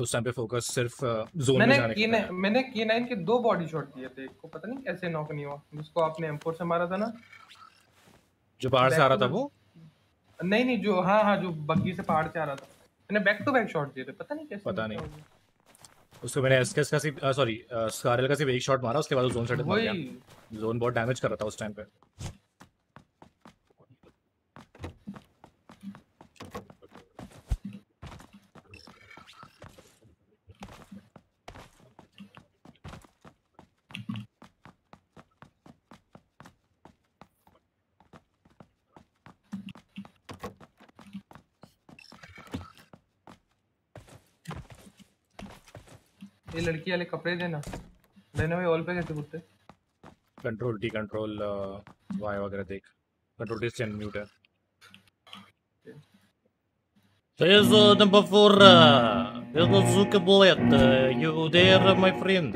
उस टाइम पे फोकस सिर्फ जोन में जाने का था। मैंने के नाइन के दो बॉडी शॉट दिए थे, को पता नहीं कैसे नॉक नहीं हुआ। जिसको आपने एम फोर से मारा था ना, जो बाहर से आ रहा था वो, नहीं नहीं जो हाँ हाँ जो बग्गी से पहाड़ से आ रहा था, मैंने बैक टू बैक शॉट दिए थे, पता नहीं कैसे, पता नहीं। उसको मैंने एसकेएस का सिर्फ सॉरी स्कारल का सिर्फ एक शॉट मारा, उसके बाद वो जोन सेट हो गया। जोन बहुत डैमेज कर रहा था उस टाइम पे। ये लड़की वाले कपड़े देना देना भाई। ऑल पे कैसे बोलते? कंट्रोल डी कंट्रोल वाई वगैरह देख, कंट्रोल डी स्टैंड म्यूट है। There's uh, number four. Uh, there's no Zuka bullet. Uh, you there, my friend?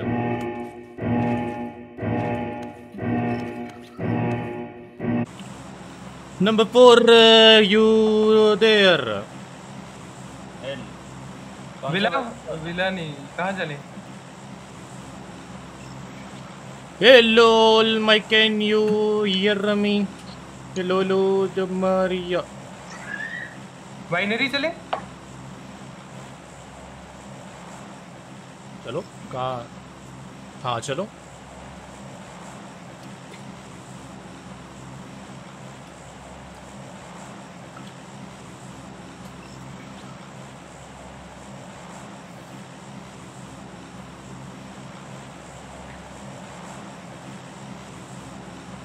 Number four, uh, you there? Villa villa नहीं, कहाँ चले? Hello, my can you hear me? Hello, hello, Maria. Winery चले? चलो कहाँ? हाँ चलो।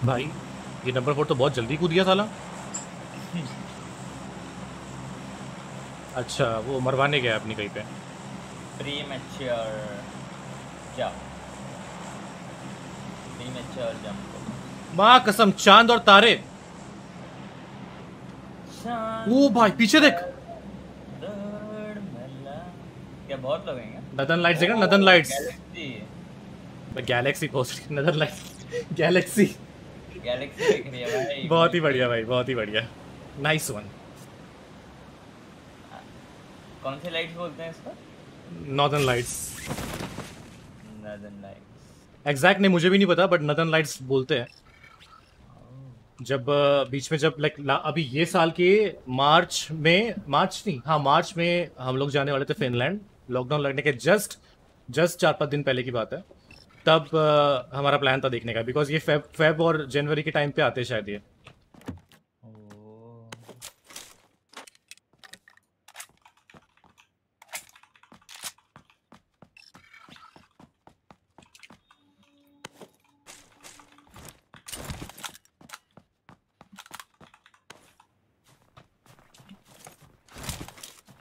भाई ये नंबर फोर तो बहुत जल्दी कूद गया साला। अच्छा वो मरवाने गया अपनी कहीं पे। Premature jump, premature jump. माँ कसम चांद और तारे। ओ भाई पीछे देख। क्या बहुत लोग हैं? नदन लाइट्स देखना, northern lights. Galaxy coast, northern lights, galaxy. Galaxy दिख रही है भाई। बहुत ही बढ़िया भाई, बहुत ही बढ़िया, नाइस वन। कौन से लाइट्स बोलते हैं इसको? Northern lights, northern lights. Exact नहीं मुझे भी नहीं पता, बट नॉर्दर्न लाइट्स बोलते हैं। जब बीच में जब लाइक अभी ये साल के मार्च में मार्च नहीं हाँ मार्च में हम लोग जाने वाले थे फिनलैंड, लॉकडाउन लगने के जस्ट जस्ट चार पाँच दिन पहले की बात है। तब uh, हमारा प्लान था देखने का, बिकॉज ये फेब फेब और जनवरी के टाइम पे आते शायद ये।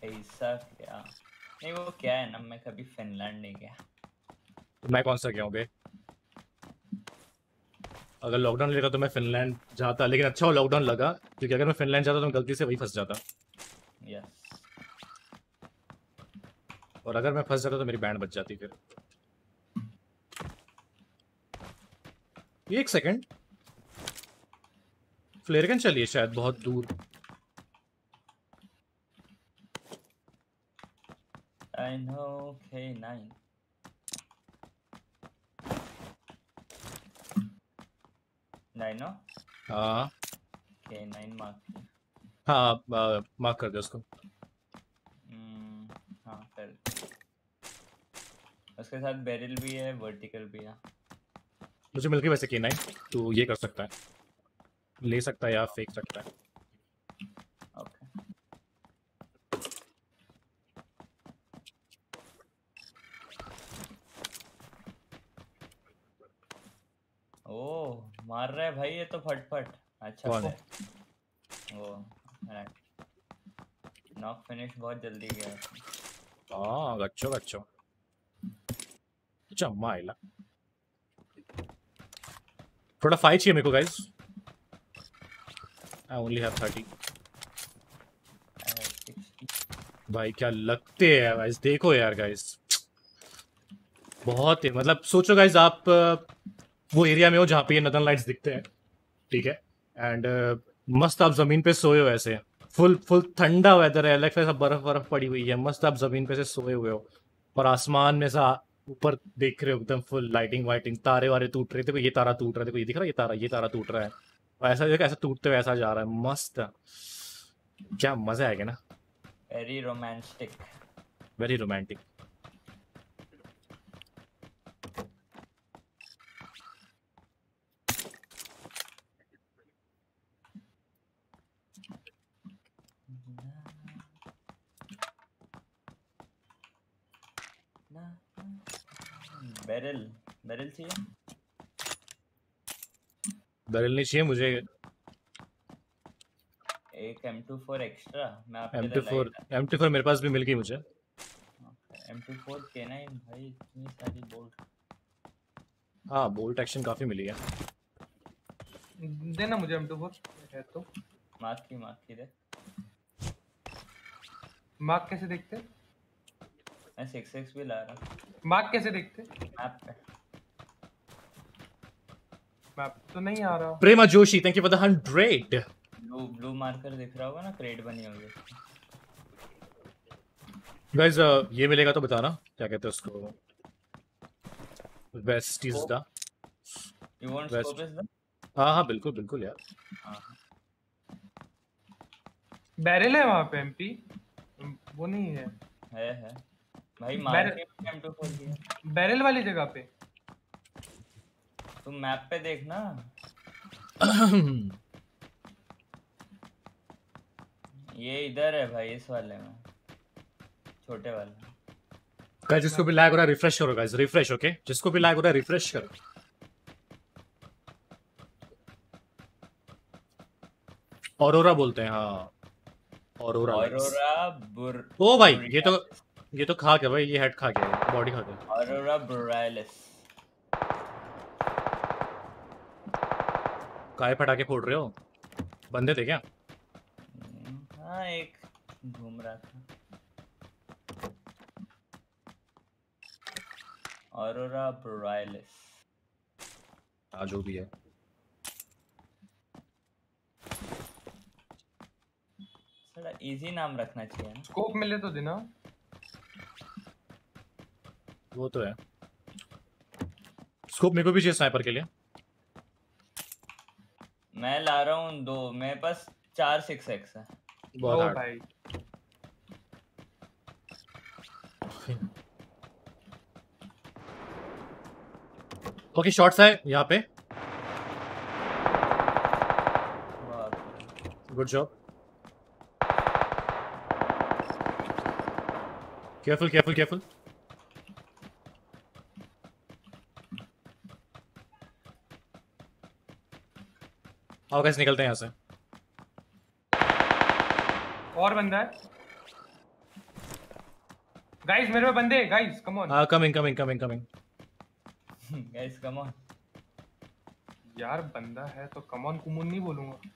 ऐसा क्या नहीं, वो क्या है ना मैं कभी फिनलैंड नहीं गया। मैं कौन सा गया हूँ बे? अगर लॉकडाउन लेगा तो मैं फिनलैंड जाता, लेकिन अच्छा हो लॉकडाउन लगा, क्योंकि अगर मैं फिनलैंड जाता तो मैं गलती से वही फंस जाता। यस। और अगर मैं फंस जाता तो मेरी बैंड बच जाती। फिर एक सेकंड, फ्लेयर गन चलिए शायद बहुत दूर। I know K nine. Nine हो? हाँ। K nine mark. हाँ मार्क कर दो उसको। हम्म हाँ कर। उसके साथ बैरल भी है, वर्टिकल भी है। मुझे मिल गई वैसे K नाइन, तो ये कर सकता है, ले सकता है या फेंक सकता है। ओके ओह मार रहा है भाई ये तो फटफट। अच्छा कौन है? ओ नॉक फिनिश बहुत जल्दी गया। हाँ गच्चो गच्चो चम्मा आइला। थोड़ा फाइट चाहिए मेरे को guys. I only have thirty. भाई क्या लगते हैं गाइस, देखो यार गाइस बहुत है। मतलब सोचो गाइस आप वो एरिया में हो जहाँ पे ये नॉर्दर्न लाइट्स दिखते हैं, ठीक है, एंड uh, मस्त आप जमीन पे सोए हो ऐसे, फुल फुल ठंडा वेदर है, लाइक सब बर्फ बर्फ पड़ी हुई है, मस्त आप जमीन पे से सोए हुए हो और आसमान में सा ऊपर देख रहे हो एकदम फुल लाइटिंग वाइटिंग, तारे वारे टूट रहे थे, ये तारा टूट रहा है, देखो ये दिख रहा है, ये तारा ये तारा टूट रहा है, और ऐसा देखो ऐसा टूटते हुए ऐसा जा रहा है, मस्त क्या मजा आएगा ना। Very romantic, very romantic. Barrel barrel चाहिए, बैरल नहीं चाहिए मुझे। एक एम टू फोर एक्स्ट्रा मैं आपके लिए M two four M two four मेरे पास भी मिल गई मुझे। एम टू फोर के ना भाई इतनी सारी बोल्ट। हाँ बोल्ट एक्शन काफी मिली है, देना मुझे एम टू फोर है तो। मार्क की मार्क की दे। मार्क कैसे देखते हैं? मैं सिक्स एक्स भी ला रहा हूँ। मार्क कैसे देखते? मैप पे। मैप तो नहीं आ रहा। Prema Joshi thank you for the hundred. Blue blue marker दिख रहा होगा ना, क्रेड बनी होगी। गाइस ये मिलेगा तो बताना क्या कहते हैं उसको। Best is the you want scope is the. हाँ हाँ बिल्कुल बिल्कुल यार। बैरल है वहाँ पे एमपी, वो नहीं है। है है भाई मार के एम टू फोर दिया बैरल वाली जगह पे। तुम मैप पे देखना। ये इधर है भाई, इस वाले में, छोटे वाले। गाइस जिसको भी लैग हो रहा है रिफ्रेश करो गाइस, रिफ्रेश ओके, जिसको भी लैग हो रहा है रिफ्रेश करो। ऑरोरा बोलते हैं हाँ, ऑरोरा ऑरोरा बुर। ओ भाई ये तो ये तो खा गया भाई, ये हेड खा गया, बॉडी खा गया। Aurora borealis. काय फटाके फोड़ रहे हो? बंदे थे क्या? हाँ एक घूम रहा था। Aurora borealis. हाँ जो भी है। थोड़ा इजी नाम रखना चाहिए ना। स्कोप मिले तो देना। वो तो है, स्कोप मेरे को भी चाहिए स्नाइपर के लिए। मैं ला रहा हूँ दो, मेरे पास चार सिक्स एक्स है। बहुत भाई ओके शॉट्स है यहाँ पे, good job. Careful careful careful. आओ गाइस निकलते हैं यहाँ से। और बंदा है गाइस, मेरे पे बंदे गाइस, कम ऑन। हां coming coming coming coming guys come on. यार बंदा है तो कमॉन कुमोन नहीं बोलूंगा।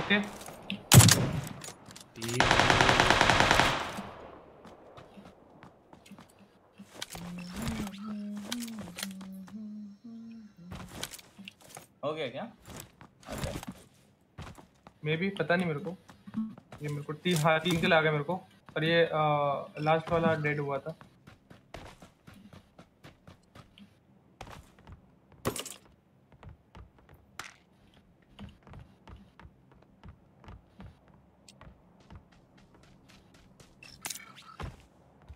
ओके हो गया क्या? मे भी पता नहीं मेरे को, ये मेरे को तीन हाँ तीन किल आ गए मेरे को, और ये लास्ट वाला डेड हुआ था।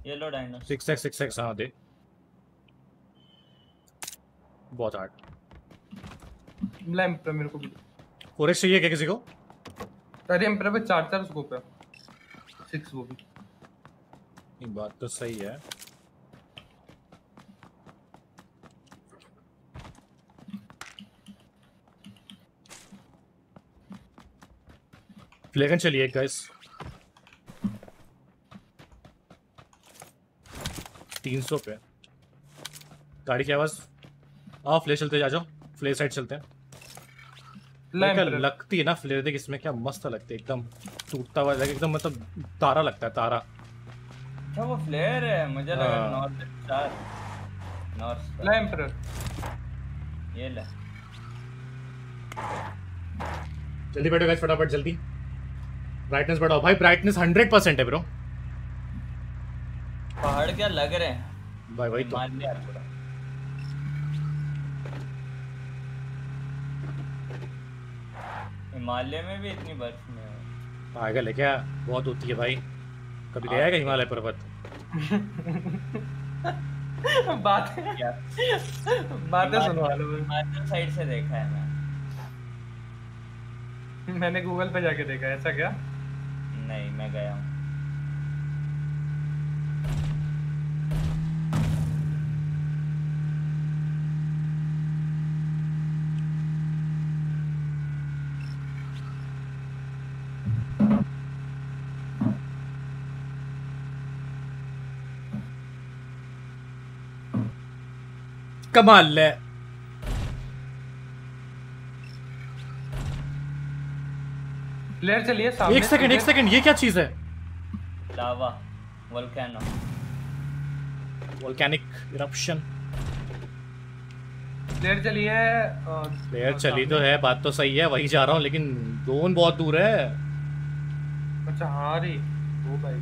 ये लो dino six x six X. हाँ दे, बहुत हार्ड। लैंप पे मेरे को फोर एक्स चाहिए क्या किसी को? अरे एम्पर पे चार चार स्कोप है, सिक्स वो भी। ये बात तो सही है। फ्लेगन चलिए गाइस, तीन सौ पे गाड़ी की आवाज। हाँ फ्ले चलते जा जाओ, फ्ले साइड चलते हैं। लगती है ना फ्लेयर, देख इसमें क्या मस्त लगती है, एकदम टूटता हुआ एकदम, मतलब तारा लगता है, तारा। क्या वो फ्लेयर है? मुझे लगा नॉर्थ स्टार। नॉर्थ स्टार लैम्पर ये ले। जल्दी बैठो गाइस, फटाफट जल्दी। ब्राइटनेस बढ़ाओ भाई, ब्राइटनेस हंड्रेड परसेंट है ब्रो। पहाड़ क्या लग रहे हैं भाई, वही तो मान लिया पूरा। हिमालय में भी इतनी बर्फ नहीं है। पागल है क्या? बहुत होती है भाई। कभी गया है क्या हिमालय पर्वत? बात है क्या? बातें सुनवा लो। हिमाचल साइड से देखा है मैं। मैंने गूगल पे जाके देखा। ऐसा क्या? नहीं मैं गया हूँ। कमाल ले। प्लेयर चलिए सामने। एक सेकंड एक सेकंड, ये क्या चीज है? Lava, volcano, volcanic eruption. Player चलिए। प्लेयर चली तो है, बात तो सही है, वही जा रहा हूँ, लेकिन दोन बहुत दूर है। अच्छा हाँ रे वो भाई,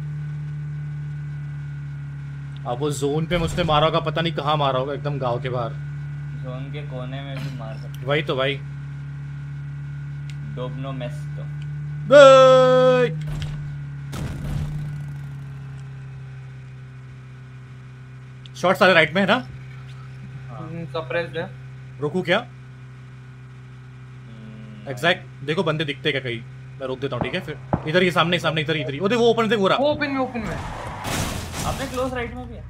अब वो जोन पे मुझसे मारा होगा, पता नहीं कहाँ मारा होगा, एकदम गांव के बाहर, जोन के कोने में भी मार सकते। वही तो भाई, डोबनो मेस्टो। शॉट सारे राइट में है ना? हाँ। सप्रेस्ड है। रोकू क्या? एग्जैक्ट देखो बंदे दिखते क्या कहीं, मैं रोक देता हूँ ठीक है। फिर इधर ही सामने सामने इधर इधर ही। वो देखो ओपन, देखो रहा, ओपन में ओपन में आपने क्लोज राइट में भी है।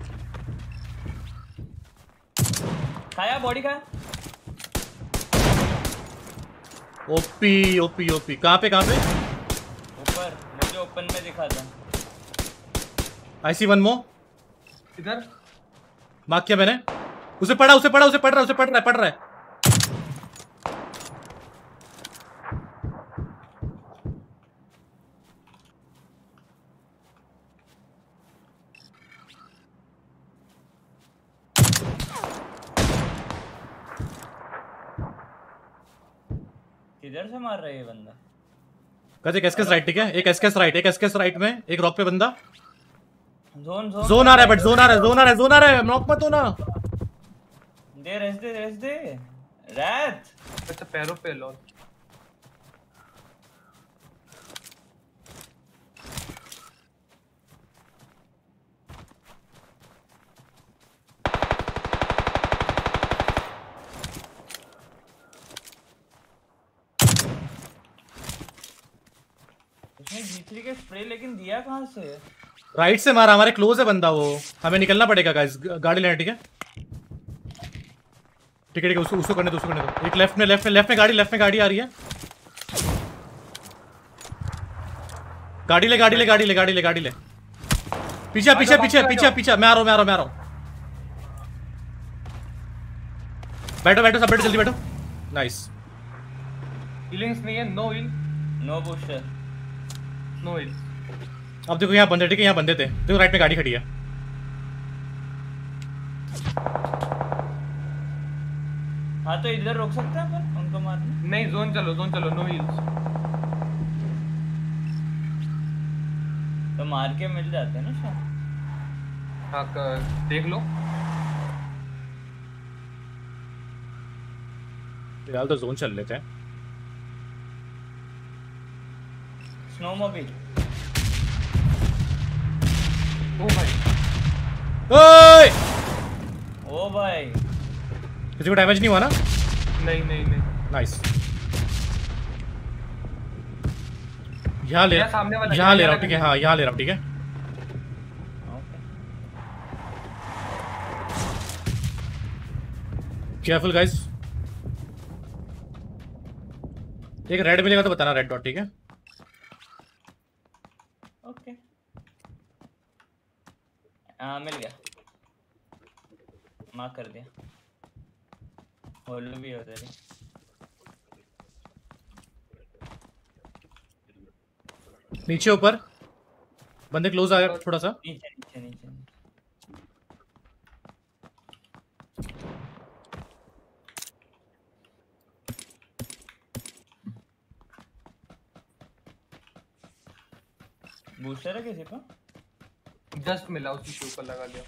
खाया बॉडी का। OP OP OP. कहाँ पे कहाँ पे? ऊपर, मुझे ओपन में दिखा था। आई सी वन मो इधर मार्क किया मैंने। उसे पढ़ा उसे पढ़ा उसे पढ़ रहा उसे पढ़ रहा है पढ़ रहा है। इधर से मार रहा है ये बंदा। कैसे एसकेएस राइट ठीक है, एक एसकेएस राइट, एक एसकेएस राइट में, एक रॉक पे बंदा। जोन जोन जोन आ रहा है, बट जोन आ रहा है, जोन आ रहा है, जोन आ रहा है। नॉक मत हो ना। दे रेस्ट दे रेस्ट दे रात। अच्छा पैरों पे लो। जी थ्री के स्प्रे लेकिन दिया कहां से? राइट से मारा, हमारे क्लोज है बंदा वो, हमें निकलना पड़ेगा गाइस, गाड़ी लेना ठीक है ठीक है ठीक है। उसको उसको करने दो, उसको करने दो। एक लेफ्ट में लेफ्ट में लेफ्ट में गाड़ी, लेफ्ट में गाड़ी आ रही है। गाड़ी ले गाड़ी ले गाड़ी ले गाड़ी ले गाड़ी ले। पीछे पीछे पीछे पीछे पीछे मैं आ रहा हूँ मैं आ रहा हूँ मैं आ रहा हूँ। बैठो बैठो सब बैठो जल्दी बैठो। नाइस हीलिंग्स नहीं है। No heal no push no heal. अब देखो यहाँ बंदे, ठीक है यहाँ बंदे थे। देखो राइट में गाड़ी खड़ी है। हाँ तो इधर रोक सकते हैं पर उनको मारने नहीं। जोन चलो जोन चलो नो हील्स तो मार के मिल जाते हैं ना शायद। हाँ देख लो फिलहाल तो जोन चल लेते हैं। स्नोमोबिल ओ भाई ओए ओ भाई किसी को डैमेज नहीं हुआ ना? नहीं नहीं नहीं। नाइस यहाँ ले यहाँ ले रहा हूँ ठीक है। हाँ यहाँ ले रहा हूँ ठीक है। Careful guys. एक रेड मिलेगा तो बताना रेड डॉट ठीक है। ओके हाँ मिल गया मार्क कर दिया। होल्ड भी हो जाएगी। नीचे ऊपर बंदे क्लोज आ गए थोड़ा सा। नीचे नीचे नीचे बूस्टर है किसी पर? जस्ट मिला उसी के ऊपर लगा लिया।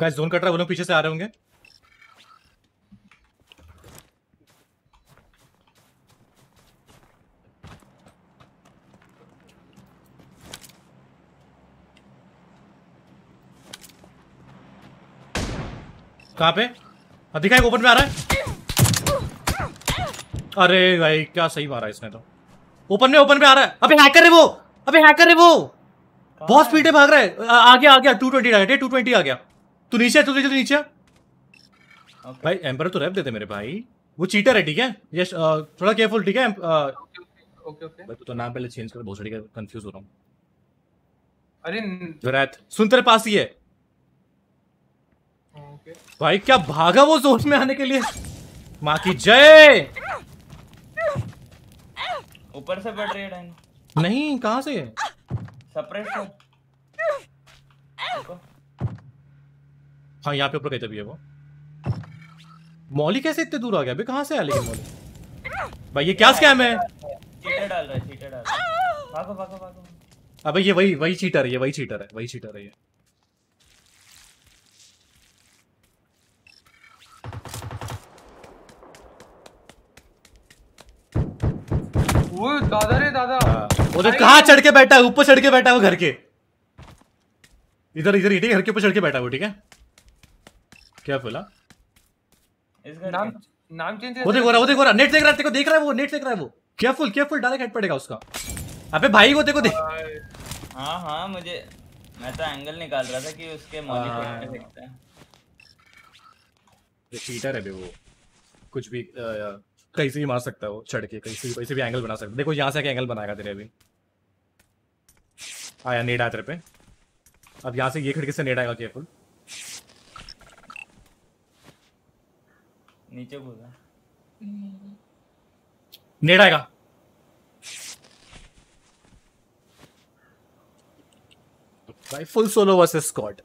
गाइस जोन कट रहा है, वो लोग पीछे से आ रहे होंगे। कहाँ पे दिखाई ओपन में आ रहा है। अरे भाई क्या सही मारा इसने तो। ओपन में ओपन में आ रहा है। अबे हैकर है वो। अबे हैकर है वो। बहुत स्पीड है भाग रहा है। आ, आ गया आ गया टू ट्वेंटी आ गया टू ट्वेंटी आ गया। तू नीचे तू नीचे तू नीचे okay. भाई एम्पर तो रैप देते मेरे भाई। वो चीटर है ठीक है। यस थोड़ा केयरफुल ठीक है। ओके ओके भाई तू तो नाम पहले चेंज कर। बहुत सारी कंफ्यूज हो रहा हूँ। अरे जुरैत सुन तेरे पास ही है भाई। क्या भागा वो जोन में आने के लिए। माँ की जय। ऊपर से बढ़ रही है डाइन। नहीं कहाँ से सप्रेस। हाँ यहाँ पे ऊपर कहते भी है वो। मौली कैसे इतने दूर आ गया भाई? कहाँ से आ लेगी मौली भाई? ये क्या स्कैम है? चीटर डाल रहा है चीटर डाल रहा है। भागो भागो भागो। अबे ये वही वही चीटर है वही चीटर है वही चीटर है ये। वो दादा रे दादा वो तो कहाँ चढ़ के बैठा है? ऊपर चढ़ के बैठा है वो घर के। इधर इधर इधर घर के ऊपर चढ़ के बैठा है वो ठीक है। क्या बोला नाम नाम चेंज वो देखो रहा वो देखो रहा नेट देख रहा है तेरे को देख रहा है वो नेट देख रहा है वो। केयरफुल केयरफुल डायरेक्ट हेड पड़ेगा उसका। अबे भाई वो देखो देख। हाँ हाँ मुझे मैं तो एंगल निकाल रहा था कि उसके मॉनिटर पे दिखता है। ये चीटर है बे वो। कुछ भी कहीं से भी मार सकता है वो चढ़ के। कहीं से भी कैसे भी एंगल बना सकता है। देखो यहाँ से क्या एंगल बनाएगा तेरे। अभी आया नेट आया तेरे पे। अब यहाँ से ये खिड़की से नेट आएगा। केयरफुल नीचे कूदा नेट आएगा। भाई full solo versus squad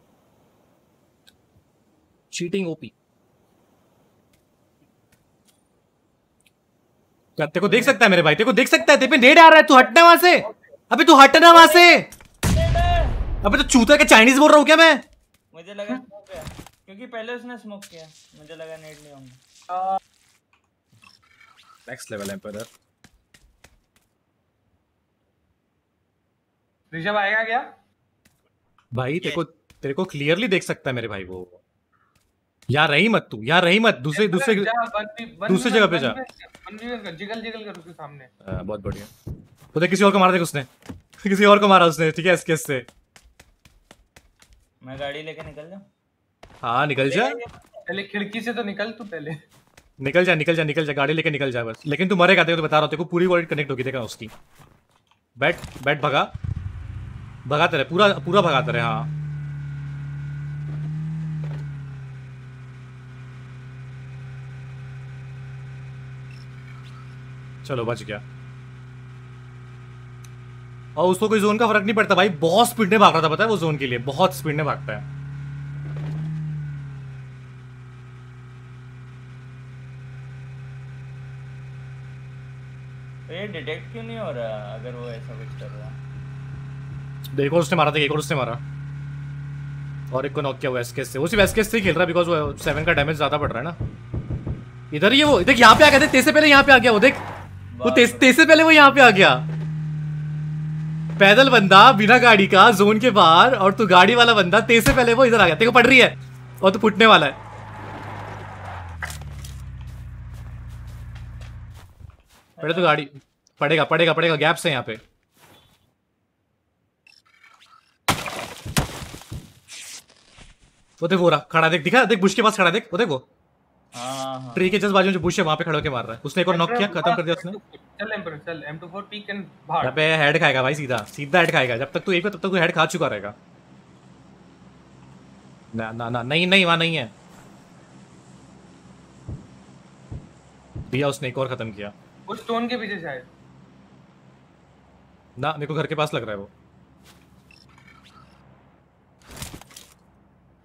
cheating OP. तेरे को देख सकता है मेरे भाई। तेरे को देख सकता है। तेरे पे नेट आ रहा है। तू हटना वहां से। अबे तू हटना वहां से। अबे तो चूतिया के चाइनीज बोल रहा हूँ क्या मैं? मुझे लगा स्मोक है क्योंकि पहले उसने स्मोक किया। मुझे लगा नेट नहीं होगा। Next level empire. रिजर्व आएगा क्या भाई? तेरे को तेरे को क्लियरली देख सकता है मेरे भाई वो। यार रही मत तू यार रही मत। दूसरे दूसरे दूसरे जगह पे जा। जिगल जिगल कर उसके सामने। आ, बहुत बढ़िया। वो देख किसी और को मारा। देख उसने किसी और को मारा उसने ठीक है। इसके इससे मैं गाड़ी लेके निकल जाऊं। हाँ निकल जा। पहले खिड़की से तो निकल तू पहले। निकल जा निकल जा निकल जा गाड़ी लेके निकल जा बस। लेकिन तू मरेगा, देखो तो बता रहा हूँ, देखो पूरी वॉलेट कनेक्ट होगी, देखा उसकी। बैट बैट भगा भगाते रहे, पूरा पूरा भगाते रहे। हाँ चलो बच गया। और उसको कोई जोन का फर्क नहीं पड़ता भाई, बहुत स्पीड में भाग रहा था पता है, वो जोन के लिए बहुत स्पीड में भागता है। ये डिटेक्ट क्यों नहीं हो रहा अगर वो ऐसा कुछ कर रहा है? देखो उसने मारा था, एक और उसने मारा और एक को नॉक किया हुआ एसकेस से। वो सिर्फ एसकेस से खेल रहा है बिकॉज वो सेवन का डैमेज ज्यादा पड़ रहा है ना। इधर ही वो देख यहाँ पे आ गया, तेज से पहले यहाँ पे आ गया वो, देख वो तेज तेज से पहले वो यहाँ पे आ गया। पैदल बंदा बिना गाड़ी का जोन के बाहर, और तू गाड़ी वाला बंदा तेज से पहले वो इधर आ गया, तेरे को पड़ रही है और तू फुटने वाला है। पड़े तो गाड़ी पड़ेगा पड़ेगा पड़ेगा गैप से यहाँ पे। वो देख वो रहा खड़ा, देख दिखा, देख बुश के पास खड़ा, देख वो देख वो ट्री के जस्ट बाजू में बुश है, वहाँ पे खड़ा होके मार रहा है। उसने एक और नॉक किया, खत्म कर दिया उसने। चल एम्पर चल M two four peek and भाग। अबे हेड खाएगा भाई, सीधा सीधा हेड खाएगा। जब तक तू एक पे तब तक तू हेड खा चुका रहेगा। ना ना ना नहीं नहीं वहाँ नहीं है। दिया उसने एक और खत्म किया। उस स्टोन के पीछे शायद। ना मेरे को घर के पास लग रहा है वो।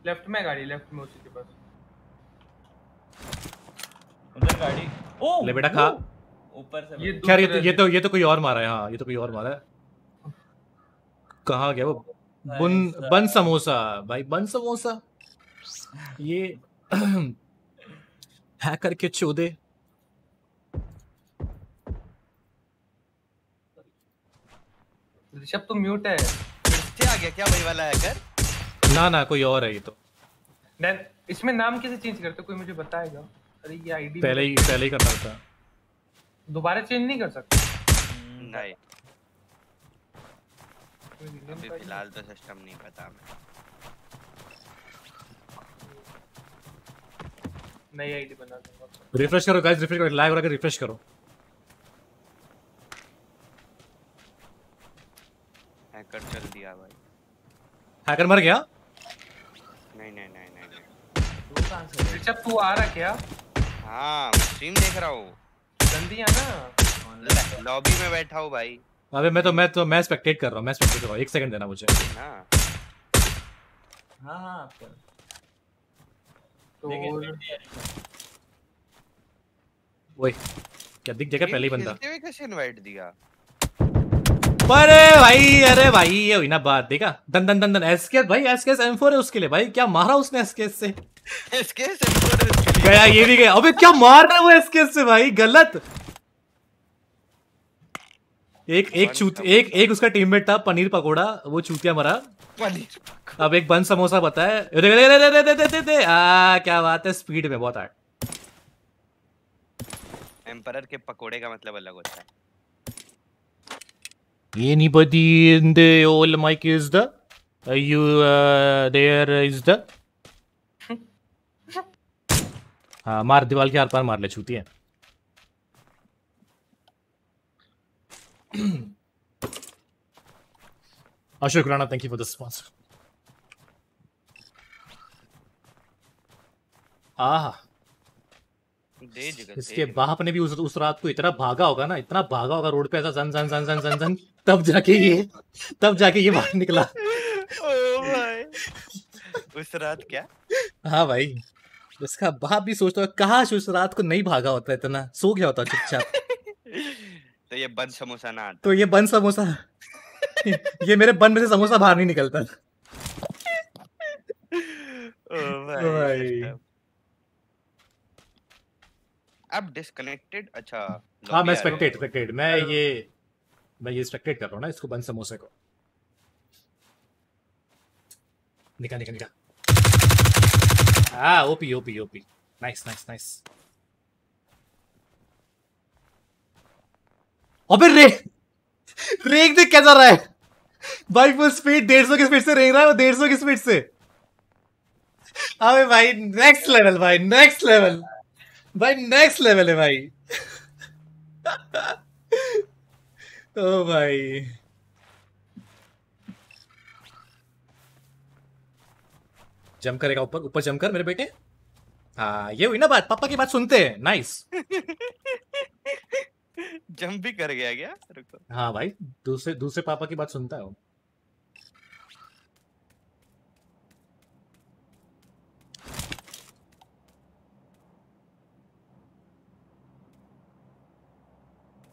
लेफ्ट में गाड़ी, लेफ्ट में उसी के पास। उधर गाड़ी। ओ ले बेटा खा। ऊपर से ये खैर ये तो ये तो ये तो कोई और मारा है। हाँ ये तो कोई और मारा है। कहाँ गया वो? बन बन समोसा भाई, बन समोसा ये हैकर के चोदे। ऋषभ तो म्यूट है। इससे आ गया क्या वही वाला हैकर? ना ना कोई और है ये तो। देन इसमें नाम कैसे चेंज करते, कोई मुझे बताएगा? अरे ये आईडी पहले ही पहले ही करना होता, दोबारा चेंज नहीं कर सकते। नहीं अभी फिलहाल तो सिस्टम नहीं पता हमें। नई आईडी बना दूंगा। रिफ्रेश करो गाइस, रिफ्रेश करो, लाइव रखकर रिफ्रेश करो। हैकर चल दिया भाई। हैकर मर गया? नहीं नहीं नहीं नहीं, नहीं। तू कहां से? अच्छा तू आ रहा क्या? हां स्ट्रीम देख रहा हूं। गंदी है ना, लॉबी में बैठा हूं भाई। अबे मैं तो मैं तो मैं स्पेक्टेट कर रहा हूं, मैं स्पेक्टेट कर रहा हूं। एक सेकंड देना मुझे ना। हां हां आप कर। तो ओए क्या दिख जगह पहले ही बंदा। किसने कैसे इनवाइट दिया? अरे भाई अरे भाई ये हुई ना बात, देखा दन दन दन दन एसकेएस भाई, एसकेएस एम फोर है उसके लिए भाई। क्या मारा उसने एसकेएस से, एसकेएस एम फोर गया, ये भी गया। अबे क्या मार रहा है वो एसकेएस से भाई, गलत। एक एक चूत एक एक उसका टीममेट था पनीर पकोड़ा, वो चूतिया मरा। अब एक बन समोसा बताए, क्या बात है, स्पीड में बहुत आर्ट। एम्परर के पकोड़े का मतलब अलग होता है। Anybody in the old mic is the uh, you uh, there is the हाँ मार, दीवाल के आर पार मार ले छूती है। Ashok Rana thank you for the sponsor. आहा इसके बाप ने भी उस, उस रात को इतना भागा होगा ना, इतना भागा होगा रोड पे ऐसा जन जन जन जन जन जन, तब जाके ये तब जाके ये बाहर निकला। ओ भाई उस रात क्या? हाँ भाई इसका बाप भी सोचता है काश उस रात को नहीं भागा होता, इतना सो गया होता चुपचाप। तो ये बन समोसा ना तो ये बन समोसा ये मेरे बन में से समोसा बाहर नहीं निकलता। ओ भाई अब डिस्कनेक्टेड। अच्छा हाँ मैं स्पेक्टेट स्पेक्टेट मैं ये मैं ये स्पेक्टेट कर रहा हूँ ना इसको, बन समोसे को। निकाल निकाल निकाल। हाँ OP OP OP nice nice nice. अबे रे रेंग देख कैसा रहा है भाई, फुल स्पीड डेढ़ सौ की स्पीड से रेंग रहा है वो, डेढ़ सौ की स्पीड से। अबे भाई नेक्स्ट लेवल भाई, नेक्स्ट लेवल भाई नेक्स्ट लेवल है भाई। ओ भाई जंप करेगा ऊपर, ऊपर जंप कर मेरे बेटे। हाँ ये हुई ना बात, पापा की बात सुनते हैं। नाइस जंप भी कर गया क्या? रुको हाँ भाई दूसरे दूसरे पापा की बात सुनता है वो।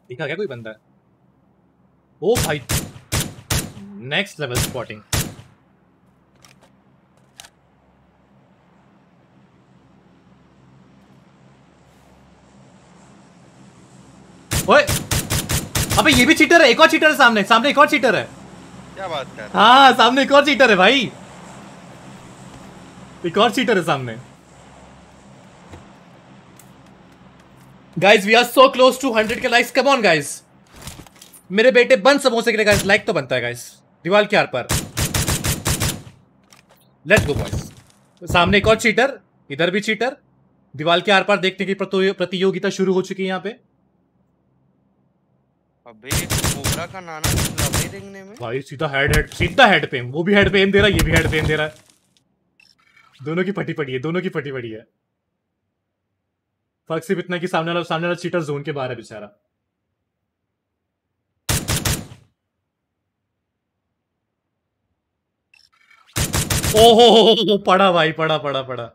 दिखा क्या कोई बंदा? ओ भाई नेक्स्ट लेवल स्पॉटिंग। ओए अबे ये भी चीटर है, एक और चीटर है सामने, सामने एक और चीटर है। क्या बात कर? हाँ सामने एक और चीटर है भाई, एक और चीटर है सामने। Guys, we are so close to one hundred के likes. Come on, guys. मेरे बेटे बन समोसे के लिए guys, like तो बनता है guys. दीवाल के आर पर. Let's go, boys. सामने एक और cheater, इधर भी cheater. दीवाल के आर पर देखने की प्रतियोगिता शुरू हो चुकी है यहाँ पे। अबे कोबरा का नाना निकला भाई देखने में। भाई सीधा हेड हेड, सीधा हेड पे, वो भी हेड पे एम दे रहा है, ये भी हेड पे एम दे रहा है। दोनों की फटी पड़ी है, दोनों की फटी पड़ी है। फर्क सिर्फ इतना कि सामने वाला सामने वाला चीटर जोन के बाहर है बेचारा। ओहो पड़ा भाई, पड़ा पड़ा पड़ा।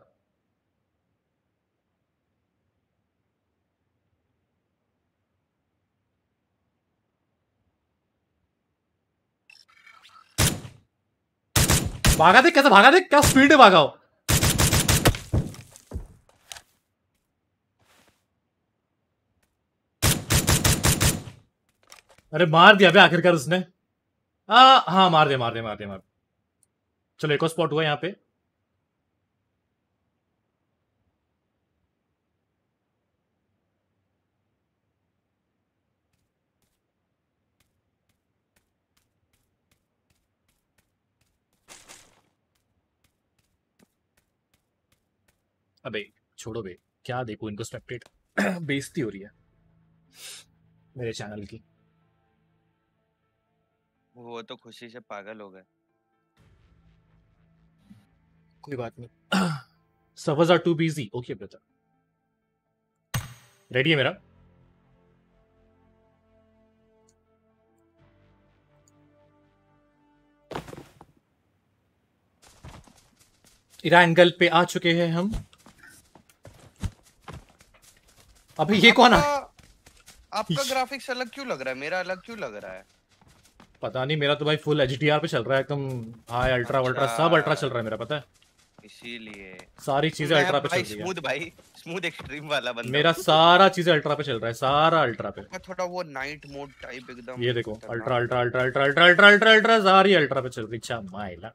भागा देख कैसे भागा, देख क्या स्पीड है भागा हो। अरे मार दिया आखिरकार उसने। आ, हाँ मार दे मार दे मार दे मार दे। चलो एक और स्पॉट हुआ यहाँ पे। अबे छोड़ो बे, क्या देखो इनको स्पेक्टेट बेइज्जती हो रही है मेरे चैनल की। वो तो खुशी से पागल हो गए। कोई बात नहीं। Servers are too busy. Okay brother ready है मेरा। इरांगल पे आ चुके हैं हम। अबे ये कौन है? आपका ग्राफिक्स अलग क्यों लग रहा है, मेरा अलग क्यों लग रहा है पता नहीं। मेरा तो भाई फुल एच डी आर पे चल रहा है एकदम, हाई अल्ट्रा वल्ट्रा सब अल्ट्रा चल रहा है मेरा, पता है इसीलिए सारी चीजें अल्ट्रा पे चल रही है। स्मूथ भाई, स्मूथ एक्सट्रीम वाला बंदा। मेरा सारा चीजें अल्ट्रा पे चल रहा है, सारा अल्ट्रा पे। थोड़ा वो नाइट मोड टाइप एकदम। ये देखो ultra ultra ultra ultra ultra ultra ultra ultra सारी अल्ट्रा पे चल रही। अच्छा माइला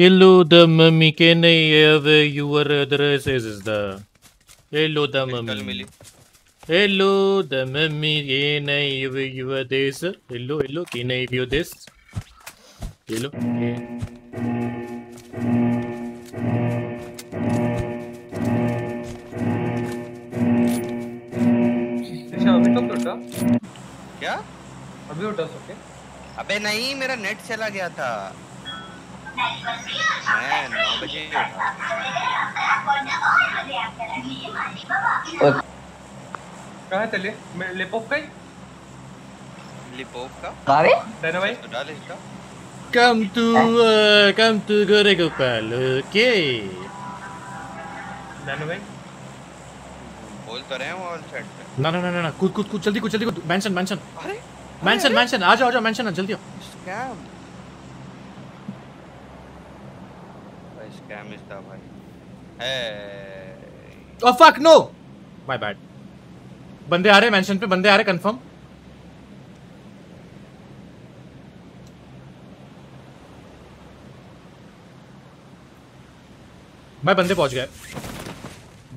Hello the mummy, can I have your address? Is the hello the mummy? Hello the mummy, can I have your this? Hello hello, can I have your this? Hello. अच्छा अभी कब उठा? क्या? अभी उठा सके? अबे नहीं मेरा नेट चला गया था। मैं नौ बजे कहाँ चले? मैं लेपोप गई। लेपोप का कहाँ रे? तेरे भाई तो डाले इसका। Come to come to गोरेगोपाल के। तेरे भाई बोल तो रहे हैं वो चैट पे। ना ना ना ना कूद कूद कूद जल्दी कूद जल्दी कूद। Mansion mansion. अरे मैंशन मैंशन आ जाओ आ जाओ मैंशन जल्दी आओ। क्या स्कैम था भाई? Hey oh fuck no my bad. बंदे आ रहे मेंशन पे, बंदे आ रहे कंफर्म। भाई बंदे पहुंच गए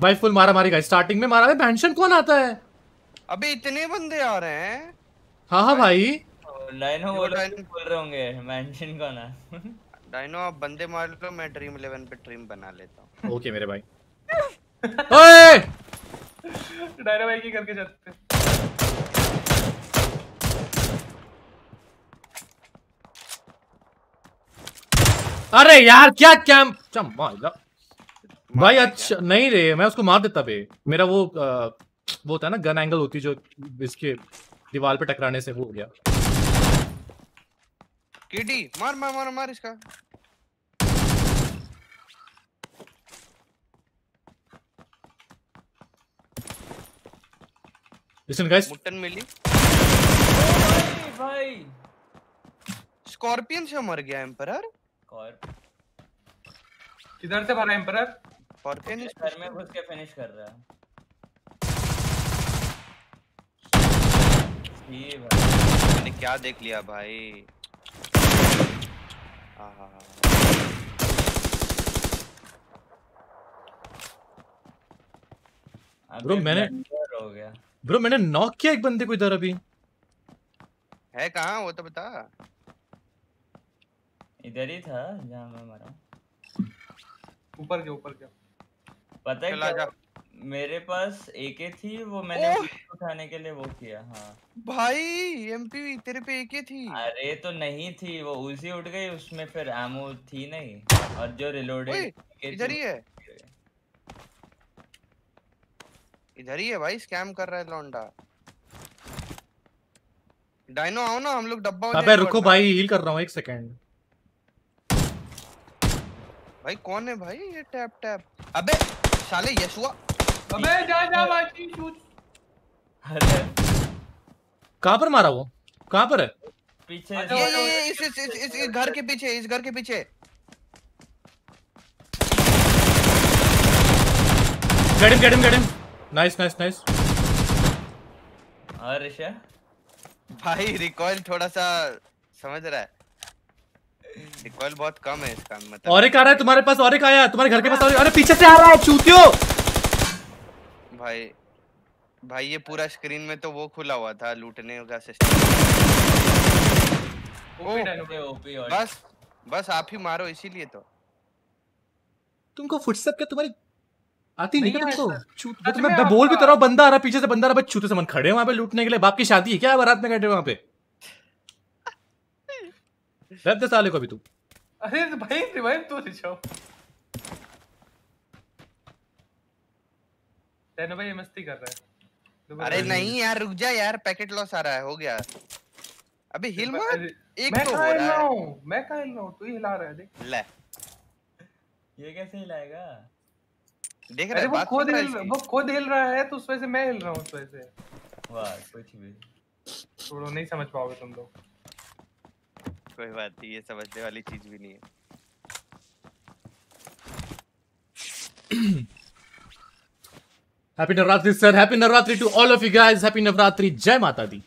भाई। फुल मारा मारी गाइस, स्टार्टिंग में मारा है। मेंशन कौन आता है? अबे इतने बंदे आ रहे हैं। हाँ हाँ भाई डाइनो बोल रहे होंगे मेंशन को ना। डाइनो आप बंदे मार लो, मैं ड्रीम इलेवन पे ड्रीम बना लेता हूँ। ओके मेरे भाई। ओए डाइनो भाई की करके जाते हैं। अरे यार क्या कैंप भाई। अच्छा नहीं रे मैं उसको मार देता बे। मेरा वो आ, वो था ना गन एंगल होती जो इसके दीवार पे टकराने से वो हो गया। किडी मार मार मार मार इसका। लिसन गाइस मुट्टन मिली। भाई भाई स्कॉर्पियन से मर गया एम्परर। और किधर से भरा एम्परर? स्कॉर्पियन इस घर में घुस के फिनिश कर रहा है। ये भाई मैंने क्या देख लिया भाई। आहा ब्रो मैंने हो गया। ब्रो मैंने नॉक किया एक बंदे को इधर। अभी है कहाँ वो तो बता। इधर ही था जहाँ मैं मरा। ऊपर के ऊपर क्या पता है क्या? मेरे पास एके थी वो मैंने उठाने के लिए वो किया। हाँ भाई एमपी तेरे पे एके थी। अरे तो नहीं थी वो उसी उठ गई उसमें फिर एमो थी नहीं और जो रिलोडेड इधर ही है। इधर ही है भाई स्कैम कर रहा है लौंडा। डाइनो आओ ना हम लोग डब्बा। अबे रुको भाई हील कर रहा हूँ एक सेकंड। भाई कौन है भाई ये टैप टैप? अबे साले यशुआ। अबे जा जा बाजी शूट। अरे कहां पर मारा वो? कहां पर है? पीछे ये ये, ये, ये इस इस इस इस घर के पीछे इस घर के पीछे। Get him get him get him. Nice nice nice. और ऋषा भाई रिकॉइल थोड़ा सा समझ रहा है। रिकॉइल बहुत कम है इसका मतलब। और एक आ रहा है तुम्हारे पास। और एक आया तुम्हारे घर के पास। अरे पीछे से आ रहा है चूतियो। भाई भाई ये पूरा स्क्रीन में तो वो खुला हुआ था लूटने का सिस्टम। ओ, ओपी और बस बस आप ही मारो इसीलिए तो। तुमको फुटस्टेप क्या तुम्हारी आती नहीं क्या तुमको? चूत तो मैं बोल भी तो रहा हूं बंदा आ रहा पीछे से बंदा आ रहा। बस चूते से मन खड़े हो वहां पे लूटने के लिए। बाप की शादी है क्या बारात में बैठे हो वहां पे? रहते साले को भी तू। अरे भाई रिवाइव तो दिखाओ। तेरे भाई मस्ती कर रहा है। अरे नहीं यार रुक जा यार पैकेट लॉस आ रहा है हो गया। अबे हिल मत। एक तो हो रहा है। मैं कहां हिल रहा हूं? तू ही हिला रहा है देख। ले ये कैसे हिलाएगा? देख रहा है वो खुद हिल वो खुद हिल रहा है तो उस वजह से मैं हिल रहा हूं उस वजह से। वाह कुछ भी छोड़ो नहीं समझ पाओगे तुम लोग। कोई बात नहीं ये समझने वाली चीज भी नहीं है। Happy Navratri sir. Happy Navratri to all of you guys. Happy Navratri. जय माता दी।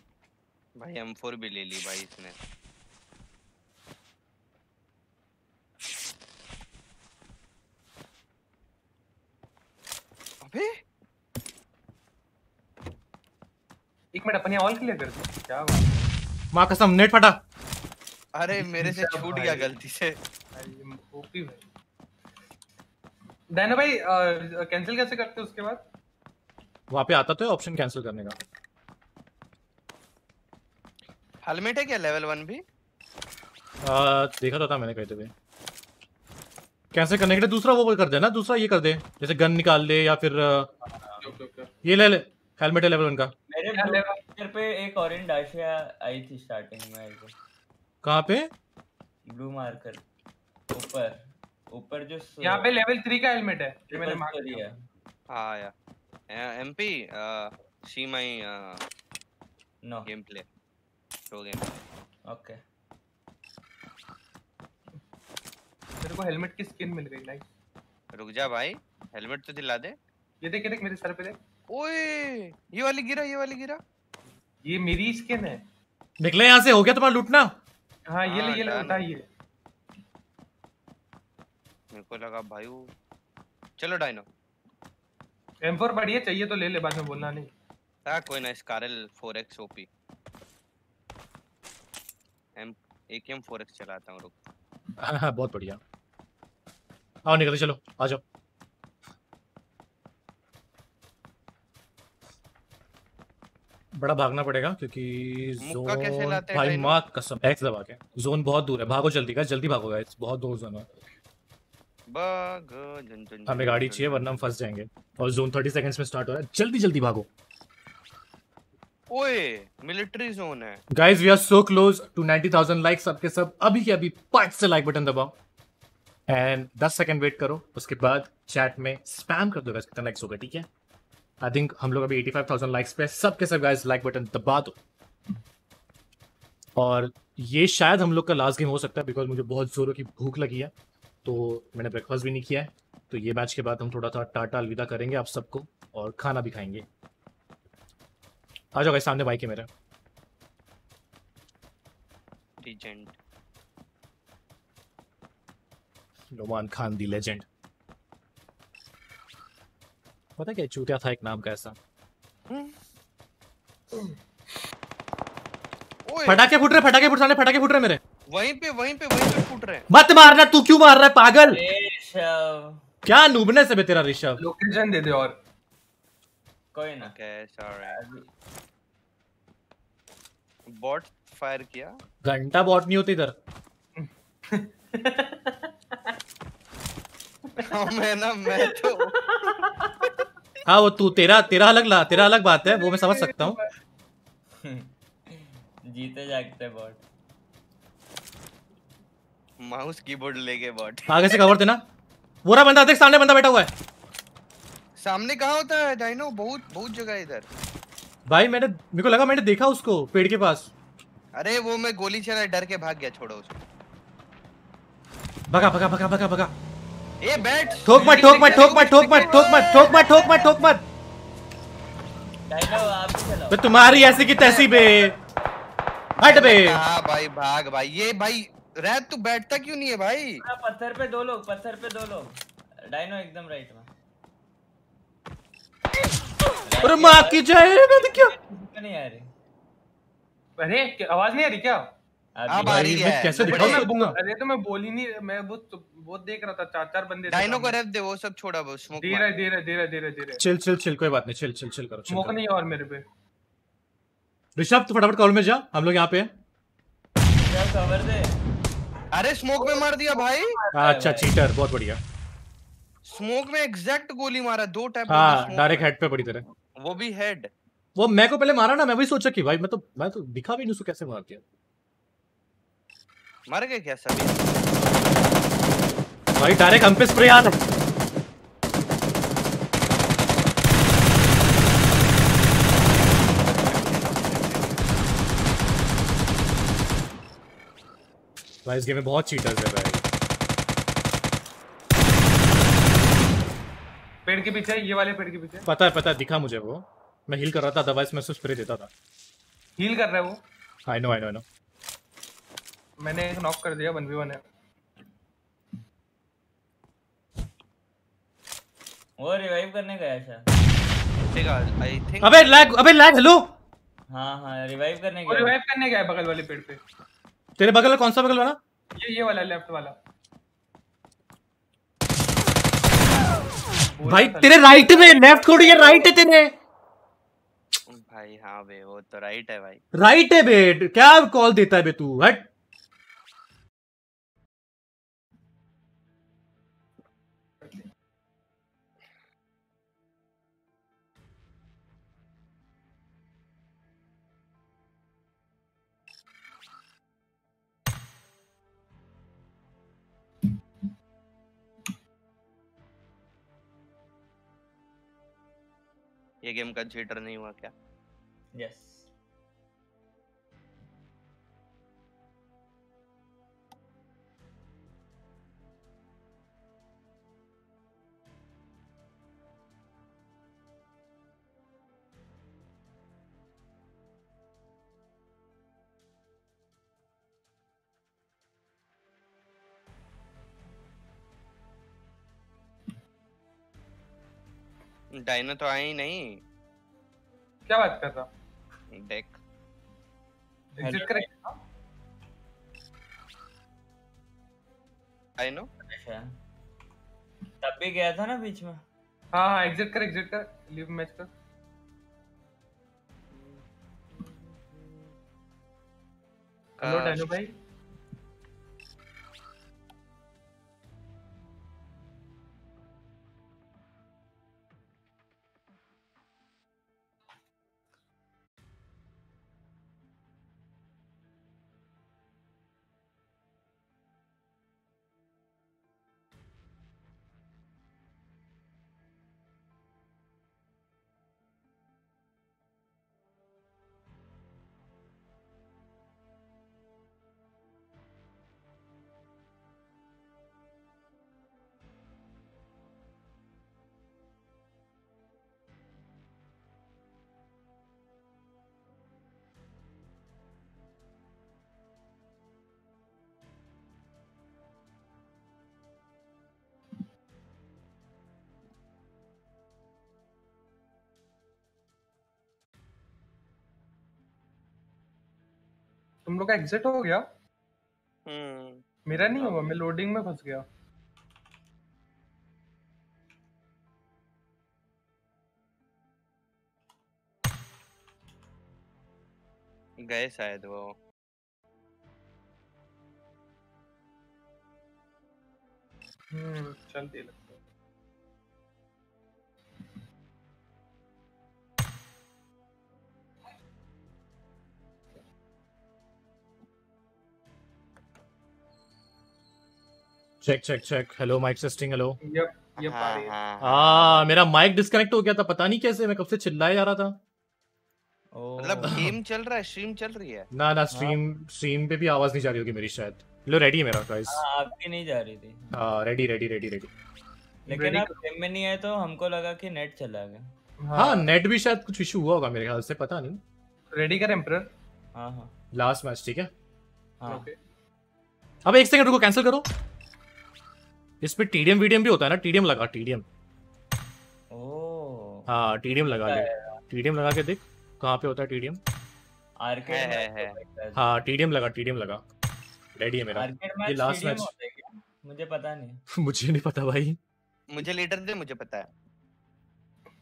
भाई एम फोर भी ले ली भाई इसने। अबे एक मिनट अपने ऑल क्लियर कर दो। क्या बात मां कसम नेट फटा। अरे मेरे से छूट गया गलती से। ओपी भाई डायनो भाई कैंसिल कैसे करते उसके बाद? वहां पे आता तो है ऑप्शन कैंसिल करने का। हेलमेट है क्या लेवल वन भी? आ, देखा तो था मैंने कहते हुए। कैंसिल करने के लिए दूसरा वो कर दे ना दूसरा ये कर दे जैसे गन निकाल ले या फिर ये ले ले। हेलमेट है लेवल वन का। मेरे लेवल पे एक ऑरेंज डैश आई थी स्टार्टिंग में। कहाँ पे? ब्लू मार्कर ऊपर ऊपर जो यहाँ पे लेवल थ्री का हेलमेट है जो मैंने मार्क किया। हाँ यार MP see my no game play show game. Okay तेरे को हेलमेट की स्किन मिल गई लाइक। रुक जा भाई हेलमेट तो दिला दे। ये देख देख मेरे सर पे देख। ओए ये वाली गिरा ये वाली गिरा। ये मेरी स्किन है। निकले यहाँ से हो गया तुम्हारा लूटना। हाँ ये ले ये ले उठा ये। मेरे को लगा भाई वो चलो डायनो एम फोर बढ़िया चाहिए तो ले ले बाद में बोलना नहीं। हां कोई ना SCAR L four X OP M AKM four X चलाता हूं रुक। हां हां बहुत बढ़िया आओ निकलते चलो आ जाओ। बड़ा भागना पड़ेगा क्योंकि जोन कैसे लाते हैं भाई मां कसम एक्स दबा के जोन बहुत दूर है भागो जल्दी का जल्दी भागो गाइस बहुत दूर जोन है भागो जन जन हमें गाड़ी चाहिए वरना हम फंस जाएंगे और जोन तीस सेकंड्स में स्टार्ट हो रहा है जल्दी जल्दी भागो। ओए मिलिट्री जोन है guys we are so close to नब्बे हज़ार लाइक्स आपके सब अभी के अभी पांच से लाइक बटन दबाओ एंड दस सेकंड वेट करो उसके बाद चैट में स्पैम कर दो गाइस कितना लाइक्स होगा ठीक है। आई थिंक हम लोग अभी पचासी हज़ार लाइक्स पे सब के सब गाइस लाइक बटन दबा दो और ये शायद हम लोग का लास्ट गेम हो सकता है बिकॉज मुझे बहुत जोरों की भूख लगी है तो मैंने ब्रेकफास्ट भी नहीं किया है तो ये मैच के बाद हम थोड़ा सा टाटा अलविदा करेंगे आप सबको और खाना भी खाएंगे। आ जाओ गाइस सामने बाइक है मेरा legend Noman Khan the legend पता क्या चूतिया था एक नाम का ऐसा। फटाके फूट रहे फटाके फूट सामने फटाके फूट रहे मेरे वहीं पे वहीं पे वहीं पे फूट रहे मत मारना तू क्यों मार रहा है पागल क्या नूबने से बे तेरा ऋषभ लोकेशन दे दे और कोई ना कैसा बॉट फायर किया घंटा बॉट नहीं होती इधर मैं ना मैं तो हाँ वो तू तेरा तेरा अलग ला तेरा अलग बात है वो मैं समझ सकता हूँ जीते जागते बॉट माउस कीबोर्ड लेके बॉट आगे से कवर देना बुरा बंदा देख सामने बंदा बैठा हुआ है सामने कहाँ होता है डाइनो बहुत बहुत जगह इधर भाई मैंने मेरे को लगा मैंने देखा उसको पेड़ के पास अरे वो मैं गोली चला डर के भाग गया छोड़ो उसको भगा भगा भगा भगा भगा ए बैठ ठोक मत ठोक मत ठोक मत ठोक मत ठोक मत ठोक मत ठोक मत ठोक मत डाइनो आप चलो बे तुम्हारी ऐसी की तैसी बे हट बे हां भाई भाग भाई ये भाई रैत तू बैठता क्यों नहीं है भाई पत्थर पे दो लोग पत्थर पे दो लोग डाइनो एकदम राइट में अरे मां की जय रे मैं क्या नहीं आ रही अरे आवाज नहीं आ रही क्या अब आ रही है कैसे दिखाऊं मैं दूंगा अरे तो मैं बोल ही नहीं मैं वो वो देख रहा था चार चार बंदे डाइनो को रेफ दे वो सब छोड़ा वो स्मोक धीरे धीरे धीरे धीरे धीरे चिल चिल चिल कोई बात नहीं चिल चिल चिल करो स्मोक नहीं और मेरे पे ऋषभ तू फटाफट कॉल में जा हम लोग यहां पे हैं कवर दे अरे स्मोक में मार दिया भाई अच्छा चीटर बहुत बढ़िया स्मोक में एग्जैक्ट गोली मारा दो टैप हां डायरेक्ट हेड पे पड़ी तेरे वो भी हेड वो मैं को पहले मारा ना मैं वही सोचा कि भाई मैं तो मैं तो दिखा भी नहीं उसको कैसे मार दिया मर गए क्या सभी भाई डायरेक्ट हम पे स्प्रे आ रहा है भाई इस गेम में बहुत चीटर्स है भाई पेड़ के पीछे ये वाले पेड़ के पीछे पता है पता है दिखा मुझे वो मैं हील कर रहा था अदरवाइज मैं उसको स्प्रे देता था हील कर रहा है वो I know I know I know मैंने एक नॉक कर दिया वन वी वन है वो रिवाइव करने गया था ठीक है आई थिंक अबे लैग अबे लैग हेलो हां हां रिवाइव करने गया रिवाइव करने गया बगल वाले पेड़ पे तेरे बगल में कौन सा बगल वाला ये ये वाला लेफ्ट वाला भाई तेरे राइट में लेफ्ट थोड़ी है राइट है तेरे भाई हाँ बे वो तो राइट है भाई राइट है बे क्या कॉल देता है बे तू हट ये गेम का चीटर नहीं हुआ क्या यस yes. डायनो तो आए ही नहीं क्या बात कर रहा हूँ? डेक एग्जिट करेगा। आई नो, तब भी गया था ना बीच में। हाँ हाँ एग्जिट कर एग्जिट कर, लीव मैच कर। हेलो डैनो भाई, तुम लोग का एग्जिट हो गया? हम्म, मेरा नहीं हुआ, मैं लोडिंग में फंस गया। गए शायद वो। हम्म, चल दे लगता है। Check check check. Hello mic testing. Hello. Yup yup आ रही है। हां, मेरा माइक डिस्कनेक्ट हो गया था, पता नहीं कैसे। मैं कब से चिल्लाया जा रहा था। ओ मतलब गेम चल रहा है, स्ट्रीम चल रही है ना? ना स्ट्रीम स्ट्रीम पे भी आवाज नहीं जा रही होगी मेरी शायद। लो रेडी है मेरा गाइस। हां, आपकी नहीं जा रही थी। हां रेडी रेडी रेडी रेडी। लेकिन आप गेम में नहीं आए तो हमको लगा कि नेट चला गया। हां नेट भी शायद कुछ इशू हुआ होगा मेरे ख्याल से, पता नहीं। रेडी कर एम्परर। हां हां लास्ट मैच, ठीक है? हां ओके। अब एक सेकंड रुको, कैंसिल करो। इसमें टीडीएम वीडीएम भी होता है ना? टीडीएम लगा, टीडीएम। ओह हां टीडीएम लगा ले, टीडीएम लगा के देख कहां पे होता है टीडीएम। आर्केड है, है, है। हां टीडीएम लगा, टीडीएम लगा। रेडी है मेरा ये लास्ट मैच। मुझे पता नहीं मुझे नहीं पता भाई, मुझे लेटर दे, मुझे पता है।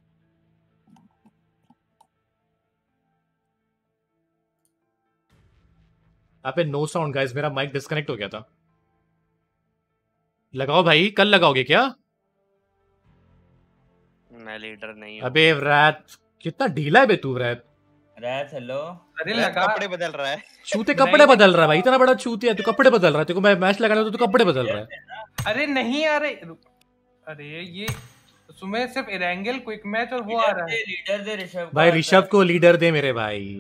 अबे नो साउंड गाइस, मेरा माइक डिस्कनेक्ट हो गया था। लगाओ भाई, कल लगाओगे क्या? मैं लीडर नहीं हूं। अबे व्रत कितना ढीला है बे तू। व्रत व्रत हेलो। अरे लगा, कपड़े बदल रहा है। चूते कपड़े बदल रहा है भाई, इतना बड़ा चूतिया है तू, कपड़े बदल रहा है। तेरे को मैं मैच लगाना था, तू कपड़े बदल रहा है। अरे नहीं आ रहे। अरे ये सुमेर सिर्फ एरेंगल क्विक मैच और वो आ रहा है। लीडर दे ऋषभ भाई, ऋषभ को लीडर दे मेरे भाई।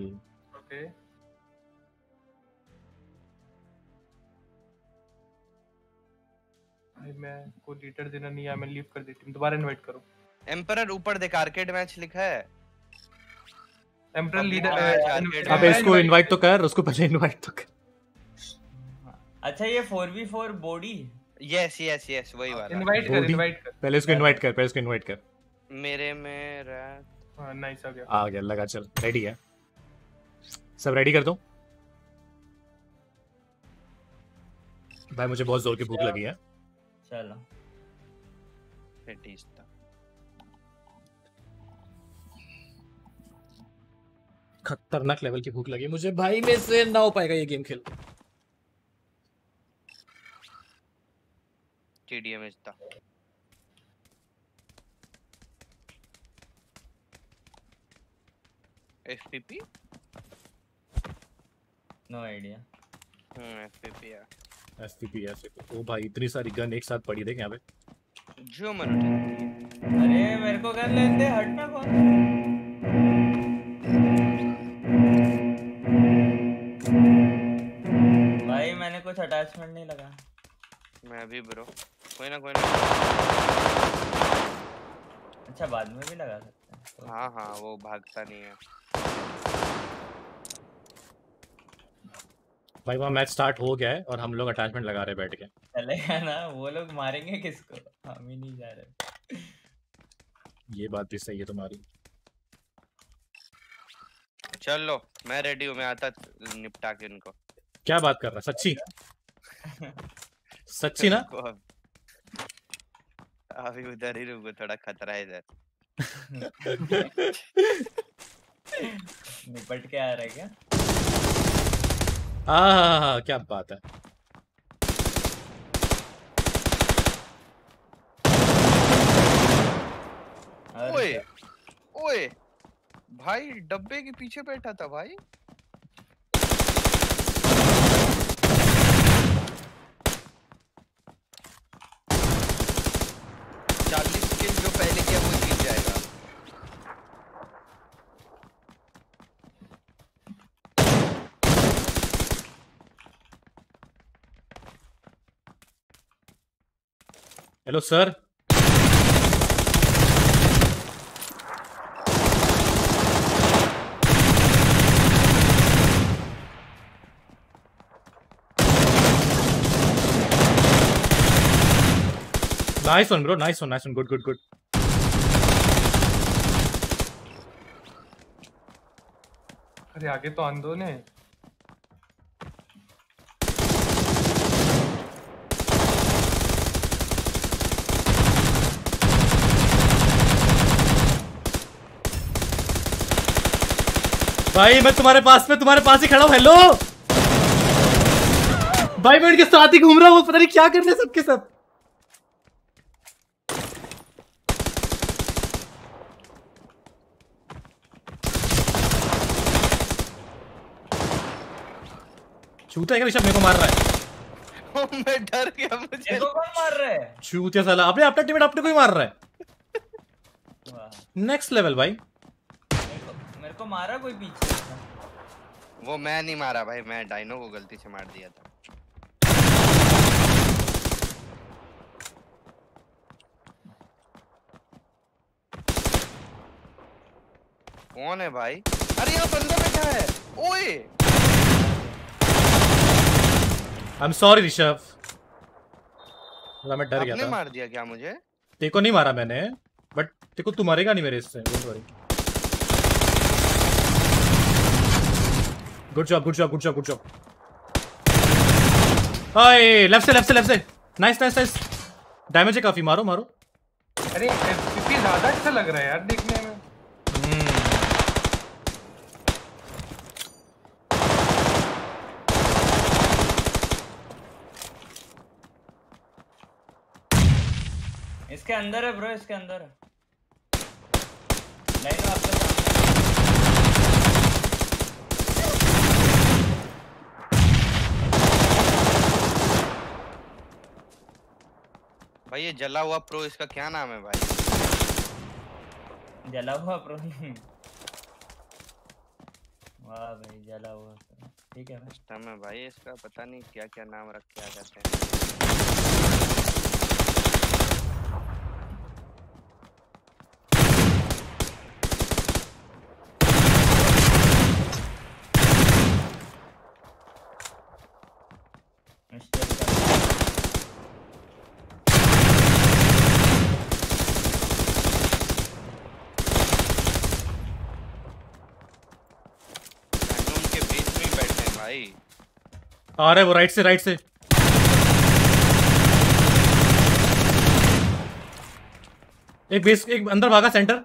ओके मैं को लीडर देना नहीं आया, मैं लीव कर दी टीम। दोबारा इनवाइट करो। एम्परर ऊपर देख, आर्केड मैच लिखा है। Emperor leader. अबे इसको इनवाइट तो कर, उसको पहले इनवाइट तो कर। अच्छा ये four v four body. Yes yes yes वही वाला। इनवाइट कर, इनवाइट कर पहले इसको, इनवाइट कर पहले इसको, इनवाइट कर। मेरे में रात। हां नाइस, आ गया आ गया लगा। चल रेडी है सब, रेडी कर दो भाई, मुझे बहुत जोर की भूख लगी है। चलो पेटिस्ता खतरनाक लेवल की भूख लगी मुझे भाई, में से ना हो पाएगा ये गेम खेल। टीडीएम था एफपीपी, नो आइडिया। हम्म एफपीपी है, एसपीपी ऐसे। ओ भाई इतनी सारी गन एक साथ पड़ी, देख यहां पे जो मन उठे। अरे मेरे को गन लेने दे, हट ना कौन। भाई मैंने कुछ अटैचमेंट नहीं लगा। मैं भी ब्रो, कोई ना कोई ना। अच्छा बाद में भी लगा सकते हैं तो। हां हां वो भागता नहीं है भाई। वहाँ मैच स्टार्ट हो गया है और हम लोग अटैचमेंट लगा रहे बैठ के। चलेगा ना? वो लोग मारेंगे किसको, हम ही नहीं जा रहे। ये बात भी सही है तुम्हारी। चलो मैं रेडी हूँ, मैं आता निपटा के इनको। क्या बात कर रहा है, सच्ची सच्ची ना? अभी उधर ही रुको, थोड़ा खतरा है इधर। निपट के आ रहा है क्या? आह क्या बात है। ओए ओए भाई डब्बे के पीछे बैठा था भाई। चालीस किल जो पहले किया वो जीत जाएगा। Hello sir, nice one bro, nice one, nice one, good good good। अरे आगे तो अंधों ने भाई, मैं तुम्हारे पास में तुम्हारे पास ही खड़ा हूँ। हेलो भाई, मैं उनके साथ ही घूम रहा हूँ, पता नहीं क्या करने सबके साथ। चूतिया का ऋषभ मेरे को मार रहा है। ओ मैं डर गया, मुझे तो कौन मार रहा है? चूतिया साला, अपने अपना टीममेट अपने को ही मार रहा है। नेक्स्ट लेवल भाई। मेरे को, मेरे को मारा कोई पीछे। वो मैं नहीं मारा भाई, मैं डायनो को गलती से मार दिया था। कौन है भाई? अरे यहाँ बंदा बैठा है। ओए I'm sorry ऋषभ, मैं डर गया था। आपने मार दिया क्या मुझे? तेरे को नहीं मारा मैंने, बट तेरे को तू मारेगा नहीं मेरे इससे। Good job good job good job good job. Hi left से लेफ्ट से लेफ्ट से। Nice nice nice. डैमेज है काफी, मारो मारो। अरे एफपी ज्यादा अच्छा लग रहा है यार देखने में। इसके अंदर है ब्रो, इसके अंदर है। लाइन आपके सामने भाई। ये जला हुआ प्रो, इसका क्या नाम है भाई? जला हुआ प्रो नहीं। वाह भाई जला हुआ प्रो, ठीक है नाम है भाई इसका, पता नहीं क्या क्या नाम रख के आ जाते हैं। आ रहा है वो राइट से राइट से। एक बेस, एक अंदर भागा सेंटर। भाई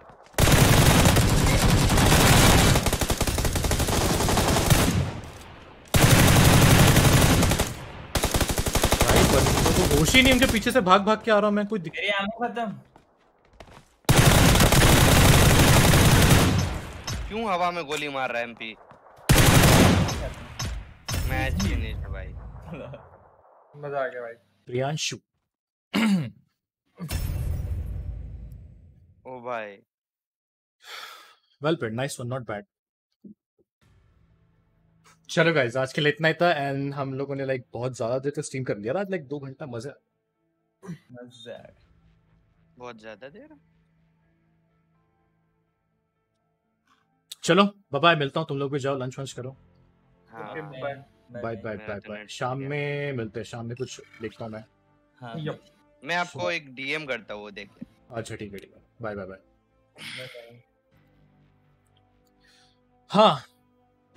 पर तो होश ही नहीं, उनके पीछे से भाग भाग के आ रहा हूं मैं। कोई तेरी आंखें खत्म क्यों? हवा में गोली मार रहा है एमपी। मैच ही नहीं था भाई। मजा आ गया भाई। प्रियांशु ओ भाई, well played, nice one, not bad. चलो गाइस आज के लिए इतना ही था। एंड हम लोगों ने लाइक बहुत ज्यादा देर तक स्ट्रीम कर लिया आज, लाइक दो घंटा। मजा मजा बहुत ज्यादा देर। चलो बाय बाय, मिलता हूँ। तुम लोग भी जाओ लंच वंच करो। हाँ बाय बाय बाय बाय। शाम में मिलते हैं, शाम में कुछ देखता हूँ मैं। हाँ मैं आपको एक डीएम करता हूँ, वो देख ले। अच्छा ठीक है ठीक है, बाय बाय बाय। हाँ।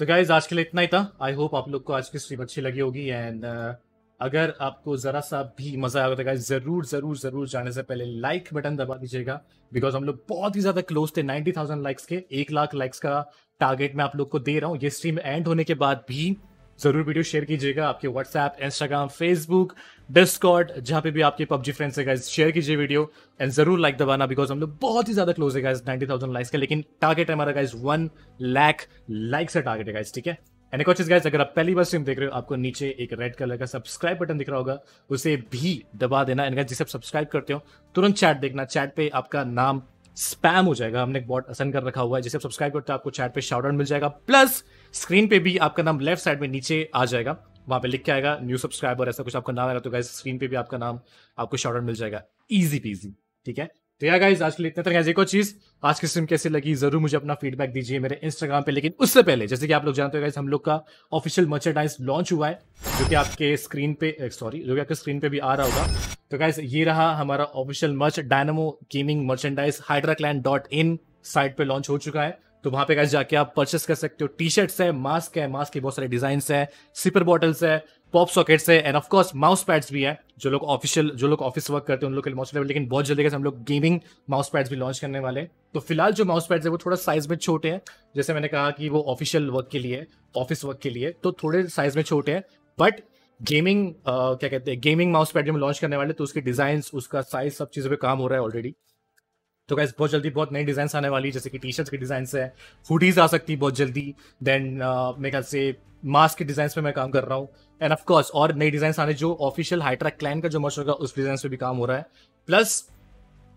तो गाइज आज के लिए इतना ही था। आई होप आप लोग को आज की स्ट्रीम अच्छी लगी होगी एंड अगर आपको ज़रा सा भी मज़ा आया तो गाइज ज़रूर ज़रूर ज़रूर जाने से पहले लाइक बटन दबा दीजिएगा बिकॉज हम लोग बहुत ही ज़्यादा क्लोज थे नब्बे हज़ार लाइक्स के। एक लाख लाइक्स का टारगेट मैं आप लोग को दे रहा हूँ। ये स्ट्रीम एंड होने के बाद भी ज़रूर वीडियो शेयर कीजिएगा आपके व्हाट्सएप, इंस्टाग्राम, फेसबुक, डिस्कॉर्ड, जहाँ पे भी आपके पबजी फ्रेंड्स है गाइज शेयर कीजिए वीडियो एंड ज़रूर लाइक दबाना बिकॉज हम लोग बहुत ही ज़्यादा क्लोज है गाइज नब्बे हज़ार लाइक्स के, लेकिन टारगेट है हमारा गाइज वन लाख लाइक्स का टारगेट है गाइज, ठीक है। एंड एक और चीज़ गाइज, अगर आप पहली बार स्ट्रीम देख रहे हो आपको नीचे एक रेड कलर का सब्सक्राइब बटन दिख रहा होगा, उसे भी दबा देना एंड गाइज जिसे आप सब्सक्राइब करते हो तुरंत चैट देखना, चैट पे आपका नाम स्पैम हो जाएगा, हमने एक बॉट असन कर रखा हुआ है, जिसे आप सब्सक्राइब करते हो आपको चैट पे शाउट आउट मिल जाएगा, प्लस स्क्रीन पे भी आपका नाम लेफ्ट साइड में नीचे आ जाएगा, वहाँ पे लिख के आएगा न्यू सब्सक्राइबर ऐसा कुछ आपका नाम आएगा, तो गाइज स्क्रीन पे भी आपका नाम आपको शाउट आउट मिल जाएगा, ईजी पीजी, ठीक है। तो यार गाइज आज के लिए इतना था। गाइज एक और चीज़, आज की स्ट्रीम कैसी लगी जरूर मुझे अपना फीडबैक दीजिए मेरे इंस्टाग्राम पे, लेकिन उससे पहले जैसे कि आप लोग जानते हो गाइज हम लोग का ऑफिशियल मर्चेंडाइज लॉन्च हुआ है जो कि आपके स्क्रीन पे सॉरी जो कि आपके स्क्रीन पे भी आ रहा होगा। तो गाइज ये रहा हमारा official merch, Dynamo gaming merchandise Hydraclan dot इन साइट पे लॉन्च हो चुका है, तो वहाँ पे गाइज जाके आप परचेस कर सकते हो। टी शर्ट्स है, मास्क है, मास्क के बहुत सारे डिजाइन्स है, सिपर बॉटल्स है, पॉप सॉकेट्स है एंड ऑफकोर्स माउस पैड्स भी है। जो लोग ऑफिशियल जो लोग ऑफिस वर्क करते हैं उन लोग के लिए मोस्ट, लेकिन बहुत जल्दी हम लोग गेमिंग माउस पैड्स भी लॉन्च करने वाले हैं। तो फिलहाल जो माउस पैड्स है वो थोड़ा साइज में छोटे हैं, जैसे मैंने कहा कि वो ऑफिशियल वर्क के लिए, ऑफिस वर्क के लिए तो थोड़े साइज में छोटे हैं, बट गेमिंग uh, क्या कहते हैं गेमिंग माउस पैड जो हम लॉन्च करने वाले तो उसके डिजाइन्स, उसका साइज, सब चीज़ों पे काम हो रहा है ऑलरेडी। तो गाइस बहुत जल्दी बहुत नई डिजाइन्स आने वाली है, जैसे कि टी शर्ट्स के डिजाइन्स है, हुडीज आ सकती है बहुत जल्दी, देन uh, मेरे ख्याल से मास्क के डिजाइन्स पे मैं काम कर रहा हूँ एंड ऑफकोर्स और नई डिजाइन्स आने जो ऑफिशियल हाइट्रैक क्लाइन का जो मर्च होगा उस डिजाइन पे भी काम हो रहा है, प्लस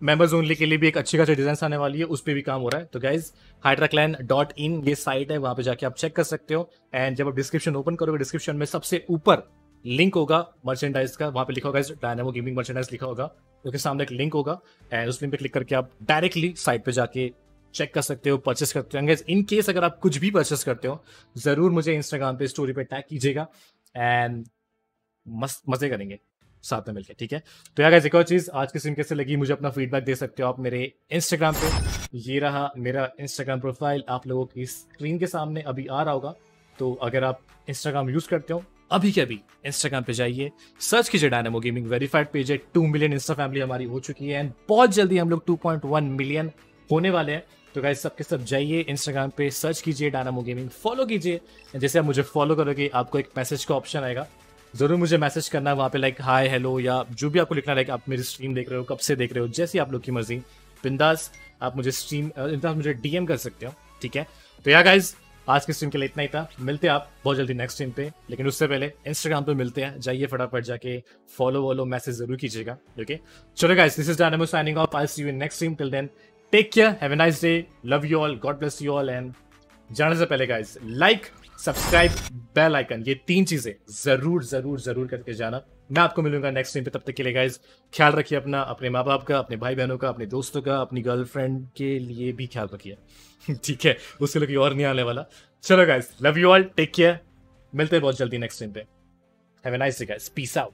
मेंबर्स ओनली के लिए भी एक अच्छी खासी डिजाइन आने वाली है, उस पर भी काम हो रहा है। तो गाइज हाइड्राक्लैन डॉट इन ये साइट है, वहाँ पे जाके आप चेक कर सकते हो एंड जब आप डिस्क्रिप्शन ओपन करोगे डिस्क्रिप्शन में सबसे ऊपर लिंक होगा मर्चेंडाइज का, वहाँ पे लिखा होगा डायनामो गेमिंग मर्चेंडाइज लिखा होगा, उसके सामने एक लिंक होगा एंड उस लिंक पे क्लिक करके आप डायरेक्टली साइट पे जाके चेक कर सकते हो, परचेस करते हो। इन केस अगर आप कुछ भी परचेस करते हो जरूर मुझे इंस्टाग्राम पे स्टोरी पे टैग कीजिएगा एंड मस्त मजे करेंगे साथ में मिलकर, ठीक है। तो यार गाइस एक और चीज़, आज की स्ट्रीम कैसे लगी मुझे अपना फीडबैक दे सकते हो आप मेरे इंस्टाग्राम पे, ये रहा मेरा इंस्टाग्राम प्रोफाइल आप लोगों की स्क्रीन के सामने अभी आ रहा होगा। तो अगर आप इंस्टाग्राम यूज़ करते हो अभी के अभी इंस्टाग्राम पे जाइए, सर्च कीजिए डायनामो गेमिंग, वेरीफाइड पेज है, टू मिलियन इंस्टा फैमिली हमारी हो चुकी है एंड बहुत जल्दी हम लोग टू पॉइंट वन मिलियन होने वाले हैं। तो गाइस सबके सब जाइए इंस्टाग्राम पे सर्च कीजिए डायनामो गेमिंग, फॉलो कीजिए, जैसे आप मुझे फॉलो करोगे आपको एक मैसेज का ऑप्शन आएगा, जरूर मुझे मैसेज करना है वहाँ पे लाइक हाय हेलो या जो भी आपको लिखना है, लाइक आप मेरी स्ट्रीम देख रहे हो, कब से देख रहे हो, जैसी आप लोग की मर्जी, बिंदास आप मुझे स्ट्रीम बिंदास मुझे डीएम कर सकते हो, ठीक है। तो यार गाइज आज की स्ट्रीम के लिए इतना ही था, मिलते हैं आप बहुत जल्दी नेक्स्ट स्ट्रीम पे, लेकिन उससे पहले इंस्टाग्राम पे मिलते हैं, जाइए फटाफट जाके फॉलो वॉलो मैसेज जरूर कीजिएगा, ओके। चलो guys this is Dynamo signing off, I see you in next stream, till then take care, have a nice day, love you all, God bless you all and जाने से पहले guys like subscribe bell icon ये तीन चीजें जरूर जरूर जरूर करके जाना। मैं आपको मिलूंगा नेक्स्ट टाइम पे, तब तक के लिए गाइज ख्याल रखिए अपना, अपने माँ बाप का, अपने भाई बहनों का, अपने दोस्तों का, अपनी गर्लफ्रेंड के लिए भी ख्याल रखिए, ठीक है, उसके लिए कोई और नहीं आने वाला। चलो guys love you all, take care, मिलते हैं बहुत जल्दी नेक्स्ट टाइम पे, have a nice day guys, peace out.